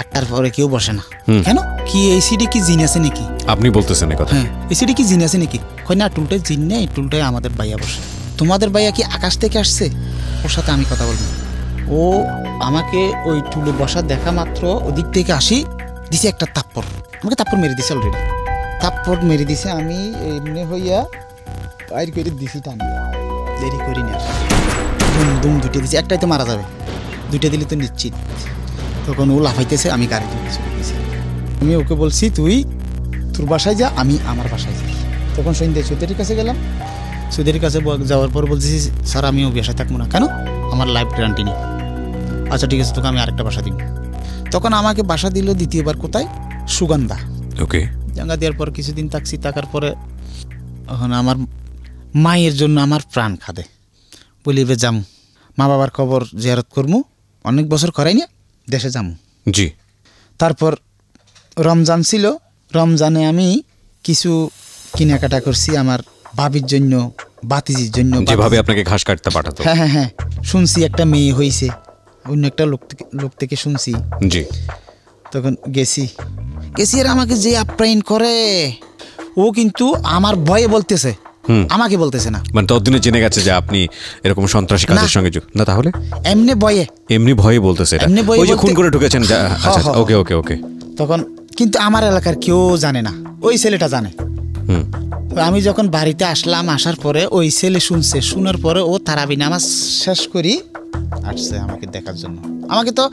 8টার পরে কেউ বসে না কেন কি এই সিটে কি জিন আছে নাকি আপনি বলতেছেন এই কথা হ্যাঁ এই সিটে কি জিন আছে নাকি কই না টুলটায় জিন নেই টুলটায় আমাদের ভাইয়া বসে তোমাদের ভাইয়া কি আকাশ থেকে আসছে ওর সাথে আমি কথা বলবো ও আমাকে ওই টুলে বসা দেখা মাত্র ওদিক থেকে আসি দিছে একটা থাপ্পড় আমাকে থাপ্পড় মেরে দিছে অলরেডি থাপ্পড় মেরে দিছে আমি এমনি হইয়া বাইর করে দিছি টান দেরি করি না দুম দুটে দিছি একটাই তো মারা যাবে দুইটা দিলে তো নিশ্চিত তখন ও লাফাইতেছে আমি গাড়ি চলে গেছি আমি ওকে বলছি তুই তোর বাসায় যা আমি আমার বাসায় যাই তখন সন্ধ্যা চৌধুরীর কাছে গেলাম চৌধুরীর কাছে যাওয়ার পর বলছি স্যার আমিও বাসায় থাকবো না কেন আমার লাইফ গ্যারান্টি নেই আচ্ছা ঠিক আছে তোকে আমি আরেকটা বাসা দিব তখন আমাকে বাসা দিল দ্বিতীয়বার কোথায় সুগন্ধা ওকে জাঙ্গা দেওয়ার পর কিছুদিন থাকছি থাকার পরে এখন আমার মায়ের জন্য আমার প্রাণ খাদে বলি বে যাম মা বাবার খবর জিয়ারত করবো অনেক বছর করাই না দেশে যাম জি তারপর রমজান ছিল রমজানে আমি কিছু কেনাকাটা করছি আমার ভাবির জন্য বাতিজির জন্য যেভাবে আপনাকে ঘাস কাটতে পাঠাতো হ্যাঁ হ্যাঁ হ্যাঁ শুনছি একটা মেয়ে হয়েছে অন্য একটা লোক থেকে শুনছি জি তখন গেছি গেছি আর আমাকে যে আপ্যায়ন করে ও কিন্তু আমার ভয়ে বলতেছে আমাকে বলতেছে না মানে ততদিনে জেনে গেছে যে আপনি এরকম সন্ত্রাসী কাজের সঙ্গে যুক্ত না তাহলে এমনি ভয়ে বলতেছে এটা ওই যে খুন করে ঢুকেছেন আচ্ছা ওকে ওকে ওকে তখন কিন্তু আমার এলাকার কেউ জানে না ওই ছেলেটা জানে আমি যখন বাড়িতে আসলাম আসার পরে ওই ছেলে শুনছে শোনার পরে ও তারাবি নামাজ শেষ করি আসছে আমাকে দেখার জন্য আমাকে তো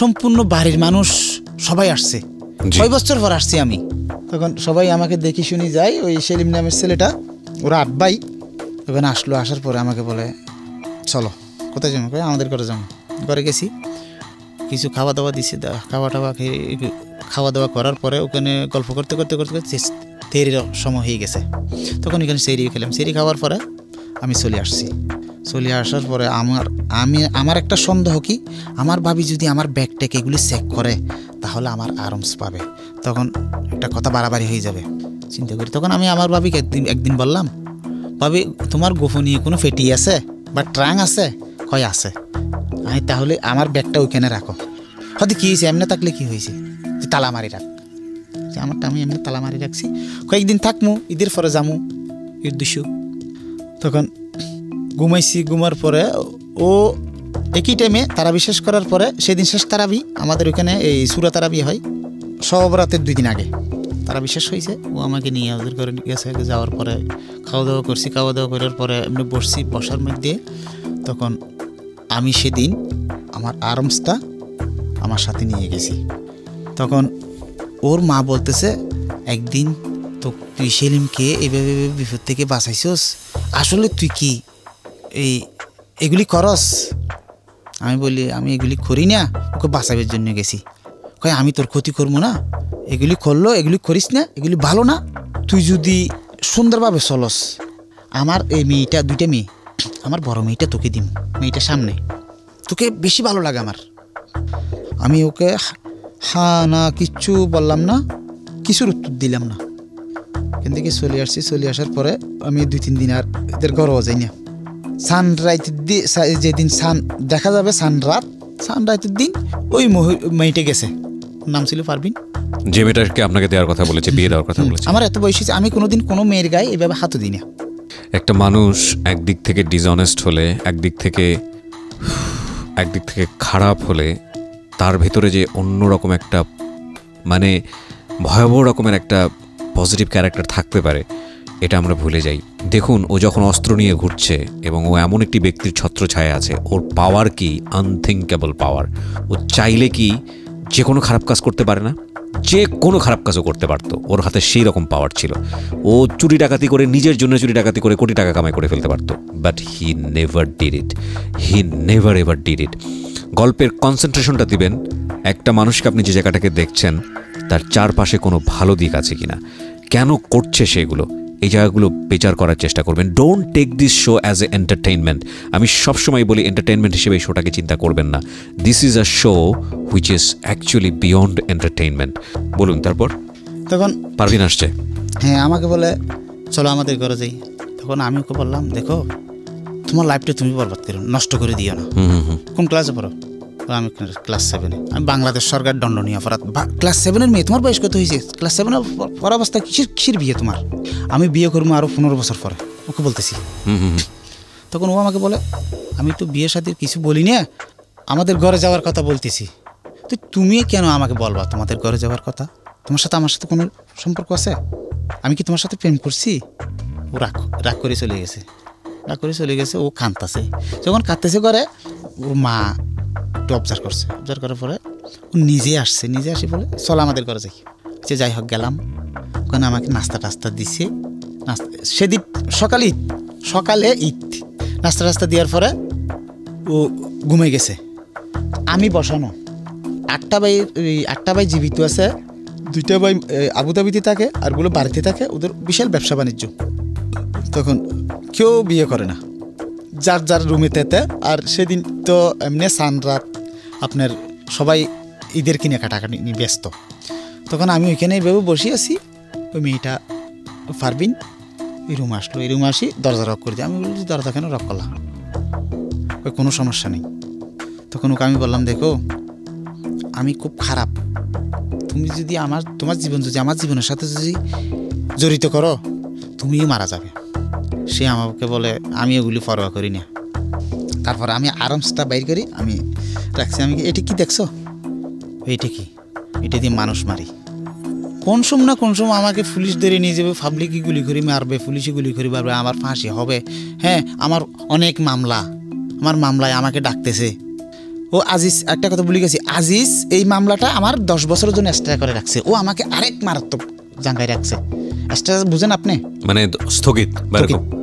সম্পূর্ণ বাড়ির মানুষ সবাই আসছে 6 বছর পর আসছি আমি তখন সবাই আমাকে দেখি শুনি যায় ওই সেলিম নামের ছেলেটা ওরা আব্বাই ওখানে আসলো আসার পরে আমাকে বলে চলো কোথায় যাবো আমাদের ঘরে যাবো ঘরে গেছি কিছু খাওয়া দাওয়া দিছি খাওয়া দাওয়া করার পরে ওখানে গল্প করতে করতে করতে তেরির সময় হয়ে গেছে তখন ওখানে সেরি খেলাম সেরি খাওয়ার পরে আমি চলে আসছি চলে আসার পরে আমার একটা সন্দেহ কি আমার ভাবি যদি আমার ব্যাগটাকে এগুলি চেক করে তাহলে আমার আরামস পাবে তখন একটা কথা বাড়াবাড়ি হয়ে যাবে চিন্তা করি তখন আমি আমার ভাবিকে একদিন বললাম ভাবি তোমার গোপনীয় কোনো ফেটি আছে বা ট্রাং আছে কয় আছে আমি তাহলে আমার ব্যাগটা ওইখানে রাখো হয়তো কী হয়েছে এমনি থাকলে কী হয়েছে যে তালামারি রাখ যে আমারটা আমি এমনি তালামারি রাখছি কয়েকদিন থাকমু ঈদের পরে যামু ঈদ দুশু তখন ঘুমাইছি ঘুমার পরে ও একই টাইমে তারাবি শেষ করার পরে সেদিন শেষ তারাবি আমাদের ওইখানে এই সূরা তারাবি হয় সব রাতের 2 দিন আগে তারা বিশেষ হয়েছে ও আমাকে নিয়ে ওদের ঘরে গেছে যাওয়ার পরে খাওয়া দাওয়া করছি খাওয়া দাওয়া করার পরে এমনি বসছি বসার মধ্যে তখন আমি সেদিন আমার আরামসটা আমার সাথে নিয়ে গেছি তখন ওর মা বলতেছে একদিন তো তুই সেলিমকে এভাবে বিপদ থেকে বাঁচাইছস আসলে তুই কি এই এগুলি করস আমি বলি আমি এগুলি করি না ওকে বাঁচাবের জন্য গেছি কয় আমি তোর ক্ষতি করবো না এগুলি করলো এগুলি করিস না এগুলি ভালো না তুই যদি সুন্দরভাবে চলস আমার এই মেয়েটা 2টা মেয়ে আমার বড় মেয়েটা তোকে দিম মেয়েটা সামনে তোকে বেশি ভালো লাগে আমার আমি ওকে হ্যাঁ না কিচ্ছু বললাম না কিছুর উত্তর দিলাম না এখান থেকে চলে আসছি চলে আসার পরে আমি 2-3 দিন আর এদের গরম যাই না সানরাইতের দিন যেদিন সান দেখা যাবে সানরাত সানরাইতের দিন ওই মেয়েটা গেছে নাম ছিল পারবিন যে মেয়েটাকে আপনাকে দেওয়ার কথা বলেছে, বিয়ে দেওয়ার কথা বলেছে, আমার এত বয়স হয়েছে, আমি কোনোদিন কোনো মেয়ের গায়ে এভাবে হাতও দিই না। একটা মানুষ একদিক থেকে ডিসঅনেস্ট হলে, একদিক থেকে খারাপ হলে, তার ভেতরে যে অন্যরকম একটা মানে ভয়াবহ রকমের একটা পজিটিভ ক্যারেক্টার থাকতে পারে, এটা আমরা ভুলে যাই। দেখুন, ও যখন অস্ত্র নিয়ে ঘুরছে এবং ও এমন একটি ব্যক্তির ছত্রছায়ায় আছে, ওর পাওয়ার কি আনথিঙ্কেবল পাওয়ার। ও চাইলে কি যে কোনো খারাপ কাজ করতে পারে না? যে কোনো খারাপ কাজও করতে পারতো, ওর হাতে সেই রকম পাওয়ার ছিল। ও চুরি ডাকাতি করে, নিজের জন্য চুরি ডাকাতি করে কোটি টাকা কামাই করে ফেলতে পারতো, but he never did it, he never ever did it. গল্পের কনসেন্ট্রেশনটা দিবেন একটা মানুষকে, আপনি যে জায়গাটাকে দেখছেন তার চারপাশে কোনো ভালো দিক আছে কিনা, কেন করছে সেগুলো, এই জায়গাগুলো বিচার করার চেষ্টা করবেন। Don't take this show as a entertainment. আমি সবসময় বলি এন্টারটেইনমেন্ট হিসেবে এই শোটাকে চিন্তা করবেন না। This is a show which is actually beyond entertainment. বলুন, তারপর তখন পারভিন আসছে, হ্যাঁ আমাকে বলে চলো আমাদের ঘরে যাই। তখন আমি ওকে বললাম, দেখো তোমার লাইফটা তুমি বরবাদ করো, নষ্ট করে দিও না। কোন ক্লাসে পড়ো? আমি ক্লাস সেভেনে। আমি বাংলাদেশ সরকার দণ্ডনীয় অপরাধ। ক্লাস সেভেনের মেয়ে, তোমার বয়স কত হয়েছে? ক্লাস সেভেনে পড়া অবস্থা কিসের বিয়ে তোমার? আমি বিয়ে করবো আরও 15 বছর পরে, ওকে বলতেছি। তখন ও আমাকে বলে, আমি তো বিয়ের সাথে কিছু বলি না, আমাদের ঘরে যাওয়ার কথা বলতেছি। তো তুমি কেন আমাকে বলবা তোমাদের ঘরে যাওয়ার কথা? তোমার সাথে আমার সাথে কোনো সম্পর্ক আছে? আমি কি তোমার সাথে প্রেম করছি? ও রাগ করে চলে গেছে। ও কাঁদতেছে। যখন কাঁদতেছে ঘরে, ওর মা একটু অবজার্ভ করছে। অবজার্ভ করার পরে ও নিজে আসি বলে চলো আমাদের ঘরে যাই। সে যাই হোক গেলাম, ওখানে আমাকে নাস্তা দিছে। সেদিন সকালে ঈদ নাস্তা দেওয়ার পরে ও ঘুমে গেছে। আমি বসানো 8টা ভাই জীবিত আছে, 2টা ভাই আবুধাবিতে থাকে আর ওগুলো বাড়িতে থাকে, ওদের বিশাল ব্যবসা বাণিজ্য। তখন কেউ বিয়ে করে না, যার রুমে তেতে। আর সেদিন তো এমনি সানরাত আপনার সবাই ঈদের কিনে কাটাকাটি ব্যস্ত। তখন আমি ওইখানে এইভাবে বসে আছি, ওই মেয়েটা পারবিন এই রুমে আসলো। এই রুমে আসি দরজা রক করে দিই। আমি বলছি দরজা কেন রক করলাম? ওই কোনো সমস্যা নেই। তখন ওকে আমি বললাম, দেখো আমি খুব খারাপ, তুমি যদি তোমার জীবন যদি আমার জীবনের সাথে যদি জড়িত করো তুমিও মারা যাবে। সে আমাকে বলে আমি ওগুলি পরোয়া করি না। তারপর আমি আরামসটা বাইর করি, আমি রাখছি। আমি এটা কি দেখছো? এইটা কি? এটা দিয়ে মানুষ মারি। কোন সময় আমাকে পুলিশ ধরে নিয়ে যাবে, পাবলিকই গুলি করে মারবে, পুলিশে গুলি করে মারবে, আমার ফাঁসি হবে। হ্যাঁ, আমার অনেক মামলা, আমার মামলায় আমাকে ডাকতেছে। ও আজিজ, একটা কথা বলে গেছি, আজিজ এই মামলাটা আমার 10 বছরের জন্য এক্সট্রা করে রাখছে। ও আমাকে আরেক মারাত্মক জায়গায় রাখছে। এক্সট্রা বুঝেন আপনি, মানে স্থগিত।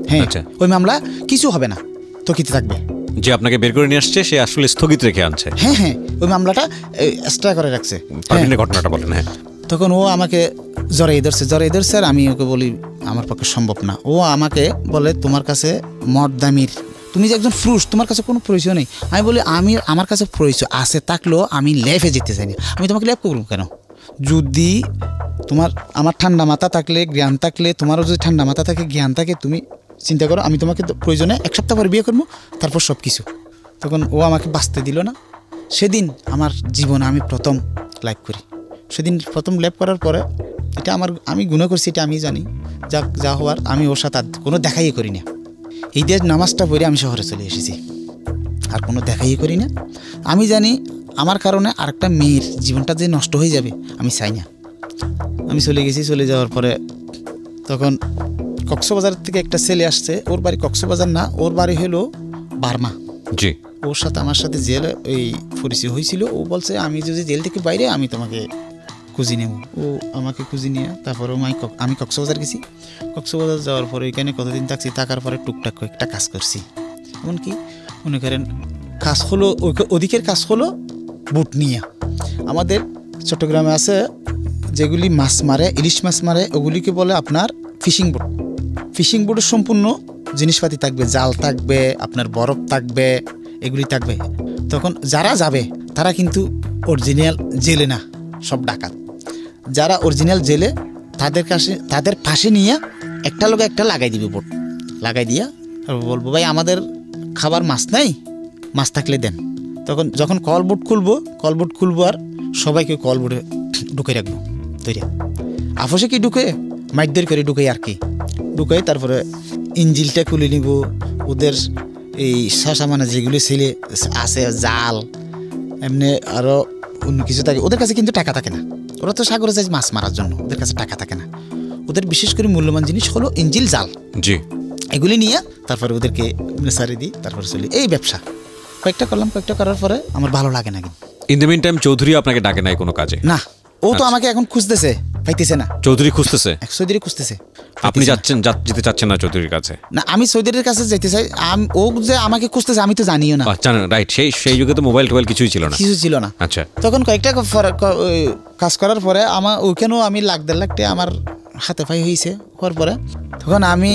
হ্যাঁ, ওই মামলা কিছু হবে না, স্থগিত থাকবে। যে আপনাকে বের করে নিয়ে আসছে সে আসলে স্থগিত রেখে আনছে। হ্যাঁ হ্যাঁ, ওই মামলাটা এক্সট্রা করে রাখছে। ঘটনাটা বলেন। হ্যাঁ, তখন ও আমাকে জড়াই ধরছে। আর আমি ওকে বলি আমার পক্ষে সম্ভব না। ও আমাকে বলে তোমার কাছে মদ দামির, তুমি যে একজন পুরুষ, তোমার কাছে কোনো পরিচয় নেই। আমি বলি আমার কাছে পরিচয় আছে, থাকলেও আমি লেফে যেতে চাই না। আমি তোমাকে লেফ করব কেন? যদি আমার ঠান্ডা মাথা থাকলে, জ্ঞান থাকলে, তোমারও যদি ঠান্ডা মাথা থাকে, জ্ঞান থাকে, তুমি চিন্তা করো। আমি তোমাকে প্রয়োজনে 1 সপ্তাহ পরে বিয়ে করবো, তারপর সব কিছু। তখন ও আমাকে বাঁচতে দিল না। সেদিন আমার জীবনে আমি প্রথম লাইভ করি। সেদিন প্রথম লাইভ করার পরে এটা আমি গুণ করছি, এটা আমি জানি। যা হওয়ার আমি ওর সাথে কোনো দেখাই করি না। ঈদের নামাজটা পড়ে আমি শহরে চলে এসেছি, আর কোনো দেখাই করি না। আমি জানি আমার কারণে আরেকটা মেয়ের জীবনটা যে নষ্ট হয়ে যাবে, আমি চাই না। আমি চলে গেছি। চলে যাওয়ার পরে তখন কক্সবাজার থেকে একটা ছেলে আসছে। ওর বাড়ি কক্সবাজার না, ওর বাড়ি হলো বার্মা। জি, ওর সাথে আমার সাথে জেলে এই পরিচয় হয়েছিল। ও বলছে আমি যদি জেল থেকে বাইরে, আমি তোমাকে খুঁজি নেব। ও আমাকে খুঁজি নিয়ে তারপরে আমি কক্সবাজার গেছি। কক্সবাজার যাওয়ার পরে এখানে কতদিন থাকছি। থাকার পরে টুকটাক কয়েকটা কাজ করছি। এমনকি মনে করেন কাজ হলো, ওদিকের কাজ হলো বুট নিয়ে। আমাদের চট্টগ্রামে আছে যেগুলি মাছ মারে, ইলিশ মাছ মারে, ওগুলিকে বলে আপনার ফিশিং বোট। ফিশিং বোটের সম্পূর্ণ জিনিসপাতি থাকবে, জাল থাকবে, আপনার বরফ থাকবে, এগুলি থাকবে। তখন যারা যাবে তারা কিন্তু অরিজিনাল জেলে না, সব ডাকাত। যারা অরিজিনাল জেলে তাদের পাশে নিয়ে একটা লোক একটা লাগাই দিবে বোট। লাগাই দিয়া বলবো, ভাই আমাদের খাবার মাছ নাই, মাছ থাকলে দেন। তখন যখন কল বোট খুলবো আর সবাইকে কল বোটে ঢুকে রাখবো। आपसे कि ढुके माइदर कर ढुके ढुके तरह इंजिलटा खुले निब उधर शशा माना जेगुली छेले आसे जाल एमने और अन्य किसी क्योंकि टाका थाके ना ওরা তো সাগরে যায় মাছ মারার জন্য, ওদের কাছে টাকা থাকে না। ওদের বিশেষ করে মূল্যবান জিনিস হলো ইঞ্জিল জাল। জি, এগুলি নিয়ে তারপরে ওদেরকে সারি দিই, তারপরে চলি এই ব্যবসা। কয়েকটা করলাম, কয়েকটা করার পরে আমার ভালো লাগে না। কিন্তু in the meantime Chowdhury আপনাকে ডাকে নাই কোনো কাজে? না, ও তো আমাকে এখন খুঁজতেছে, পাইতেছে না। চৌধুরী খুঁজতেছে? চৌধুরী খুঁজতেছে। আপনি যাচ্ছেন, যেতে চাচ্ছেন না চৌধুরীর কাছে? না, আমি চৌধুরীর কাছে যেতে চাই। ও যে আমাকে খুঁজতেছে আমি তো জানিও না। আচ্ছা, রাইট। সেই যুগে তো মোবাইল টোবাইল কিছুই ছিল না। কিছু ছিল না। আচ্ছা, তখন কয়েকটা কাজ করার পরে আমার ওইখানেও আমি লাখ দেড় লাখ টাকা আমার হাতে পাই হয়েছে। হওয়ার পরে তখন আমি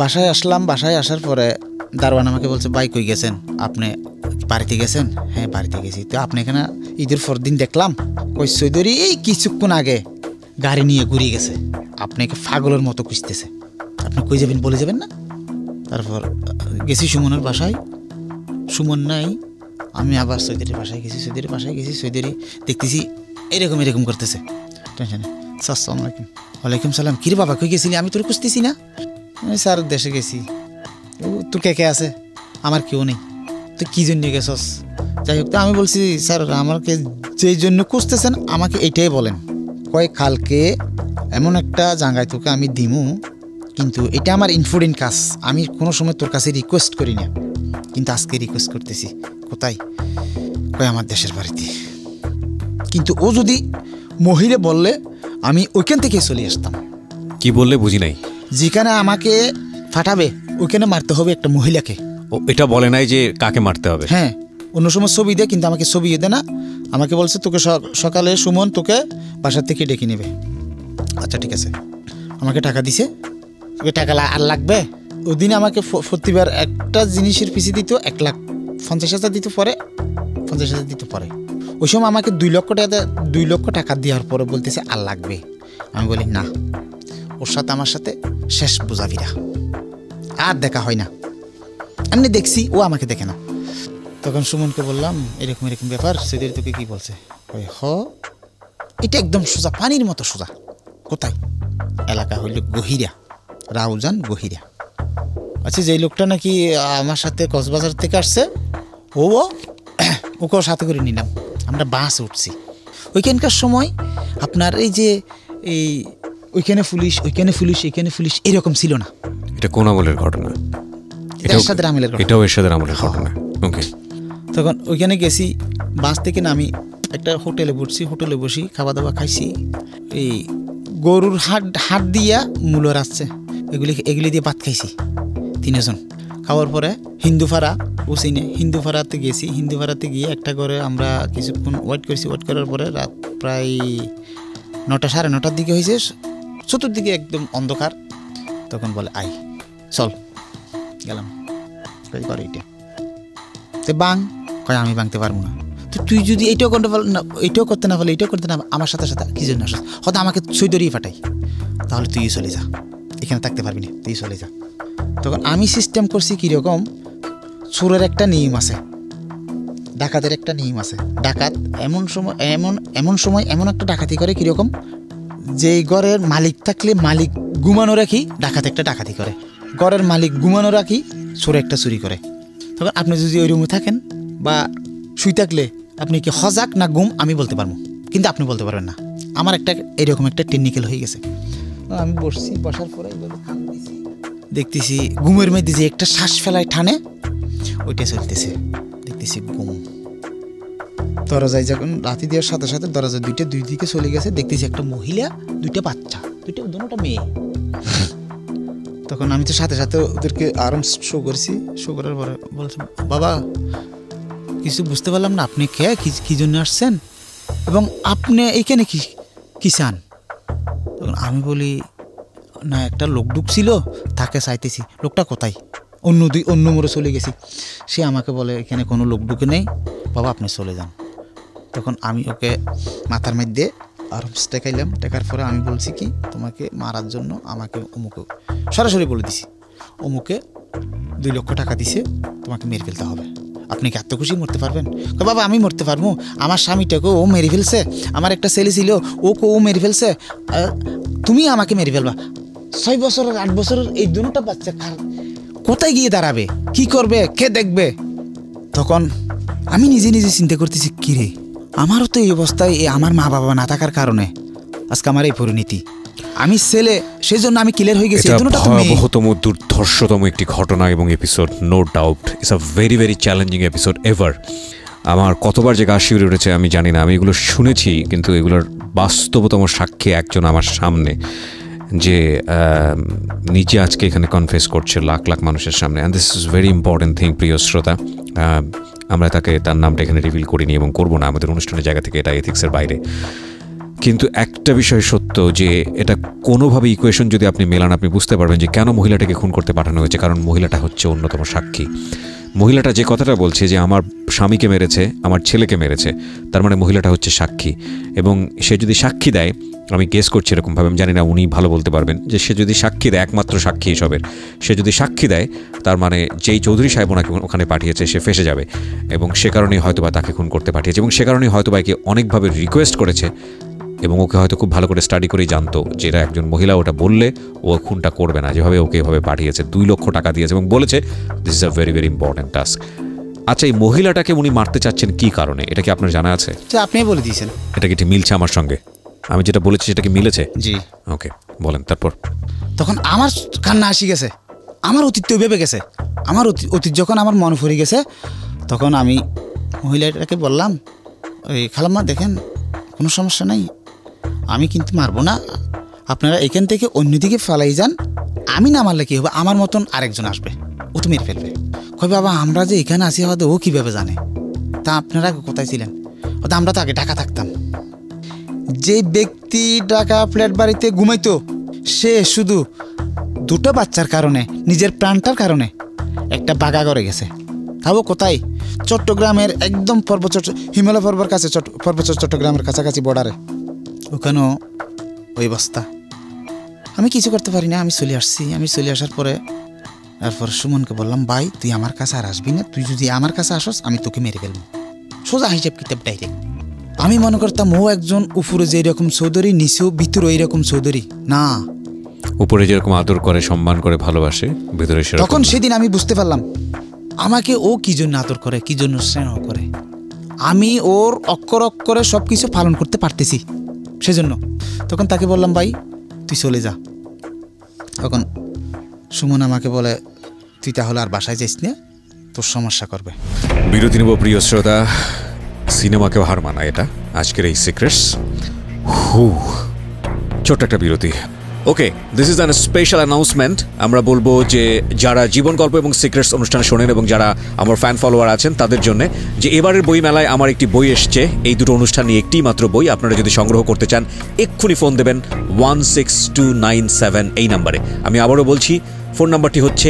বাসায় আসলাম। বাসায় আসার পরে দারোয়ান আমাকে বলছে, ভাই কই গেছেন আপনি? বাড়িতে গেছেন? হ্যাঁ, বাড়িতে গেছি। তো আপনি এখানে ঈদের পর দিন দেখলাম ওই চৌধুরী এই কিছুক্ষণ আগে গাড়ি নিয়ে ঘুরিয়ে গেছে, আপনাকে পাগলের মতো খুঁজতেছে, আপনি কই যাবেন বলে যাবেন না। তারপর গেছি সুমনের বাসায়, সুমন নাই। আমি আবার চৌধুরীর বাসায় গেছি, চৌধুরী দেখতেছি এরকম এরকম করতেছে। টেনশনে, স্যার আসসালামু আলাইকুম। ওয়ালাইকুম সালাম। কিরে বাবা কই গেছিলি? আমি তোর খুঁজতেছি না। আমি স্যার দেশে গেছি। ও তোর কে কে আছে? আমার কেউ নেই। তুই কী জন্য গেছস? যাই হোক, তো আমি বলছি স্যার আমাকে যেই জন্য খুঁজতেছেন আমাকে এইটাই বলেন। কয় কালকে এমন একটা জায়গায় তোকে আমি দিমু, কিন্তু এটা আমার ইম্পর্টেন্ট কাজ, আমি কোনো সময় তোর কাছে রিকোয়েস্ট করি না, কিন্তু আজকে রিকোয়েস্ট করতেছি। কোথায়? কয় আমার দেশের বাড়িতে। কিন্তু ও যদি মহিলা বললে আমি ওইখান থেকে চলে আসতাম। কি বললে বুঝি নাই? যেখানে আমাকে ফাটাবে ওইখানে মারতে হবে একটা মহিলাকে। ও এটা বলে নাই যে কাকে মারতে হবে? হ্যাঁ, অন্য সময় ছবি দেয়, কিন্তু আমাকে ছবি দেয় না। আমাকে বলছে তোকে সকালে সুমন তোকে বাসার থেকে ডেকে নেবে। আচ্ছা ঠিক আছে। আমাকে টাকা দিছে। তোকে টাকা আর লাগবে? ওদিন আমাকে প্রতিবার একটা জিনিসের পিছিয়ে দিত 1,50,000 দিত, পরে 50,000 দিত। পরে ওই সময় আমাকে 2,00,000 টাকা দেওয়ার পরে বলতেছে আর লাগবে। আমি বলি না, ওর সাথে আমার সাথে শেষ বোঝাবিরা, আর দেখা হয় না। এমনি দেখছি, ও আমাকে দেখে না। তখন সুমনকে বললাম এরকম এরকম ব্যাপার, সেদের তোকে কী বলছে? হ, এটা একদম সোজা, পানির মতো সোজা। কোথায়? এলাকা হইল গহিরা, রাউজান গহিরা। আচ্ছা, যেই লোকটা নাকি আমার সাথে কক্সবাজার থেকে আসছে, ওকেও সাথে করে নিলাম। আমরা বাস উঠছি। ওইখানকার সময় আপনার এই যে এই ওইখানে পুলিশ, ওইখানে পুলিশ, এখানে পুলিশ, এরকম ছিল না। এটা কোন আমলের ঘটনা? এটাও এরশাদের আমলের ঘটনা। ওকে, তখন ওইখানে গেছি। বাস থেকে নামি একটা হোটেলে বসছি। হোটেলে বসি, খাওয়া দাওয়া খাইছি। এই গরুর হাট দিয়া মূলর আসছে, এগুলি দিয়ে ভাত খাইছি তিনজন। খাওয়ার পরে হিন্দুপাড়া উচিনে হিন্দুপাড়াতে গেছি। হিন্দুপাড়াতে গিয়ে একটা ঘরে আমরা কিছুক্ষণ ওয়েট করেছি। ওয়েট করার পরে রাত প্রায় 9টা, 9:30 দিকে হয়েছে। চতুর্দিকে একদম অন্ধকার। তখন বলে আই চল, গেলাম। এইটা তো বাং। কয় আমি বাংতে পারবো না। তো তুই যদি এইটাও করতে পারল না, এইটাও করতে না পারলে, এইটাও করতে না, আমার সাথে সাথে কি জন্য আসা? হয়তো আমাকে চৌধুরী ফাটাই, তাহলে তুই চলে যা, এখানে থাকতে পারবি না, তুই চলে যা। তখন আমি সিস্টেম করছি কীরকম। চোরের একটা নিয়ম আছে, ডাকাতের একটা নিয়ম আছে। ডাকাত এমন সময় এমন একটা ডাকাতি করে কীরকম, যে ঘরের মালিক থাকলে মালিক ঘুমানো রাখি, ডাকাত একটা ডাকাতি করে। ঘরের মালিক ঘুমানো রাখি, চোরে একটা চুরি করে। তখন আপনি যদি ওই রুমে থাকেন বা শুই থাকলে আপনি কি সজাগ না ঘুম আমি বলতে পারবো, কিন্তু আপনি বলতে পারবেন না। আমার একটা এরকম একটা টেকনিক্যাল হয়ে গেছে। আমি বসছি, বসার পরে দেখতেছি ঘুমের মধ্যে যে একটা শ্বাস ফেলায় ঠানে, ওইটা চলতেছে। দেখতেছি ঘুম। দরজায় যখন রাতি দেওয়ার সাথে সাথে দরজা দুই দিকে চলে গেছে। দেখতেছি একটা মহিলা, দুইটা বাচ্চা, দুটা মেয়ে। তখন আমি তো সাথে সাথে ওদেরকে আরাম শো করছি। শো করার পরে বলছি বাবা কিছু বুঝতে পারলাম না, আপনি কে, কী জন্য আসছেন, এবং আপনি এইখানে কী চান? তখন আমি বলি না, একটা লোক ঢুকছিল তাকে চাইতেছি। লোকটা কোথায়? অন্য মোড়ে চলে গেছি। সে আমাকে বলে এখানে কোনো লোক ঢুকে নেই বাবা, আপনি চলে যান। তখন আমি ওকে মাথার মধ্যে আরামস টেকাইলাম। টেকার পরে আমি বলছি কি তোমাকে মারার জন্য আমাকে অমুকে সরাসরি বলে দিছি, অমুকে 2,00,000 টাকা দিছে, তোমাকে মেরে ফেলতে হবে। আপনি কি এত খুশি মরতে পারবেন? কয় বাবা আমি মরতে পারবো, আমার স্বামীটাকে ও মেরে ফেলছে, আমার একটা ছেলে ছিল ও মেরে ফেলছে, তুমি আমাকে মেরে ফেলবা। 6 বছরের 8 বছরের এই দুটা বাচ্চা কার কোথায় গিয়ে দাঁড়াবে, কি করবে, কে দেখবে? তখন আমি নিজে নিজে চিন্তা করতেছি কি রে আমারও তো এই অবস্থায় আমার মা বাবা না থাকার কারণে আজকে আমার এই পরিণতি। আমি ছেলে সেই জন্য আমি ক্লিয়ার হয়ে গেছি। ভয়াবহতম দুর্ধর্ষতম একটি ঘটনা এবং episode, no doubt it's a very very challenging episode ever. আমার কতবার যে গা শিউরে উঠেছে আমি জানি না, আমি এগুলো শুনেছি কিন্তু এগুলোর বাস্তবতম সাক্ষী একজন আমার সামনে, যে নিজে আজকে এখানে কনফেস করছে লাখ লাখ মানুষের সামনে। And this is very important thing প্রিয় শ্রোতা, আমরা তার নামটা এখানে রিভিল করিনি এবং করবো না আমাদের অনুষ্ঠানের জায়গা থেকে, এটা এথিক্সের বাইরে। কিন্তু একটা বিষয় সত্য যে এটা কোনোভাবে ইকুয়েশন যদি আপনি মেলান আপনি বুঝতে পারবেন যে কেন মহিলাটাকে খুন করতে পাঠানো হয়েছে, কারণ মহিলাটা হচ্ছে অন্যতম সাক্ষী। মহিলাটা যে কথাটা বলছে যে আমার স্বামীকে মেরেছে, আমার ছেলেকে মেরেছে, তার মানে মহিলাটা হচ্ছে সাক্ষী। এবং সে যদি সাক্ষী দেয়, আমি গেস করছি এরকমভাবে, আমি জানি না, উনি ভালো বলতে পারবেন, যে সে যদি সাক্ষী দেয়, একমাত্র সাক্ষী হিসাবের সে যদি সাক্ষী দেয়, তার মানে যেই চৌধুরী সাহেব ওনাকে ওখানে পাঠিয়েছে সে ফেসে যাবে এবং সে কারণেই হয়তোবা তাকে খুন করতে পাঠিয়েছে এবং সে কারণেই হয়তোবা একে অনেকভাবে রিকোয়েস্ট করেছে এবং ওকে হয়তো খুব ভালো করে স্টাডি করেই জানতো যে এটা একজন মহিলা, ওটা বললে ও খুনটা করবে না, যেভাবে ওকে এভাবে পাঠিয়েছে। 2 লক্ষ টাকা দিয়েছে এবং বলেছে this is a very very important task. আচ্ছা, এই মহিলাটাকে উনি মারতে চাচ্ছেন কি কারণে, এটা কি আপনার জানা আছে? আপনি বলে দিয়েছেন, এটা কি ঠিক মিলছে আমার সঙ্গে, আমি যেটা বলেছি সেটা কি মিলেছে? জি, ওকে বলেন। তারপর তখন আমার কান্না আসি গেছে, আমার অতীত ভেবে গেছে, আমার অতীত যখন আমার মনে পড়ে গেছে তখন আমি মহিলাটাকে বললাম, ওই খালাম্মা দেখেন কোনো সমস্যা নাই, আমি কিন্তু মারবো না, আপনারা এখান থেকে অন্যদিকে ফেলাই যান, আমি না মারলে কী হবে, আমার মতন আরেকজন আসবে ও তো মেরে ফেলবে। কয় বাবা আমরা যে এখানে আসি হয়তো ও কীভাবে জানে, তা আপনারা কোথায় ছিলেন? হয়তো আমরা তো আগে ঢাকা থাকতাম। যে ব্যক্তি ঢাকা ফ্ল্যাট বাড়িতে ঘুমাইতো সে শুধু 2 বাচ্চার কারণে, নিজের প্রাণটার কারণে একটা বাঘা করে গেছে। তাও কোথায়, চট্টগ্রামের একদম হিমালয় পর্বর কাছে, চট্টগ্রামের কাছাকাছি বর্ডারে, ওখানেও ওই অবস্থা। আমি কিছু করতে পারি না, আমি চলে আসছি। আমি চলে আসার পরে তারপর সুমনকে বললাম, ভাই তুই আমার কাছে আর আসবি না, তুই যদি আমার কাছে আসস আমি তোকে মেরে ফেলবো, সোজা হিসাব কিতাব ডাইরেক্ট। আমি মনে করতাম ও একজন উপরে যেরকম চৌধুরী নিচেও ভিতরে এইরকম চৌধুরী না, উপরে যেরকম আদর করে সম্মান করে ভালোবাসে ভিতরে সেরকম। তখন সেদিন আমি বুঝতে পারলাম আমাকে ও কি জন্য আদর করে, কি জন্য স্নেহ করে, আমি ওর অক্ষর অক্ষরে সব কিছু পালন করতে পারতেছি সেজন্য। তখন তাকে বললাম ভাই তুই চলে যা। তখন সুমন আমাকে বলে তুই তাহলে আর বাসায় যাইস না, তোর সমস্যা করবে। বিরতি নেব প্রিয় শ্রোতা, সিনেমাকেও হার মানা এটা আজকের এই সিক্রেটস। ছোট্ট একটা বিরতি, okay. This is an special announcement, আমরা বলবো যে যারা জীবন গল্প এবং সিক্রেটস অনুষ্ঠান শোনেন এবং যারা আমার ফ্যান ফলোয়ার আছেন তাদের জন্য যে এবারের বই মেলায় আমার একটি বই এসছে। এই দুটো অনুষ্ঠান নিয়ে একটি মাত্র বই, আপনারা যদি সংগ্রহ করতে চান এক্ষুনি ফোন দেবেন 16297 এই নাম্বারে। আমি আবারও বলছি, ফোন নাম্বারটি হচ্ছে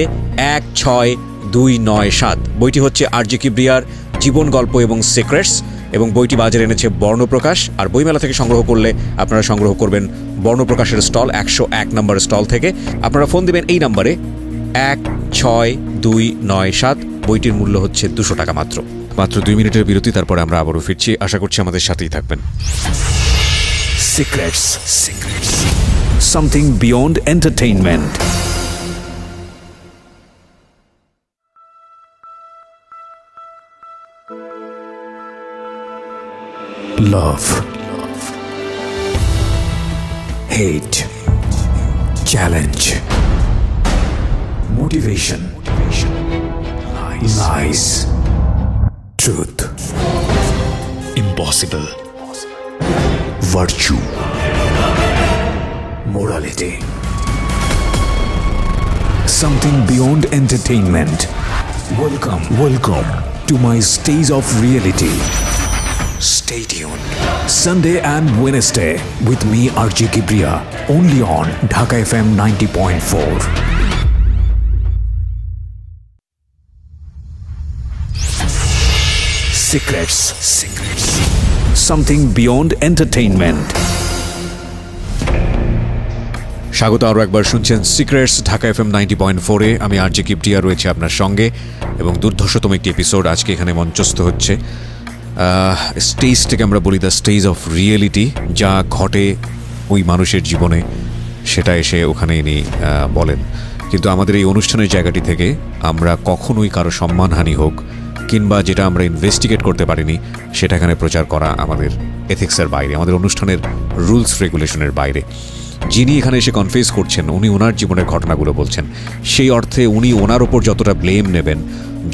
16297। বইটি হচ্ছে আরজে কিবরিয়ার জীবন গল্প এবং সিক্রেটস এবং বইটি বাজারে এনেছে বর্ণপ্রকাশ। আর বইমেলা থেকে সংগ্রহ করলে আপনারা সংগ্রহ করবেন বর্ণপ্রকাশের স্টল 101 নম্বর স্টল থেকে। আপনারা ফোন দেবেন এই নাম্বারে 16297। বইটির মূল্য হচ্ছে 200 টাকা মাত্র। 2 মিনিটের বিরতি, তারপরে আমরা আবারও ফিরছি, আশা করছি আমাদের সাথেই থাকবেন। Secrets, secrets something beyond entertainment. Love, hate, challenge, motivation, lies, truth, impossible, virtue, morality, something beyond entertainment. Welcome to my stage of reality. Stay tuned Sunday and Wednesday with me RJ Kebria, only on Dhaka FM 90.4. Secrets something beyond entertainment. स्वागत और एक बार सुनছেন secrets Dhaka FM 90.4 এ আমি RJ Kibria রয়েছে আপনার সঙ্গে এবং দুর্ধর্ষতম একটি এপিসোড আজকে এখানে মঞ্চস্থ হচ্ছে স্টেজটাকে আমরা বলি দ্য স্টেজ অফ রিয়েলিটি যা ঘটে ওই মানুষের জীবনে সেটা এসে ওখানে ইনি বলেন কিন্তু আমাদের এই অনুষ্ঠানের জায়গাটি থেকে আমরা কখনোই কারো সম্মানহানি হোক কিংবা যেটা আমরা ইনভেস্টিগেট করতে পারিনি সেটা এখানে প্রচার করা আমাদের এথিক্সের বাইরে আমাদের অনুষ্ঠানের রুলস রেগুলেশনের বাইরে যিনি এখানে এসে কনফেস করছেন উনি ওনার জীবনের ঘটনাগুলো বলছেন সেই অর্থে উনি ওনার উপর যতটা ব্লেম নেবেন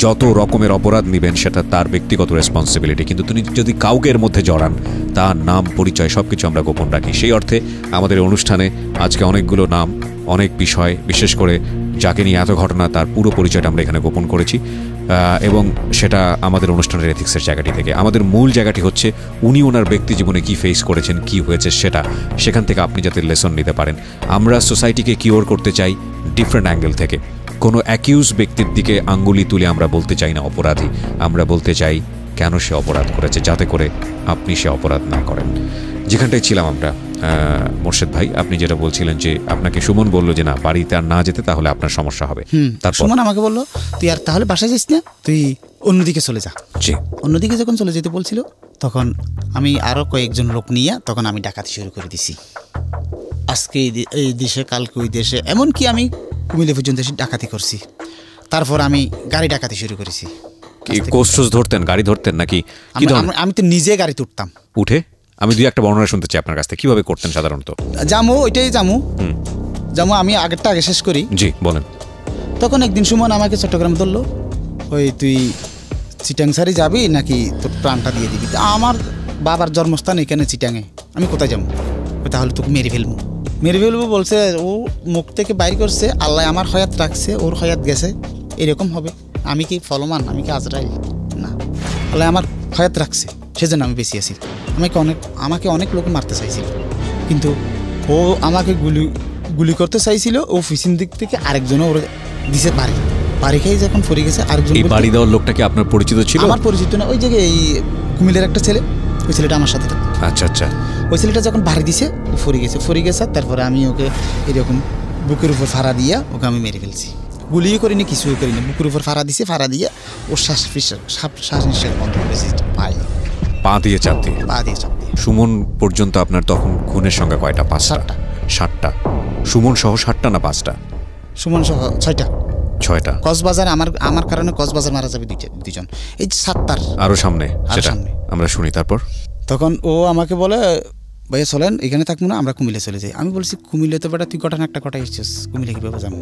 যত রকমের অপরাধ নেবেন সেটা তার ব্যক্তিগত রেসপন্সিবিলিটি কিন্তু তিনি যদি কাউকে এর মধ্যে জড়ান তার নাম পরিচয় সব কিছু আমরা গোপন রাখি সেই অর্থে আমাদের অনুষ্ঠানে আজকে অনেকগুলো নাম অনেক বিষয় বিশেষ করে যাকে নিয়ে এত ঘটনা তার পুরো পরিচয়টা আমরা এখানে গোপন করেছি এবং সেটা আমাদের অনুষ্ঠানের এথিক্সের জায়গাটি থেকে আমাদের মূল জায়গাটি হচ্ছে উনি ওনার ব্যক্তি জীবনে কী ফেস করেছেন কী হয়েছে সেটা সেখান থেকে আপনি যাতে লেসন নিতে পারেন আমরা সোসাইটিকে কিওর করতে চাই ডিফারেন্ট অ্যাঙ্গেল থেকে কোনো অ্যাকিউজ ব্যক্তির দিকে আঙ্গুলি তুলে আমরা বলতে চাই না অপরাধী আমরা বলতে চাই কেন সে অপরাধ করেছে যাতে করে আপনি সে অপরাধ না করেন যেখানটায় ছিলাম আমরা মোর্শেদ ভাই আপনি যেটা বলছিলেন যে আপনাকে সুমন বলল যে না বাড়িতে আর না যেতে তাহলে আপনার সমস্যা হবে তারপর সুমন আমাকে বলল তুই আর তাহলে বাসায় যাস না তুই অন্যদিকে চলে যা জি অন্যদিকে যখন চলে যেতে বলছিল তখন আমি আরও কয়েকজন লোক নিয়ে তখন আমি ডাকাতি শুরু করে দিছি আজকে এই দেশে কালকে ওই দেশে এমনকি আমি কুমিল্লা পর্যন্ত এসে ডাকাতি করছি তারপর আমি গাড়ি ডাকাতি শুরু করেছি কি কোস্টস ধরতেন গাড়ি ধরতেন নাকি আমি তো নিজে গাড়ি তুলতাম উঠে আমি দুই একটা বর্ণনা শুনতে চাই আপনার কাছ থেকে কীভাবে করতেন সাধারণত জামু ওইটাই জামু জামু আমি আগেরটা আগে শেষ করি জি বলেন তখন একদিন সুমন আমাকে চট্টগ্রাম ধরলো ওই তুই চিটাংসারি যাবি নাকি তোর প্রাণটা দিয়ে দিবি আমার বাবার জন্মস্থান এখানে চিটাঙে আমি কোথায় যাবো তাহলে তোকে মেরে ফেলবো বলছে ও মুখ থেকে বাইর করছে আল্লাহ আমার হয়াত রাখছে ওর হয়াত গেছে এরকম হবে আমি কি ফলমান আমি কি আজরাইল না আল্লাহ আমার হয়াত রাখছে সেজন্য আমি বেঁচে আছি আমাকে অনেক লোকে মারতে চাইছিল কিন্তু ও আমাকে গুলি করতে চাইছিল ও পিছন দিক থেকে আরেকজনও ওর দিছে বাড়ি খেয়ে যখন ফরে গেছে আরেকজন বাড়ি দেওয়ার লোকটা কি আপনার পরিচিত ছিল আমার পরিচিত না ওই জায়গায় এই কুমিল্লার একটা ছেলে ওই ছেলেটা আমার সাথে আচ্ছা আচ্ছা ওই ছেলেটা যখন বাড়ি দিছে ও ফরে গেছে তারপরে আমি ওকে এরকম বুকের উপর ফাড়া দিয়ে ওকে আমি মেরে ফেলছি গুলিও করিনি কিছুই করিনি বুকের উপর ফাড়া দিয়ে ওর শ্বাস নিঃশ্বাস বন্ধ করেছি পাই পা দিয়ে চাপ দিয়ে সুমন পর্যন্ত আপনার তখন খুনের সংখ্যা কয়টা 7টা সুমন সহ 7টা না 5টা সুমন সহ 6টা কক্সবাজারে আমার কারণে কক্সবাজার মারা যাবে দুইজন এই 7টার আরও সামনে সেটা আমরা শুনি তারপর তখন ও আমাকে বলে ভাইয়া চলেন এখানে থাকবো না আমরা কুমিল্লা চলে যাই আমি বলছি কুমিল্লা তো বেটা তুই ঘটনা একটা ঘটাই এসছিস কুমিল্লা কীভাবে যাবো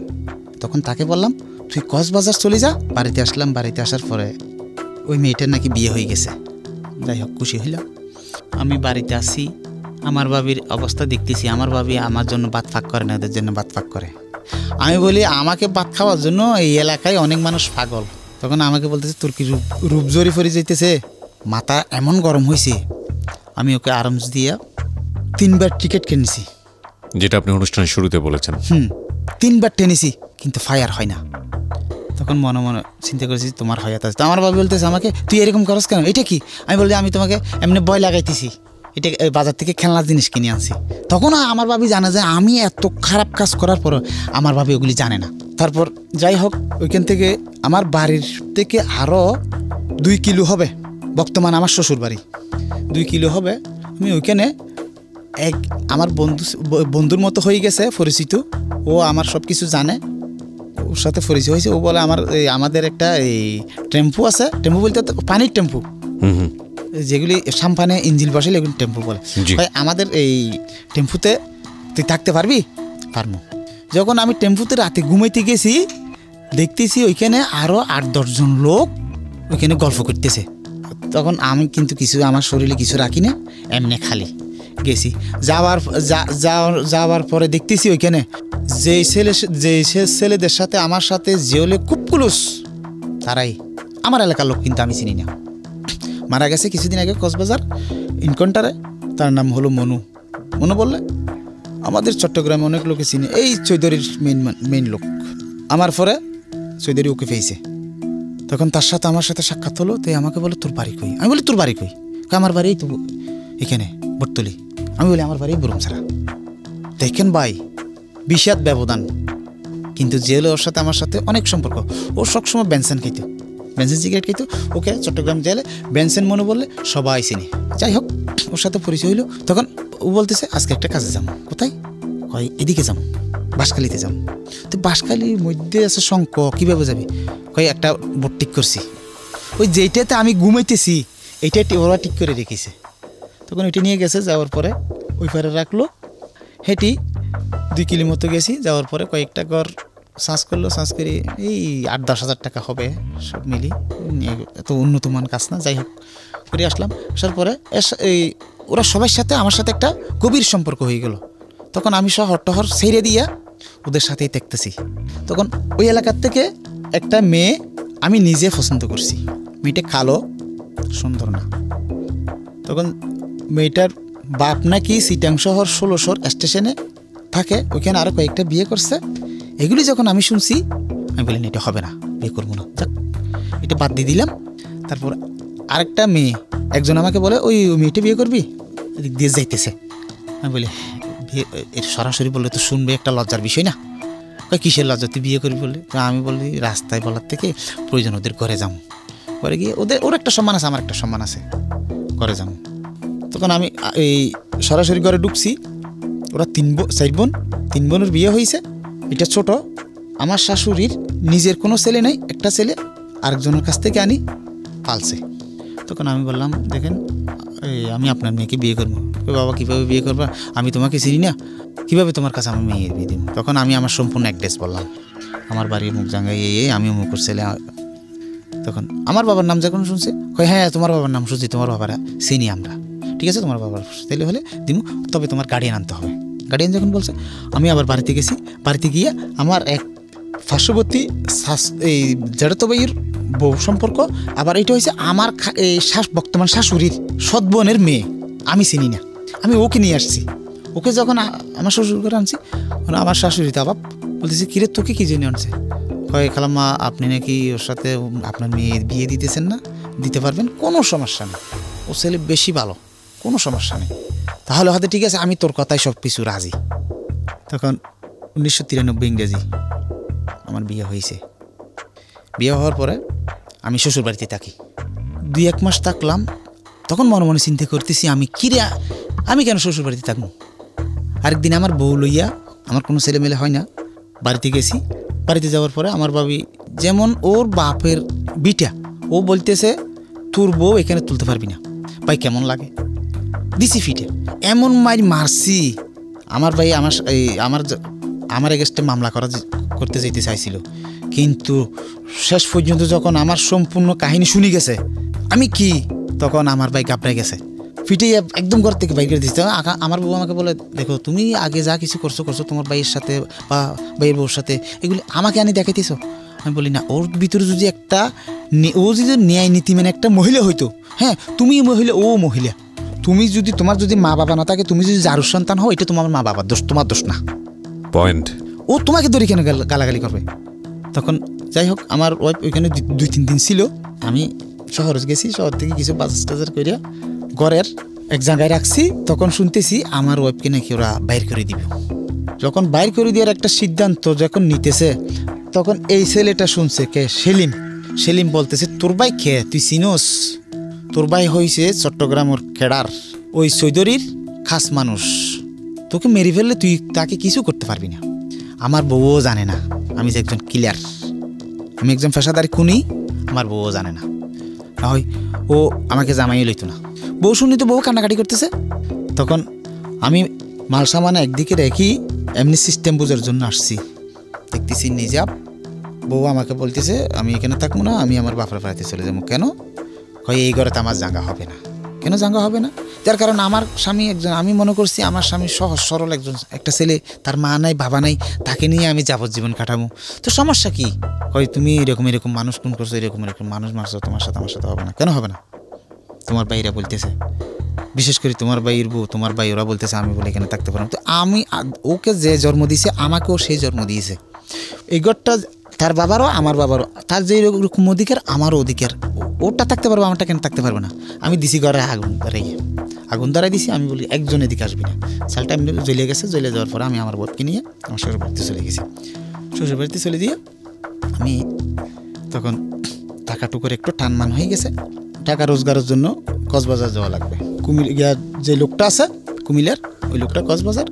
তখন তাকে বললাম তুই কক্সবাজার চলে যা বাড়িতে আসার পরে ওই মেয়েটার নাকি বিয়ে হয়ে গেছে যাই হোক খুশি হইলাম আমি বাড়িতে আসি আমার বাবির অবস্থা দেখতেছি আমার বাবি আমার জন্য ভাত ফাঁক করে না ওদের জন্য ভাত ফাঁক করে আমি বলি আমাকে ভাত খাওয়ার জন্য এই এলাকায় অনেক মানুষ পাগল তখন আমাকে বলতেছে তোর কি রূপ জড়ি ফরে যেতেছে মাথা এমন গরম হয়েছে আমি ওকে আরামস দিয়ে 3বার টিকিট কিনেছি যেটা আপনি অনুষ্ঠানের শুরুতে বলেছেন 3বার টেনেছি কিন্তু ফায়ার হয় না তখন মনে চিন্তা করেছি তোমার হয়াত আছে তো আমার বাবা বলতেছে আমাকে তুই এরকম করস কেন এটা কি আমি বলি আমি তোমাকে এমনি ভয় লাগাইতেছি এটা বাজার থেকে খেলনা জিনিস কিনে আনছি তখন আমার বাবি জানে যে আমি এত খারাপ কাজ করার পর আমার বাবি ওগুলি জানে না তারপর যাই হোক ওইখান থেকে আমার বাড়ির থেকে আরও 2 কিলো হবে বর্তমান আমার শ্বশুর বাড়ি 2 কিলো হবে আমি ওইখানে এক আমার বন্ধুর মতো হয়ে গেছে পরিচিত ও আমার সব কিছু জানে ওর সাথে পরিচয় হয়েছে ও বলে আমাদের একটা এই টেম্পু আছে টেম্পু বলতে পানির টেম্পু যেগুলি সাম্পানে ইঞ্জিল বসে এগুলি টেম্পু বলে ভাই আমাদের এই টেম্পুতে তুই থাকতে পারবি পারবো যখন আমি টেম্পুতে রাতে ঘুমাইতে গেছি দেখতেছি ওইখানে আরও 8-10 জন লোক ওইখানে গল্প করতেছে তখন আমি কিন্তু কিছু আমার শরীরে কিছু রাখি না এমনি খালি গেছি যাওয়ার পরে দেখতেছি ওইখানে যে ছেলেদের সাথে আমার সাথে জেলে খুব ক্লোজ তারাই আমার এলাকার লোক কিন্তু আমি চিনি না মারা গেছে কিছুদিন আগে কক্সবাজার ইনকাউন্টারে তার নাম হলো মনু বললে আমাদের চট্টগ্রামে অনেক লোকে চিনি এই চৌধুরীর মেইন লোক আমার পরে চৌধুরী ওকে পেয়েছে তখন তার সাথে আমার সাথে সাক্ষাৎ হলো তাই আমাকে বলে তোর বাড়ি কই আমি বলি তোর বাড়ি কই আমার বাড়ি তো এখানে বটতলি আমি বলি আমার বাড়ি বুরুমছাড়া দেখেন ভাই विशाल व्यवधान क्योंकि जेल और अनेक सम्पर्क और सब समय बेंसन खेत बेंसन सिगरेट खेत ओके चट्टग्राम जेले बेंसन मनु बोले सबाई चिनी जैक और साथ परिचय हलो तक वो बोलते आज के एक काजे जाम कोथाय कई एदी के जाम बासकालीते जाम तो बासकालीर मध्य आछे शंख किभाबे जाबि कई एक बोर्ड ठीक करछि ओई जेइटाते आमी घुमाइतेछि एटा टेवरा ठीक करे रेखेछे तक एटा निये गेछे जाओयार परे ओई पारे राखलो हेटी 2 किलो मतो गेছি যাওয়ার পরে কয়েকটা ঘর সার্চ করলো সার্চ করে এই 8-10 হাজার টাকা হবে সব মিলি এত উন্নত মান কাজ না যাই হোক করে আসলাম আসার পরে এই ওরা সবার সাথে আমার সাথে একটা গভীর সম্পর্ক হয়ে গেল তখন আমি শহর টহর ছেড়ে দিয়া ওদের সাথেই থাকতেছি তখন ওই এলাকা থেকে একটা মেয়ে আমি নিজে পছন্দ করছি মেয়েটা কালো সুন্দর না তখন মেয়েটার বাপ নাকি সিটাং শহর 1600 স্টেশনে থাকে ওখানে আরো কয়েকটা বিয়ে করছে এগুলি যখন আমি শুনছি আমি বললাম এটা হবে না বিয়ে করব না যাক এটা বাদ দিয়ে দিলাম তারপর আরেকটা মেয়ে একজন আমাকে বলে ওই মেয়েটা বিয়ে করবি এদিক দিয়ে যাইতেছে আমি বলি এর সরাসরি বললে তো শুনবে একটা লজ্জার বিষয় না কয় কিসের লজ্জা তুই বিয়ে করবি বলে আমি বলি রাস্তায় বলার থেকে প্রয়োজন ওদের ঘরে যাবো ঘরে গিয়ে ওর একটা সম্মান আছে আমার একটা সম্মান আছে ঘরে যাবো তখন আমি এই সরাসরি ঘরে ঢুকছি ওরা 3 বোন 4 বোন 3 বোনের বিয়ে হয়েছে এটা ছোট আমার শাশুড়ির নিজের কোনো ছেলে নাই একটা ছেলে আরেকজনের কাছ থেকে আনি পালছে তখন আমি বললাম দেখেন আমি আপনার মেয়েকে বিয়ে করবো বাবা কীভাবে বিয়ে করবা আমি তোমাকে চিনি না কীভাবে তোমার কাছে আমার মেয়ে বিয়ে দিন তখন আমি আমার সম্পূর্ণ অ্যাড্রেস বললাম আমার বাড়ি মুখজাঙ্গা এই আমি অমুকের ছেলে তখন আমার বাবার নাম যখন শুনছে কয় হ্যাঁ তোমার বাবার নাম শুনছি তোমার বাবারা চিনি আমরা ঠিক আছে তোমার বাবার তাহলে হলে দিমু তবে তোমার গার্ডিয়ান আনতে হবে গার্ডিয়ান যখন বলছে আমি আবার বাড়িতে গেছি বাড়িতে গিয়ে আমার এক পার্শ্ববর্তী এই জেঠতো ভাইয়ের বউ সম্পর্ক আবার এটা হয়েছে আমার এই বর্তমান শাশুড়ির সৎ বোনের মেয়ে আমি চিনি না আমি ওকে নিয়ে আসছি ওকে যখন আমার শ্বশুর করে আনছি আমার শাশুড়ি তো আবার বলতেছি কিরে তোকে কী জেনে আনছে কয় খালাম্মা আপনি নাকি ওর সাথে আপনার মেয়ের বিয়ে দিতেছেন না দিতে পারবেন কোনো সমস্যা নেই ও ছেলে বেশি ভালো কোনো সমস্যা নেই তাহলে হয়তো ঠিক আছে আমি তোর কথায় সব কিছু রাজি তখন 1993 ইংরেজি আমার বিয়ে হয়েছে বিয়ে হওয়ার পরে আমি শ্বশুর বাড়িতে থাকি 2-1 মাস থাকলাম তখন মনে মনে চিন্তা করতেছি আমি কিরা আমি কেন শ্বশুর বাড়িতে থাকবো আরেকদিন আমার বউ লইয়া আমার কোনো ছেলেমেলে হয় না বাড়িতে গেছি বাড়িতে যাওয়ার পরে আমার ভাবি যেমন ওর বাপের বিটা ও বলতেছে তোর বউ এখানে তুলতে পারবি না ভাই কেমন লাগে দিছি ফিটে এমন মাইর মারছি আমার ভাই আমার এই আমার এগেস্টে মামলা করতে যেতে চাইছিল কিন্তু শেষ পর্যন্ত যখন আমার সম্পূর্ণ কাহিনী শুনি গেছে আমি কি তখন আমার ভাই গাবড়ে গেছে ফিটে একদম ঘর থেকে বাইর করে দিচ্ছে আমার বউ আমাকে বলে দেখো তুমি আগে যা কিছু করছো তোমার ভাইয়ের সাথে বা ভাইয়ের বউর সাথে এগুলি আমাকে আনি দেখাইতেছো আমি বলি না ওর ভিতরে যদি একটা ও যদি ন্যায় নীতি মানে একটা মহিলা হইতো হ্যাঁ তুমি মহিলা ও মহিলা তুমি যদি তোমার যদি মা বাবা না থাকে তুমি যদি যারুর সন্তান হও এটা তোমার মা বাবার দোষ তোমার দোষ না পয়েন্ট ও তোমাকে ধরে কেন গালাগালি করবে তখন যাই হোক আমার ওয়াইফ ওইখানে 2-3 দিন ছিল আমি শহরে গেছি শহর থেকে কিছু বাজার টাজার করিয়া ঘরের এক জায়গায় রাখছি তখন শুনতেছি আমার ওয়াইফকে নাকি ওরা বাইর করে দিবে যখন বাইর করে দেওয়ার একটা সিদ্ধান্ত যখন নিতেছে তখন এই ছেলেটা শুনছে কে সেলিম সেলিম বলতেছে তোর ভাই কে তুই চিনোস তোর ভাই হয়েছে চট্টগ্রামের খেড়ার ওই চৌধুরীর খাস মানুষ তোকে মেরে ফেললে তুই তাকে কিছু করতে পারবি না আমার বউও জানে না আমি যে একজন কিলার আমি একজন পেশাদারি খুনি আমার বউও জানে না হয় ও আমাকে জামাই লইতো না বউ শুনি তো বউ কান্নাকাটি করতেছে তখন আমি মাল সামানা একদিকে রেখি এমনি সিস্টেম বোঝার জন্য আসছি দেখতেছি নিজাব বউ আমাকে বলতেছে আমি এখানে থাকবো না আমি আমার বাপের বাড়িতে চলে যাবো কেন কয় এই ঘরে তো আমার জাঙ্গা হবে না কেন জাঙ্গা হবে না তার কারণ আমার স্বামী একজন আমি মনে করছি আমার স্বামী সহজ সরল একজন একটা ছেলে তার মা নাই বাবা নাই তাকে নিয়ে আমি যাবজ্জীবন কাটাবো তো সমস্যা কি কয় তুমি এরকম মানুষ খুন করছো এরকম মানুষ মারছো তোমার সাথে হবে না কেন হবে না তোমার ভাইরা বলতেছে বিশেষ করে তোমার ভাইয়ের বউ তোমার ভাই ওরা বলতেছে আমি বলে এখানে থাকতে পারবো তো আমি ওকে যে জন্ম দিয়েছে আমাকেও সেই জন্ম দিয়েছে এই ঘরটা তার বাবারও আমার বাবারও তার যেই রকম অধিকার আমারও অধিকার ওটা থাকতে পারবো আমারটা কেন থাকতে পারবো না আমি দিছি ঘরে আগুন রেখে आगुन दाड़ा दीसि आमी बोली एकजन एदिके आसबि ना शालटा एमनि जले गेछे। जले जाओयार पर आमी आमार बउके निये आमार শ্বশুরবাড়িতে चले गेছি। শ্বশুরবাড়িতে चले दिए आमी तखन टाका टुकर एकटु टानमान हये गेछे। टाका रोजगारेर जन्य কক্সবাজার जावा लागबे। কুমিল্লার जे लोकटा आछे কুমিল্লার ओई लोकटा কক্সবাজার।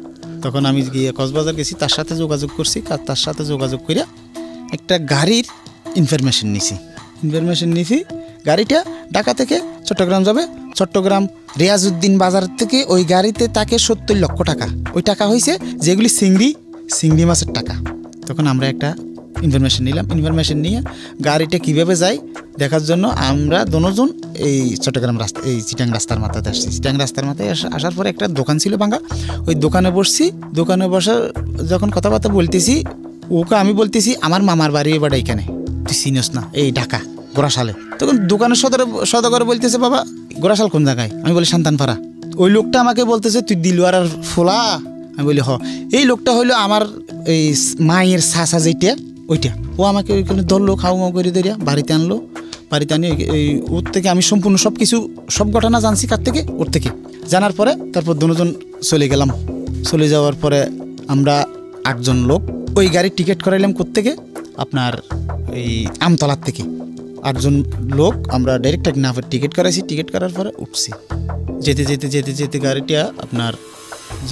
তখন আমি গিয়ে কক্সবাজার গেছি, তার সাথে যোগাযোগ করছি। তার সাথে যোগাযোগ করে একটা গাড়ির ইনফরমেশন নিছি। ইনফরমেশন নিছি গাড়িটা ঢাকা থেকে চট্টগ্রাম যাবে। চট্টগ্রাম রিয়াজউদ্দিন বাজার থেকে ওই গাড়িতে তাকে 70 লক্ষ টাকা ওই টাকা হয়েছে, যেগুলি চিংড়ি মাছের টাকা। তখন আমরা একটা ইনফরমেশন নিলাম। ইনফরমেশন নিয়ে গাড়িটা কীভাবে যায় দেখার জন্য আমরা দোনোজন এই চট্টগ্রাম রাস্তা এই চিটাং রাস্তার মাথাতে আসছি। চিটাং রাস্তার মাথায় আসার পরে একটা দোকান ছিল ভাঙা, ওই দোকানে বসছি। দোকানে বসার যখন কথাবার্তা বলতেছি, ওকে আমি বলতেছি আমার মামার বাড়ি এবার এইখানে, তুই চিনোস না এই ঢাকা গোরাশালে। তখন দোকানের সদাগর বলতেছে বাবা গোরাশাল কোন জায়গায়? আমি বলি সন্তানপাড়া। ওই লোকটা আমাকে বলতেছে তুই দিলওয়ারার ফোলা? আমি বলি হ। এই লোকটা হইলো আমার এই মায়ের শাসা যেটা ওইটা। ও আমাকে ওইখানে ধরলো, খাও মাও করে ধরিয়া বাড়িতে আনলো। বাড়িতে আনি ওর থেকে আমি সম্পূর্ণ সব কিছু সব ঘটনা জানছি। কার থেকে? ওর থেকে। জানার পরে তারপর দুজন চলে গেলাম। চলে যাওয়ার পরে আমরা 8জন লোক ওই গাড়ির টিকিট করাইলাম কোত্থেকে আপনার এই আমতলার থেকে। 8জন লোক আমরা ডাইরেক্ট টেকনাফের টিকিট করাইছি। টিকিট করার পরে উঠছি। যেতে যেতে যেতে যেতে গাড়িটা আপনার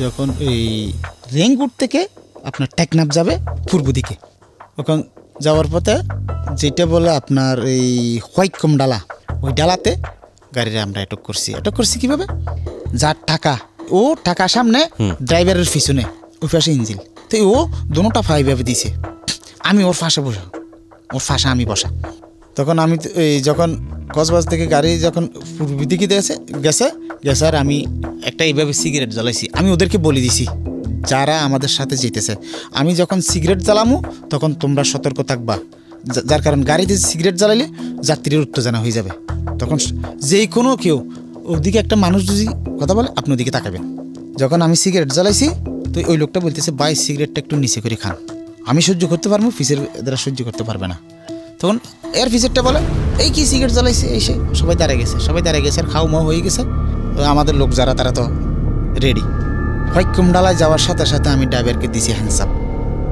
যখন এই রেঙ্গুট থেকে আপনার টেকনাফ যাবে পূর্ব দিকে, তখন যাওয়ার পথে যেটা বলে আপনার এই হোয়াইটকম ডালা, ওই ডালাতে গাড়িটা আমরা আটক করছি। আটক করছি কীভাবে? যার টাকা ও টাকা সামনে, ড্রাইভারের পিছনে, ওই পাশে ইঞ্জিল। তো ও দুটা ফাইভাবে দিছে, আমি ওর ফাঁসে বসা, ওর ফাঁসা আমি বসা। তখন আমি এই যখন কক্সবাজার থেকে গাড়ি যখন পূর্ব দিকে গেছে আর আমি একটা এইভাবে সিগারেট জ্বালাইছি। আমি ওদেরকে বলে দিছি যারা আমাদের সাথে যেতেছে, আমি যখন সিগারেট জ্বালামো তখন তোমরা সতর্ক থাকবা, যার কারণ গাড়িতে সিগারেট জ্বালাইলে যাত্রীর উত্তেজনা হয়ে যাবে। তখন যে কোনো কেউ ওদিকে একটা মানুষ যদি কথা বলে আপনি ওদিকে তাকাবেন। যখন আমি সিগারেট জ্বালাইছি তো ওই লোকটা বলতেছে ভাই সিগারেটটা একটু নিচে করে খান, আমি সহ্য করতে পারবো, ফিসের দ্বারা সহ্য করতে পারবে না। তখন এর ফিসেরটা বলে এই কি সিগারেট জ্বালাইছে এই সে। সবাই দাঁড়িয়ে গেছে, সবাই দাঁড়িয়ে গেছে আর খাও মাও হয়ে গেছে। আমাদের লোক যারা তারা তো রেডি। হোয়াইটকমডালায় যাওয়ার সাথে সাথে আমি ড্রাইভারকে দিছি হ্যান্ডস আপ,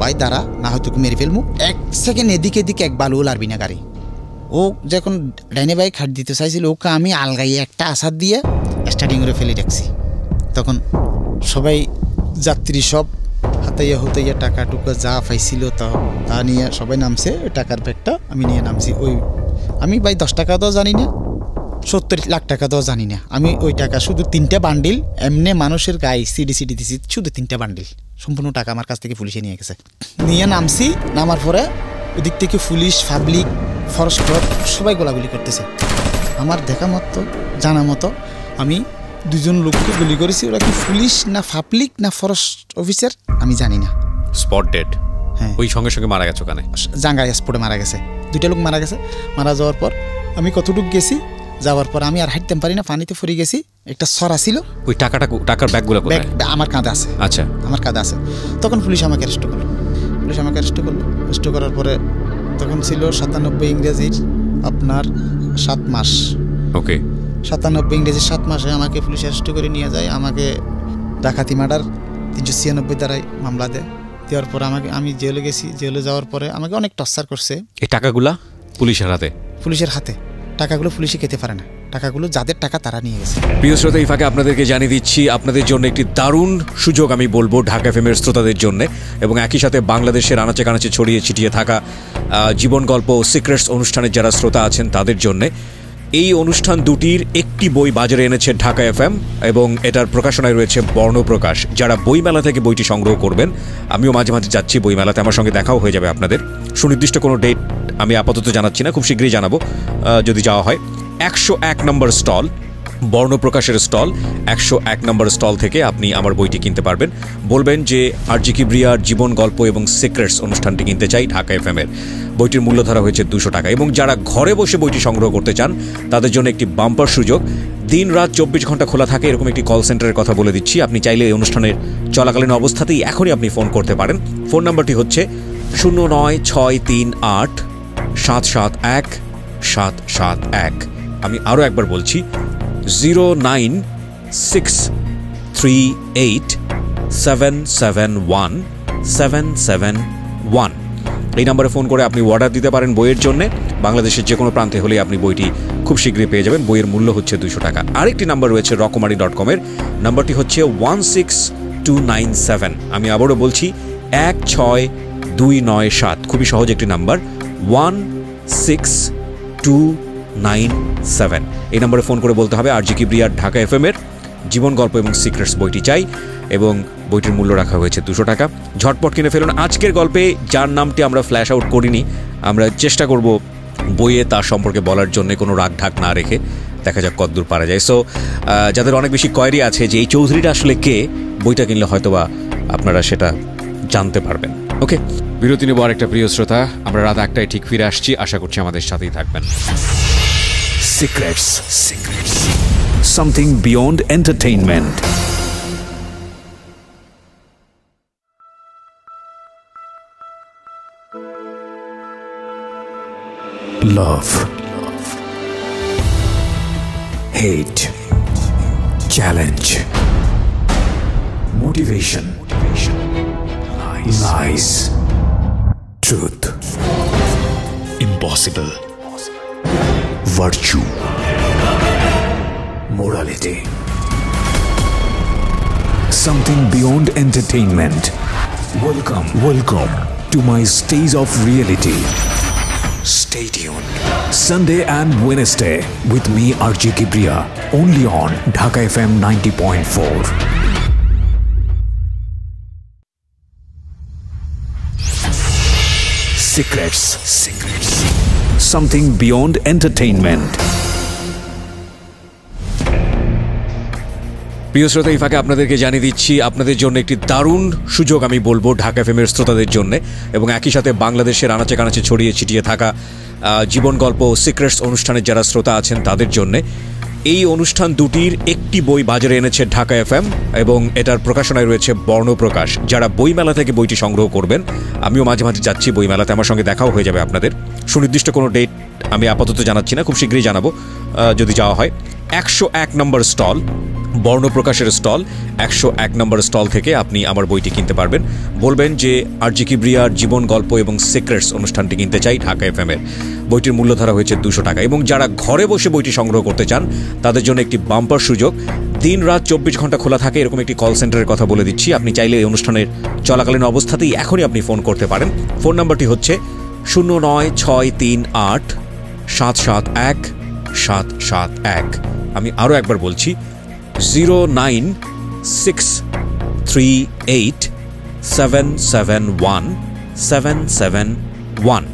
ভাই দাঁড়া না হয় তোকে মেরে ফেলবো, এক সেকেন্ড এদিকে এদিকে এক বালু লাড়বি না গাড়ি। ও যখন ডাইনে বাইক হাট দিতে চাইছিল ওকে আমি আলগাইয়ে একটা আসার দিয়ে স্টার্টিং করে ফেলে রাখছি। তখন সবাই যাত্রী সব হাতাইয়া হতাইয়া টাকা টুকা যা পাইছিল তা নিয়ে সবাই নামছে। ওই টাকার ব্যাগটা আমি নিয়ে নামছি। ওই আমি ভাই 10 টাকা তো জানি না, 70 লাখ টাকা তো জানি না। আমি ওই টাকা শুধু 3টা বান্ডিল এমনি মানুষের গায়ে সিডি সিডি দিছি, শুধু 3টা বান্ডিল। সম্পূর্ণ টাকা আমার কাছ থেকে পুলিশে নিয়ে গেছে। নিয়ে নামছি, নামার পরে ওদিক থেকে পুলিশ পাবলিক ফরেস্ট গার্ড সবাই গোলাগুলি করতেছে। আমার দেখা মতো জানা মতো আমি 2জন লোককে গুলি করেছি। ওরা কি পুলিশ না পাবলিক না ফরেস্ট অফিসার আমি জানি না। Spot dead? হ্যাঁ, ওই সঙ্গে সঙ্গে মারা গেছে ওখানে জাঙ্গায় স্পটে মারা গেছে। 2টা লোক মারা গেছে। মারা যাওয়ার পর আমি কতটুকু গেছি, যাওয়ার পর আমি আর হাঁটতে পারি না, পানিতে ফুরিয়ে গেছি। একটা সরা ছিল, ওই টাকার ব্যাগগুলো আমার কাঁধে আছে। আচ্ছা, আমার কাঁধে আছে। তখন পুলিশ আমাকে অ্যারেস্ট করলো। অ্যারেস্ট করার পরে তখন ছিল 97 ইংরেজির আপনার 7 মাস। ওকে, 97 ইংরেজির 7 মাসে আমাকে পুলিশ অ্যারেস্ট করে নিয়ে যায়। আমাকে ডাকাতি মার্ডার 396 দ্বারাই মামলা দেয়। দেওয়ার পর আমাকে আমি জেলে গেছি। জেলে যাওয়ার পরে আমাকে অনেক টর্চার করছে। এই টাকাগুলো পুলিশের হাতে, টাকাগুলো পুলিশে খেতে পারে না, টাকাগুলো যাদের টাকা তারা নিয়ে গেছে। প্রিয় শ্রোতা, এই ফাঁকে আপনাদেরকে জানিয়ে দিচ্ছি আপনাদের জন্য একটি দারুণ সুযোগ আমি বলবো ঢাকা এফএমের শ্রোতাদের জন্য, এবং একই সাথে বাংলাদেশের আনাচে কানাচে ছড়িয়ে ছিটিয়ে থাকা জীবন গল্প সিক্রেটস অনুষ্ঠানের যারা শ্রোতা আছেন তাদের জন্যে। এই অনুষ্ঠান দুটির একটি বই বাজারে এনেছে ঢাকা এফএম এবং এটার প্রকাশনায় রয়েছে বর্ণপ্রকাশ। যারা বইমেলা থেকে বইটি সংগ্রহ করবেন, আমিও মাঝে মাঝে যাচ্ছি বইমেলাতে, আমার সঙ্গে দেখাও হয়ে যাবে আপনাদের। সুনির্দিষ্ট কোনো ডেট আমি আপাতত জানাচ্ছি না, খুব শীঘ্রই জানাবো যদি যাওয়া হয়। 101 নম্বর স্টল, বর্ণপ্রকাশের স্টল, 101 নম্বর স্টল থেকে আপনি আমার বইটি কিনতে পারবেন। বলবেন যে আরজি কিবরিয়ার জীবন গল্প এবং সিক্রেটস অনুষ্ঠানটি কিনতে চাই ঢাকা এফএমের। বইটির মূল্য ধরা হয়েছে 200 টাকা। এবং যারা ঘরে বসে বইটি সংগ্রহ করতে চান তাদের জন্য একটি বাম্পার সুযোগ। দিন রাত 24 ঘন্টা খোলা থাকে এরকম একটি কল সেন্টারের কথা বলে দিচ্ছি। আপনি চাইলে এই অনুষ্ঠানের চলাকালীন অবস্থাতেই এখনই আপনি ফোন করতে পারেন। ফোন নাম্বারটি হচ্ছে 09638 771 771। আমি আরও একবার বলছি 096 638 771 771 এই নম্বরে ফোন করে আপনি অর্ডার দিতে পারেন বইয়ের জন্য। বাংলাদেশের যে কোনো প্রান্তে হলে আপনি বইটি খুব শীঘ্রই পেয়ে যাবেন। বইয়ের মূল্য হচ্ছে 200 টাকা। আরেকটি নাম্বার রয়েছে rokomari.com-এর, নাম্বারটি হচ্ছে 16297। আমি আবারও বলছি 16297, খুবই সহজ একটি নাম্বার 16297। এই নম্বরে ফোন করে বলতে হবে আরজি কিবরিয়া ঢাকা FM-এর জীবন গল্প এবং সিক্রেটস বইটি চাই, এবং বইটির মূল্য রাখা হয়েছে 200 টাকা। ঝটপট কিনে ফেলুন। আজকের গল্পে যার নামটি আমরা ফ্ল্যাশ আউট করিনি, আমরা চেষ্টা করব বইয়ে তার সম্পর্কে বলার জন্য কোনো রাগ ঢাক না রেখে, দেখা যাক কতদূর পারা যায়। সো যাদের অনেক বেশি কোয়েরি আছে যে এই চৌধুরীটা আসলে কে, বইটা কিনলে হয়তোবা আপনারা সেটা জানতে পারবেন। ওকে, বিরতি নেব। আরেকটা প্রিয় শ্রোতা, আমরা রাত 1টায় ঠিক ফিরে আসছি, আশা করছি আমাদের সাথেই থাকবেন। Secrets, secrets something beyond entertainment. Love, hate, challenge, motivation, lies, truth, impossible, virtue, morality. Something beyond entertainment. Welcome, welcome to my stage of reality. Stay tuned. Sunday and Wednesday with me RJ Kebria, only on Dhaka FM 90.4. Secrets, secrets. Something beyond entertainment. প্রিয় শ্রোতা, এই ফাঁকে আপনাদেরকে জানিয়ে দিচ্ছি, আপনাদের জন্য একটি দারুণ সুযোগ আমি বলবো ঢাকা এফএমের শ্রোতাদের জন্যে, এবং একই সাথে বাংলাদেশের আনাচে কানাচে ছড়িয়ে ছিটিয়ে থাকা জীবন গল্প সিক্রেটস অনুষ্ঠানের যারা শ্রোতা আছেন তাদের জন্যে। এই অনুষ্ঠান দুটির একটি বই বাজারে এনেছে ঢাকা FM, এবং এটার প্রকাশনায় রয়েছে বর্ণপ্রকাশ। যারা বইমেলা থেকে বইটি সংগ্রহ করবেন, আমিও মাঝে মাঝে যাচ্ছি বইমেলাতে, আমার সঙ্গে দেখাও হয়ে যাবে আপনাদের। সুনির্দিষ্ট কোনো ডেট আমি আপাতত জানাচ্ছি না, খুব শীঘ্রই জানাবো যদি যাওয়া হয়। 101 নম্বর স্টল, বর্ণপ্রকাশের স্টল, 101 নম্বর স্টল থেকে আপনি আমার বইটি কিনতে পারবেন। বলবেন যে আরজি কিবরিয়ার জীবন গল্প এবং সিক্রেটস অনুষ্ঠানটি কিনতে চাই ঢাকা FM-এর। বইটির মূল্য ধরা হয়েছে 200 টাকা। এবং যারা ঘরে বসে বইটি সংগ্রহ করতে চান তাদের জন্য একটি বাম্পার সুযোগ। দিন রাত 24 ঘন্টা খোলা থাকে এরকম একটি কল সেন্টারের কথা বলে দিচ্ছি। আপনি চাইলে এই অনুষ্ঠানের চলাকালীন অবস্থাতেই এখনই আপনি ফোন করতে পারেন। ফোন নাম্বারটি হচ্ছে 09638 771 771। আমি আরও একবার বলছি 09638 771 771।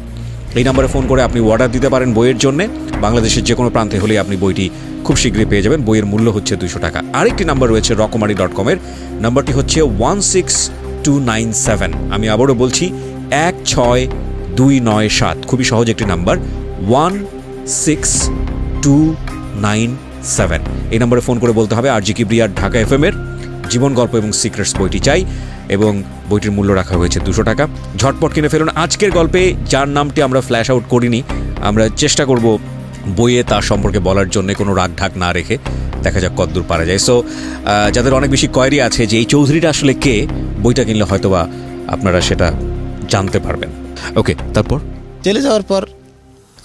এই নাম্বারে ফোন করে আপনি অর্ডার দিতে পারেন বইয়ের জন্যে। বাংলাদেশের যে কোনো প্রান্তে হলে আপনি বইটি খুব শীঘ্রই পেয়ে যাবেন। বইয়ের মূল্য হচ্ছে 200 টাকা। আরেকটি নাম্বার রয়েছে rokomari.com-এর, নাম্বারটি হচ্ছে 16297। আমি আবারও বলছি 16297, খুবই সহজ একটি নাম্বার 16297। এই নম্বরে ফোন করে বলতে হবে আরজি কিবরিয়া ঢাকা FM-এর জীবন গল্প এবং সিক্রেটস বইটি চাই, এবং বইটির মূল্য রাখা হয়েছে 200 টাকা। ঝটপট কিনে ফেলুন। আজকের গল্পে যার নামটি আমরা ফ্ল্যাশ আউট করিনি, আমরা চেষ্টা করব বইয়ে তার সম্পর্কে বলার জন্য কোনো রাগ ঢাক না রেখে, দেখা যাক কতদূর পারা যায়। সো যাদের অনেক বেশি কোয়েরি আছে যে এই চৌধুরীটা আসলে কে, বইটা কিনলে হয়তোবা আপনারা সেটা জানতে পারবেন। ওকে, তারপর জেলে যাওয়ার পর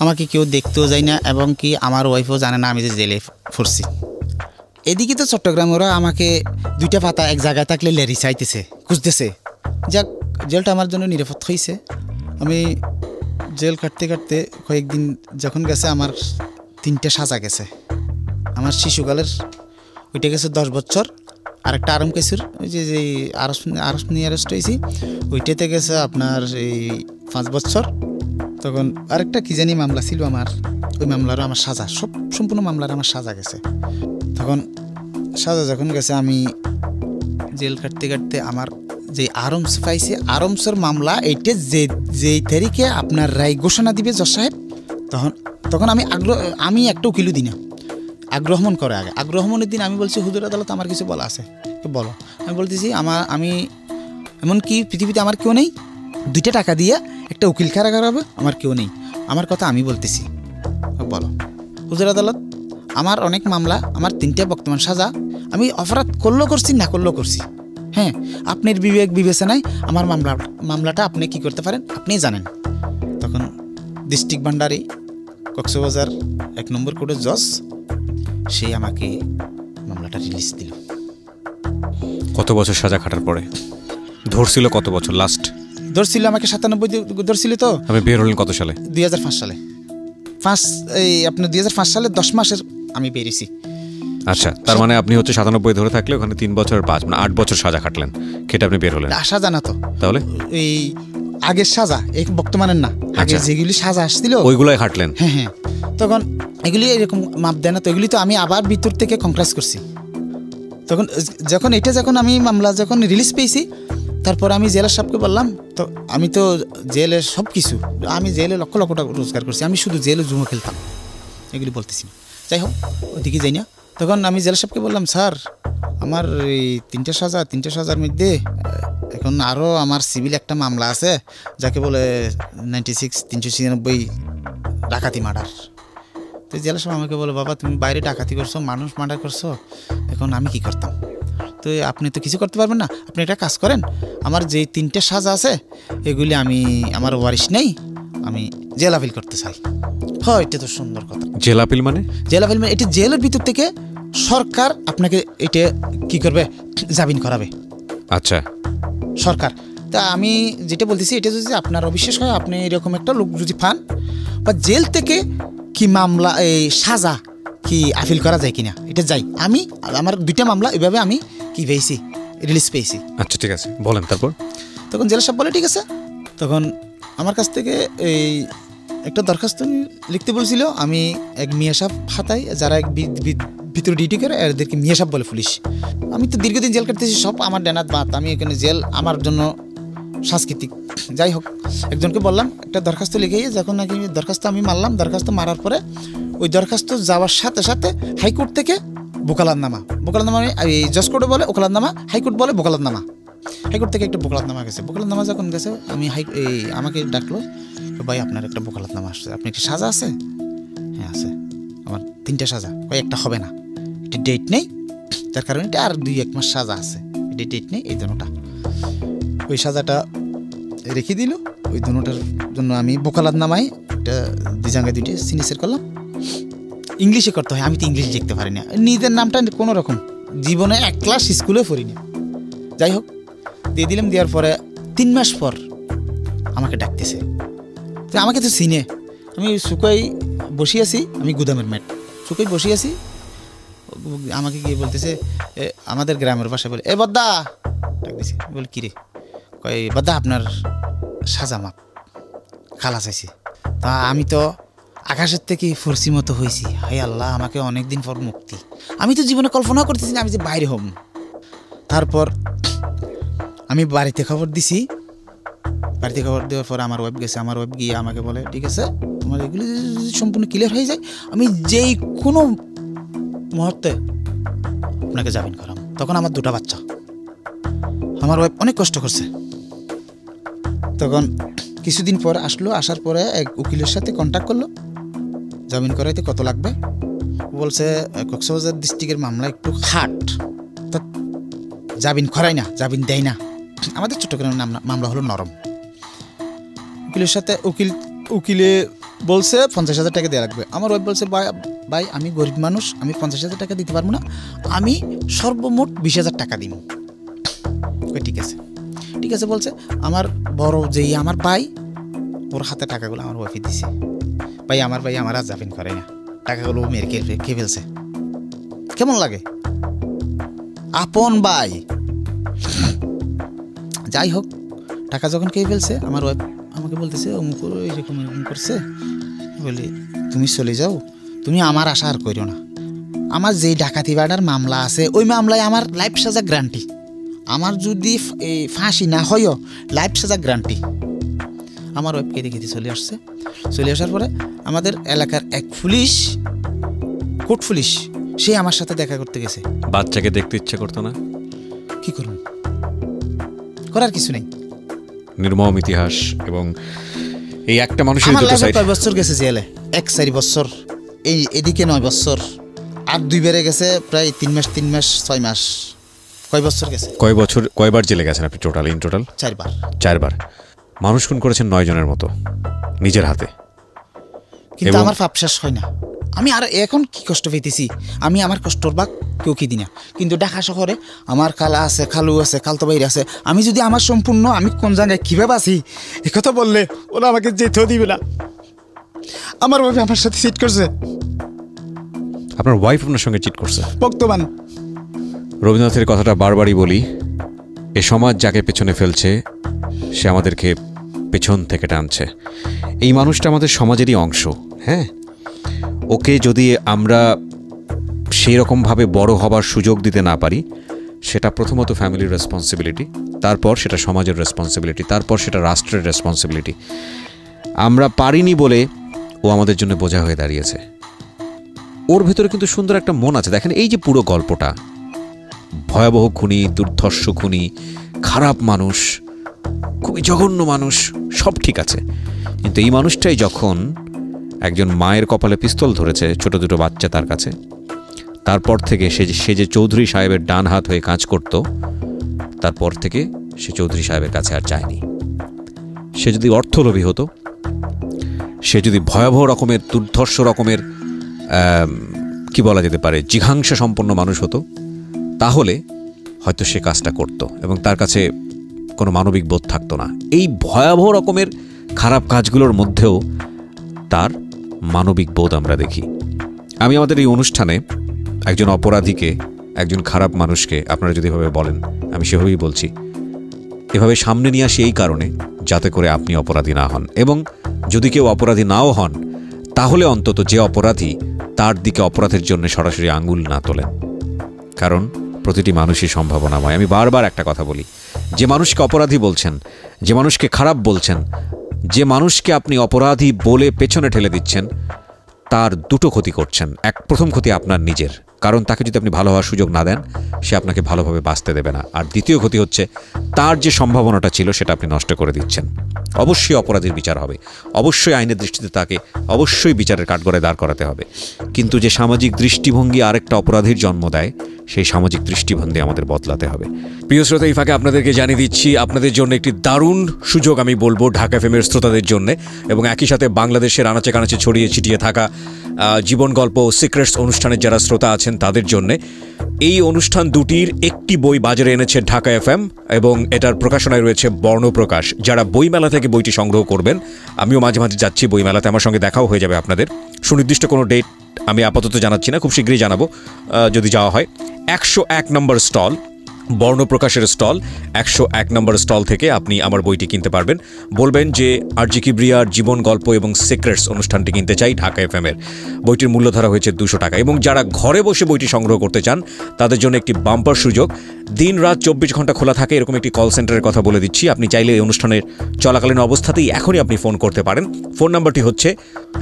আমাকে কেউ দেখতেও যায় না, এবং কি আমার ওয়াইফও জানে না আমি যে জেলে ফুরছি। এদিকে তো চট্টগ্রাম ওরা আমাকে 2টা পাতা এক জায়গায় থাকলে লেরি চাইতেছে, খুঁজতেছে। যাক, জেলটা আমার জন্য নিরাপদ হয়েছে। আমি জেল কাটতে কাটতে কয়েকদিন যখন গেছে, আমার 3টে সাজা গেছে। আমার শিশুকালের ওইটা গেছে 10 বছর, আর একটা আরাম কেসুর ওই যে আরস্ট নিয়ে অ্যারেস্ট হয়েছি ওইটাতে গেছে আপনার এই 5 বছর। তখন আরেকটা কী জানি মামলা ছিল আমার, ওই মামলারও আমার সাজা, সব সম্পূর্ণ মামলার আমার সাজা গেছে। তখন সাজা যখন গেছে, আমি জেল কাটতে কাটতে আমার যে আরমস পাইছে, আরমসের মামলা এইটা যেই তারিখে আপনার রায় ঘোষণা দিবে জজ সাহেব, তখন আমি একটা উকিলও দিই না। আগ্রহমন করে আগে, আগ্রহমনের দিন আমি বলছি হুজুর আদালত আমার কিছু বলা আছে, তো বলো। আমি বলতেছি আমি এমনকি পৃথিবীতে আমার কেউ নেই, 2টা টাকা দিয়ে একটা উকিল খাড়া করাবে, আমার কেউ নেই, আমার কথা আমি বলতেছি, বলো। হুজুর আদালত আমার অনেক মামলা, আমার 3টে বর্তমান সাজা, আমি অপরাধ করলো করছি না করলো করছি, হ্যাঁ আপনার বিবেক বিবেচনায় আমার মামলাটা আপনি কি করতে পারেন আপনিই জানেন। তখন ডিস্ট্রিক্ট ভান্ডারি কক্সবাজার 1 নম্বর কোর্টের জজ সে আমাকে মামলাটা রিলিজ দিল। কত বছর সাজা খাটার পরে ধরছিল? কত বছর লাস্ট ধরছিল আমাকে? 97 ধরছিল। তো আমি বের হলেন কত সালে? 2005 সালে। আপনার 2005 সালে 10 মাসের আমি বেরিয়েছি। আচ্ছা, তার মানে আপনি হচ্ছে 97 ধরে থাকলে ওখানে 3 বছর 5 মানে 8 বছর সাজা খাটলেন, খেটে আপনি বের হলেন। সাজা না তো, তাহলে এই আগের সাজা, এক বর্তমানের না, আগে যেগুলি সাজা আসছিল ওইগুলাই খাটলেন। হ্যাঁ হ্যাঁ, তখন এগুলি এরকম মাপ দেয় না তো, এগুলি তো আমি আবার ভিতর থেকে কংগ্রেস করছি। তখন যখন এটা যখন আমি মামলা যখন রিলিজ পেয়েছি তারপর আমি জেলার সাহেবকে বললাম, তো আমি তো জেলের সব কিছু, আমি জেলে লক্ষ লক্ষ টাকা রোজগার করছি, আমি শুধু জেলে জুমো খেলতাম, এগুলি বলতেছি না। যাই হোক ওদিকে যাই না, তখন আমি জেলার সাহেবকে বললাম, স্যার আমার এই 3টা সাজার মধ্যে এখন আরও আমার সিভিল একটা মামলা আছে যাকে বলে 96/396 ডাকাতি মার্ডার। তো জেলার সাহেব আমাকে বলে, বাবা তুমি বাইরে ডাকাতি করছো, মানুষ মার্ডার করছো, এখন আমি কি করতাম? তো আপনি তো কিছু করতে পারবেন না, আপনি একটা কাজ করেন, আমার যে 3টে সাজা আছে এগুলি আমি আমার ওয়ারিশ নেই, আমি জেল আপিল করতে চাই। হ্যাঁ, এটা তো সুন্দর কথা। জেল আপিল মানে? জেল আপিল মানে এটা জেলের ভিতর থেকে সরকার আপনাকে এটা কি করবে, জামিন করাবে। আচ্ছা, সরকার। তা আমি যেটা বলতেছি এটা যদি আপনার অবিশ্বাস হয়, আপনি এরকম একটা লোক যদি পান, বা জেল থেকে কি মামলা এই সাজা কি আপিল করা যায় কিনা এটা যাই। আমি আমার 2টা মামলা এভাবে আমি কি পেয়েছি, রিলিজ পেয়েছি। আচ্ছা ঠিক আছে, বলেন তারপর। তখন জেলা সাহেব বলে ঠিক আছে। তখন আমার কাছ থেকে এই একটা দরখাস্ত লিখতে বলছিল, আমি এক মিয়া সাহেব খাতায় যারা এক ভিতরে ডিউটি করে এদেরকে মিয়া সাহেব বলে পুলিশ। আমি তো দীর্ঘদিন জেল কাটতেছি, সব আমার ডানাত বাত, আমি এখানে জেল আমার জন্য সাংস্কৃতিক। যাই হোক একজনকে বললাম একটা দরখাস্ত লিখে, যখন নাকি দরখাস্ত আমি মারলাম, দরখাস্ত মারার পরে ওই দরখাস্ত যাওয়ার সাথে সাথে হাইকোর্ট থেকে বোকালাতনামা, বোকালাতনামা এই জজ কোর্টে বলে ওকালাতনামা, হাইকোর্ট বলে বোকালাতনামা, হাইকোর্ট থেকে একটা বোকালাতনামা গেছে। বোকালাতনামা যখন গেছে আমি আমাকে ডাকলো, ভাই আপনার একটা বোকালাতনামা আসছে, আপনি একটা সাজা আছে? হ্যাঁ আছে, আমার 3টে সাজা। ভাই একটা হবে না, এটা ডেট নেই, তার কারণে এটা আর 2-1 মাস সাজা আছে, এটা ডেট নেই, এই জন্যটা ওই সাজাটা রেখে দিল। ওই দুটার জন্য আমি বোকালাতনামায় একটা দিজাঙ্গে 2টে সিগনেচার করলাম। ইংলিশে করতে হয়, আমি তো ইংলিশ লিখতে পারি না, নিজের নামটা কোনো রকম, জীবনে 1 ক্লাস স্কুলে পড়িনি। যাই হোক দিয়ে দিলাম, দেওয়ার পরে 3 মাস পর আমাকে ডাকতেছে। তো আমাকে তো চিনে, আমি শুকাই বসে আছি, আমি গুদামের ম্যাট শুকাই বসে আছি। আমাকে গিয়ে বলতেছে, আমাদের গ্রামের ভাষায় বলে, এ বদ্দা, ডাকতেছে। বলে কী রে? কয় বদ্দা আপনার সাজা মাপ খালাস আছে। তা আমি তো আকাশের থেকে ফরসি মতো হয়েছি, হায় আল্লাহ আমাকে অনেকদিন পর মুক্তি, আমি তো জীবনে কল্পনা করতেছি না আমি যে বাইরে হব। তারপর আমি বাড়িতে খবর দিছি, বাড়িতে খবর দেওয়ার পর আমার ওয়াইফ গেছে, আমার ওয়াইফ গিয়ে আমাকে বলে, ঠিক আছে তোমার এগুলো সম্পূর্ণ ক্লিয়ার হয়ে যায়, আমি যেই কোনো মুহূর্তে আপনাকে জামিন করাম। তখন আমার 2টা বাচ্চা, আমার ওয়াইফ অনেক কষ্ট করছে। তখন কিছুদিন পর আসলো, আসার পরে এক উকিলের সাথে কন্ট্যাক্ট করলো, জামিন করাইতে কত লাগবে। বলছে কক্সবাজার ডিস্ট্রিক্টের মামলা একটু খাট, তা জামিন করায় না, জামিন দেয় না, আমাদের চট্টগ্রামের মামলা হলো নরম। উকিলের সাথে উকিলে বলছে 50,000 টাকা দেওয়া লাগবে। আমার ওয়াইফ বলছে, ভাই আমি গরিব মানুষ, আমি 50,000 টাকা দিতে পারবো না, আমি সর্বমোট 20,000 টাকা দিব। ঠিক আছে ঠিক আছে বলছে। আমার বড় যেই আমার ভাই, ওর হাতে টাকাগুলো আমার ওয়াইফে দিছে, ভাই আমার ভাই আমার আর জামিন করে না, টাকাগুলো মেরে খেয়ে ফেলছে। কেমন লাগে আপন ভাই? যাই হোক টাকা যখন খেয়ে ফেলছে, আমার ওয়াইফ আমাকে বলতেছে, অমুক এরকম এরকম করছে। বলি তুমি চলে যাও, তুমি আমার আশা আর করিও না, আমার যেই ডাকাতি বাড়ার মামলা আছে ওই মামলায় আমার লাইফ সাজা গ্যারান্টি, আমার যদি এই ফাঁসি না হয়ও লাইফ সাজা গ্যারান্টি। আমার ওয়াইফকে দেখে চলে আসছে। চলে আসার পরে আমাদের এলাকার এক পুলিশ, কোর্ট পুলিশ, সে আমার সাথে দেখা করতে গেছে। বাচ্চাকে দেখতে ইচ্ছে করতো না, কি করুন, করার কিছু নেই, নির্মম ইতিহাস। এবং এই একটা মানুষের 9 বছর গেছে জেলে, 4 বছর, এই এদিকে 9 বছর, আর দুই বেড়ে গেছে প্রায় 3 মাস 6 মাস। কয় বছর গেছে? কয় বছর কয়বার জেলে গেছেন আপনি টোটাল? ইন টোটাল 4 বার। 4 বার। মানুষ খুন করেছেন 9 জনের মতো নিজের হাতে, কিন্তু আমার পাপ শেষ হয় না। আমি আর এখন কি কষ্ট পেতেছি, আমি আমার কষ্টর ভাগ কেউ কি দিই না। কিন্তু ঢাকা শহরে আমার খালা আছে, খালু আছে, খালতো বাইরে আছে। আমি যদি আমার সম্পূর্ণ আমি কোন জায়গায় কীভাবে আছি এ কথা বললে ওরা আমাকে যেতেও দিবে না। আমার ওয়াইফ আমার সাথে চিট করছে। আপনার ওয়াইফ আপনার সঙ্গে চিট করছে? বর্তমান। রবীন্দ্রনাথের কথাটা বারবারই বলি, এ সমাজ যাকে পেছনে ফেলছে সে আমাদেরকে পেছন থেকে টানছে। এই মানুষটা আমাদের সমাজেরই অংশ, হ্যাঁ। ওকে যদি আমরা সেই রকমভাবে বড় হবার সুযোগ দিতে না পারি, সেটা প্রথমত ফ্যামিলির রেসপন্সিবিলিটি, তারপর সেটা সমাজের রেসপন্সিবিলিটি, তারপর সেটা রাষ্ট্রের রেসপন্সিবিলিটি। আমরা পারিনি বলে ও আমাদের জন্য বোঝা হয়ে দাঁড়িয়েছে। ওর ভেতরে কিন্তু সুন্দর একটা মন আছে। দেখেন এই যে পুরো গল্পটা, ভয়াবহ খুনি, দুর্ধর্ষ খুনি, খারাপ মানুষ, খুবই জঘন্য মানুষ, সব ঠিক আছে। কিন্তু এই মানুষটাই যখন একজন মায়ের কপালে পিস্তল ধরেছে, ছোট দুটো বাচ্চা তার কাছে, তারপর থেকে সে যে চৌধুরী সাহেবের ডান হাত হয়ে কাজ করত, তারপর থেকে সে চৌধুরী সাহেবের কাছে আর যায়নি। সে যদি অর্থলোভী হতো, সে যদি ভয়াবহ রকমের দুর্ধর্ষ রকমের কি বলা যেতে পারে জিঘাংসা সম্পন্ন মানুষ হতো, তাহলে হয়তো সে কাজটা করত এবং তার কাছে কোনো মানবিক বোধ থাকতো না। এই ভয়াবহ রকমের খারাপ কাজগুলোর মধ্যেও তার মানবিক বোধ আমরা দেখি। আমি আমাদের এই অনুষ্ঠানে একজন অপরাধীকে, একজন খারাপ মানুষকে, আপনারা যদি এভাবে বলেন আমি সেভাবেই বলছি, এভাবে সামনে নিয়ে আসি এই কারণে যাতে করে আপনি অপরাধী না হন, এবং যদি কেউ অপরাধী নাও হন তাহলে অন্তত যে অপরাধী তার দিকে অপরাধের জন্য সরাসরি আঙুল না তোলেন, কারণ প্রতিটি মানুষই সম্ভাবনাময়। আমি বারবার একটা কথা বলি, যে মানুষকে অপরাধী বলছেন, যে মানুষকে খারাপ বলছেন, যে মানুষকে আপনি অপরাধী বলে পেছনে ঠেলে দিচ্ছেন, তার দুটো ক্ষতি করছেন। প্রথম ক্ষতি আপনার নিজের, কারণ তাকে যদি আপনি ভালো হওয়ার সুযোগ না দেন সে আপনাকে ভালোভাবে বাঁচতে দেবে না। আর দ্বিতীয় ক্ষতি হচ্ছে তার যে সম্ভাবনাটা ছিল সেটা আপনি নষ্ট করে দিচ্ছেন। অবশ্যই অপরাধীর বিচার হবে, অবশ্যই আইনের দৃষ্টিতে তাকে অবশ্যই বিচারের কাঠগড়ায় দাঁড় করাতে হবে, কিন্তু যে সামাজিক দৃষ্টিভঙ্গি আরেকটা অপরাধীর জন্ম দেয় সেই সামাজিক দৃষ্টিভঙ্গি আমাদের বদলাতে হবে। প্রিয় শ্রোতা, এই ফাঁকে আপনাদেরকে জানিয়ে দিচ্ছি আপনাদের জন্য একটি দারুণ সুযোগ আমি বলবো ঢাকা এফএমের শ্রোতাদের জন্য, এবং একই সাথে বাংলাদেশের আনাচে কানাচে ছড়িয়ে ছিটিয়ে থাকা জীবন গল্প সিক্রেটস অনুষ্ঠানের যারা শ্রোতা আছেন তাদের জন্য। এই অনুষ্ঠান দুটির একটি বই বাজারে এনেছে ঢাকা এফএম এবং এটার প্রকাশনায় রয়েছে বর্ণপ্রকাশ। যারা বইমেলা থেকে বইটি সংগ্রহ করবেন, আমিও মাঝে মাঝে যাচ্ছি বইমেলাতে, আমার সঙ্গে দেখাও হয়ে যাবে আপনাদের। সুনির্দিষ্ট কোনো ডেট আমি আপাতত জানাচ্ছি না, খুব শীঘ্রই জানাবো যদি যাওয়া হয়। 101 নম্বর স্টল, বর্ণপ্রকাশের স্টল, 101 নম্বর স্টল থেকে আপনি আমার বইটি কিনতে পারবেন। বলবেন যে আরজি কিবরিয়ার জীবন গল্প এবং সিক্রেটস অনুষ্ঠানটি কিনতে চাই ঢাকা এফএমের। বইটির মূল্য ধরা হয়েছে 200 টাকা। এবং যারা ঘরে বসে বইটি সংগ্রহ করতে চান তাদের জন্য একটি বাম্পার সুযোগ। দিন রাত 24 ঘন্টা খোলা থাকে এরকম একটি কল সেন্টারের কথা বলে দিচ্ছি। আপনি চাইলে এই অনুষ্ঠানের চলাকালীন অবস্থাতেই এখনই আপনি ফোন করতে পারেন। ফোন নাম্বারটি হচ্ছে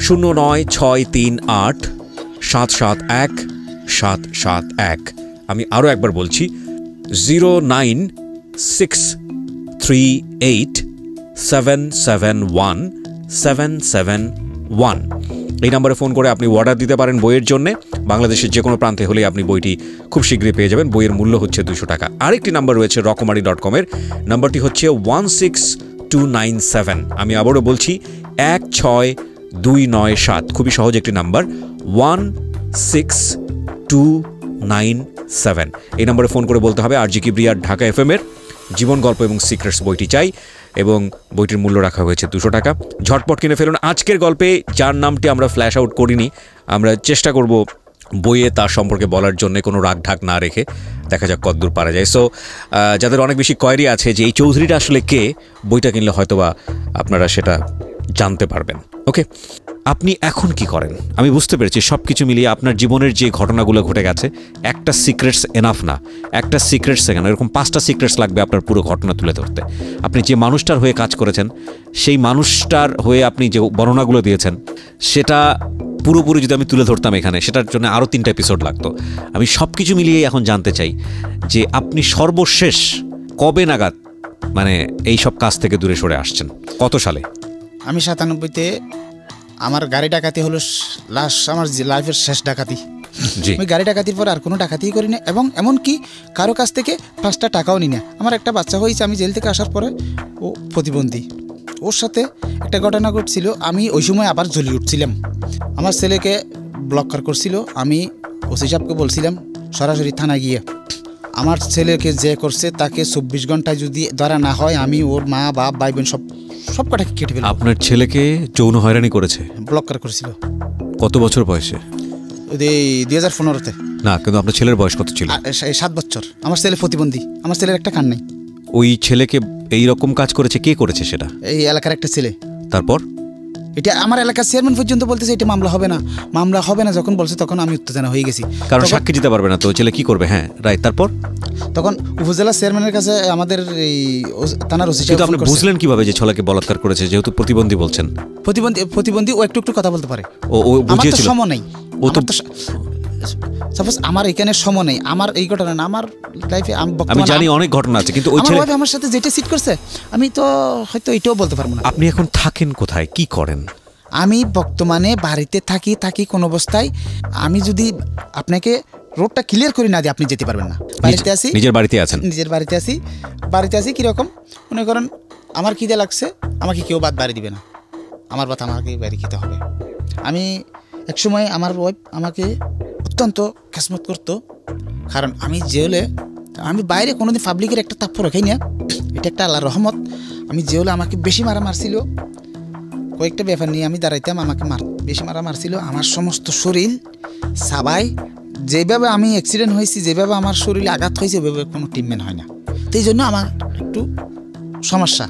09638 771 771। আমি আরও একবার বলছি, 09638 771 771। এই নাম্বারে ফোন করে আপনি অর্ডার দিতে পারেন বইয়ের জন্যে। বাংলাদেশের যে কোনো প্রান্তে হলেই আপনি বইটি খুব শীঘ্রই পেয়ে যাবেন। বইয়ের মূল্য হচ্ছে 200 টাকা। আরেকটি নাম্বার রয়েছে rokomari.com-এর, নাম্বারটি হচ্ছে 16297। আমি আবারও বলছি, 16297, খুবই সহজ একটি নাম্বার, 16297। এই নাম্বারে ফোন করে বলতে হবে আরজি কিবরিয়ার ঢাকা এফএমের জীবন গল্প এবং সিক্রেটস বইটি চাই, এবং বইটির মূল্য রাখা হয়েছে 200 টাকা। ঝটপট কিনে ফেলুন। আজকের গল্পে যার নামটি আমরা ফ্ল্যাশ আউট করিনি, আমরা চেষ্টা করব বইয়ে তার সম্পর্কে বলার জন্য কোনো রাগ ঢাক না রেখে, দেখা যাক কতদূর পারা যায়। সো যাদের অনেক বেশি কোয়েরি আছে যে এই চৌধুরীটা আসলে কে, বইটা কিনলে হয়তোবা আপনারা সেটা জানতে পারবেন। ওকে, আপনি এখন কি করেন? আমি বুঝতে পেরেছি সব কিছু মিলিয়ে আপনার জীবনের যে ঘটনাগুলো ঘটে গেছে, একটা সিক্রেটস এনাফ না, একটা সিক্রেটস এখানে এরকম 5টা সিক্রেটস লাগবে আপনার পুরো ঘটনা তুলে ধরতে। আপনি যে মানুষটার হয়ে কাজ করেছেন, সেই মানুষটার হয়ে আপনি যে বর্ণনাগুলো দিয়েছেন, সেটা পুরোপুরি যদি আমি তুলে ধরতাম এখানে, সেটার জন্য আরও 3টা এপিসোড লাগতো। আমি সব কিছু মিলিয়ে এখন জানতে চাই যে আপনি সর্বশেষ কবে নাগাদ এই সব কাজ থেকে দূরে সরে আসছেন, কত সালে? আমি 97-তে আমার গাড়ি ডাকাতি হলো লাস্ট, আমার লাইফের শেষ ডাকাতি। जी गाड़ी डाকাতির पर और कोनो डाকাতিই करी ना एवं एमनकी कारो काछ थेके ৫টা টাকাও নি না। আমার একটা বাচ্চা হয়েছে, আমি জেল থেকে আসার পরে ও প্রতিবন্ধী, ওর সাথে একটা ঘটনা ঘটছিল। আমি ওই সময় আবার জ্বলে উঠছিলাম, আমার ছেলেকে ব্লক করছিল। আমি ওসি সাহেবকে বলছিলাম সরাসরি থানা গিয়ে আমার ছেলেকে যে করছে তাকে ২৪ ঘন্টায় যদি ধরা না হয় আমি ওর মা বাপ ভাই বোন সব কটাকে কেটে ফেলব। আপনার ছেলেকে যৌন হয়রানি করেছে, ব্লক করেছিল। কত বছর বয়সে? ২০১৫-তে। না, কিন্তু আপনার ছেলের বয়স কত ছিল? ৭ বছর। আমার ছেলে প্রতিবন্ধী, আমার ছেলের একটা কান নাই। ওই ছেলেকে এই রকম কাজ করেছে কে করেছে? সেটা এই এলাকার একটা ছেলে। তারপর এটা আমার এলাকার চেয়ারম্যান পর্যন্ত বলতেছে এটা মামলা হবে না, মামলা হবে না। যখন বলছে তখন আমি উত্তেজনা হয়ে গেছি, কারণ সাক্ষী দিতে পারবে না তো ছেলে কি করবে। হ্যাঁ রাইট। তারপর তখন উপজেলা চেয়ারম্যানের কাছে আমাদের এই থানার ওসি সাহেব। আপনি বুঝলেন কিভাবে যে ছেলেকে বলাৎকার করেছে? যেহেতু প্রতিবন্ধী বলছেন, প্রতিবন্ধী ও একটু একটু কথা বলতে পারে। ও বুঝিয়েছিল সময় নাই। ও তো সাপোজ আমার এখানে সময় নেই। আমার এই ঘটনা না, আমার লাইফে আমি জানি অনেক ঘটনা আছে, কিন্তু ওই ছেলে আমার সাথে যেটা সিট করছে আমি তো হয়তো এটাও বলতে পারবো না। আপনি এখন থাকেন কোথায়, কি করেন? আমি বর্তমানে বাড়িতে থাকি কোন অবস্থায়। আমি যদি আপনাকে রোডটা ক্লিয়ার করি না দিই আপনি যেতে পারবেন না। বাড়িতে আসি, নিজের বাড়িতে আসি। বাড়িতে আসি কীরকম মনে করেন, আমার খিদে লাগছে, আমাকে কেউ ভাত বাড়ি দিবে না, আমার ভাত আমাকে বাড়ি খেতে হবে। আমি একসময় আমার ওয়াইফ আমাকে অত্যন্ত খেসমত করতো, কারণ আমি জেলে, আমি বাইরে কোনোদিন পাবলিকের একটা তাপ্য রাখাই না, এটা একটা আল্লাহর রহমত। আমি জেলে আমাকে বেশি মারছিল, কয়েকটা ব্যাপার নিয়ে আমি দাঁড়াইতাম, আমাকে বেশি মারছিল। আমার সমস্ত শরীর সাবাই, যেভাবে আমি অ্যাক্সিডেন্ট হয়েছি, যেভাবে আমার শরীরে আঘাত হয়েছে ওইভাবে কোনো ট্রিটমেন্ট হয় না। তো এই জন্য আমার একটু সমস্যা।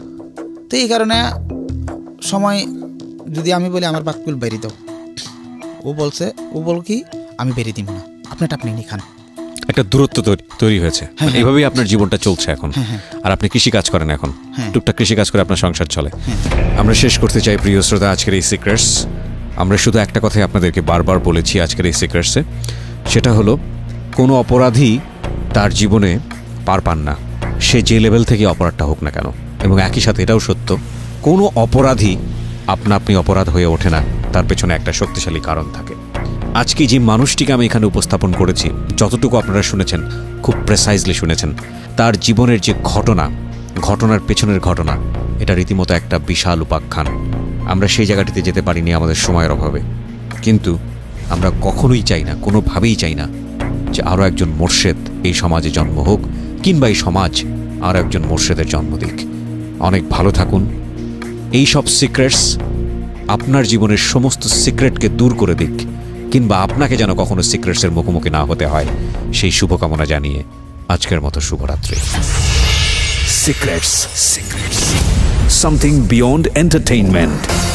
তো এই কারণে সময় যদি আমি বলি আমার বাতকুল বেরিয়ে দাও, ও বল কি আমি বেরিয়ে দিব না, আপনারটা আপনি খান। একটা দূরত্ব তৈরি হয়েছে, এইভাবেই আপনার জীবনটা চলছে এখন। আর আপনি কৃষিকাজ করেন এখন, টুকটাক কৃষিকাজ করে আপনার সংসার চলে। আমরা শেষ করতে চাই প্রিয় শ্রোতা আজকের এই সিক্রেটস। আমরা শুধু একটা কথাই আপনাদেরকে বারবার বলেছি আজকের এই সিক্রেটসে, সেটা হলো কোনো অপরাধী তার জীবনে পার পান না, সে যে লেভেল থেকে অপরাধটা হোক না কেন। এবং একই সাথে এটাও সত্য, কোনো অপরাধী আপনি অপরাধ হয়ে ওঠে না, তার পেছনে একটা শক্তিশালী কারণ থাকে। আজকে যে মানুষটিকে আমি এখানে উপস্থাপন করেছি, যতটুকু আপনারা শুনেছেন খুব প্রেসাইজলি শুনেছেন, তার জীবনের যে ঘটনার পেছনের ঘটনা, এটা রীতিমতো একটা বিশাল উপাখ্যান। আমরা সেই জায়গাটিতে যেতে পারিনি আমাদের সময়ের অভাবে, কিন্তু আমরা কখনোই চাই না, কোনোভাবেই চাই না যে আরও একজন মোর্শেদ এই সমাজে জন্ম হোক, কিংবা এই সমাজ আরও একজন মোর্শেদের জন্ম দিক। অনেক ভালো থাকুন। এই সব সিক্রেটস আপনার জীবনের সমস্ত সিক্রেটকে দূর করে দিক, কিংবা আপনাকে যেন কখনো সিক্রেটসের মুখোমুখি না হতে হয়, সেই শুভকামনা জানিয়ে আজকের মতো শুভরাত্রি। Secrets, something beyond entertainment.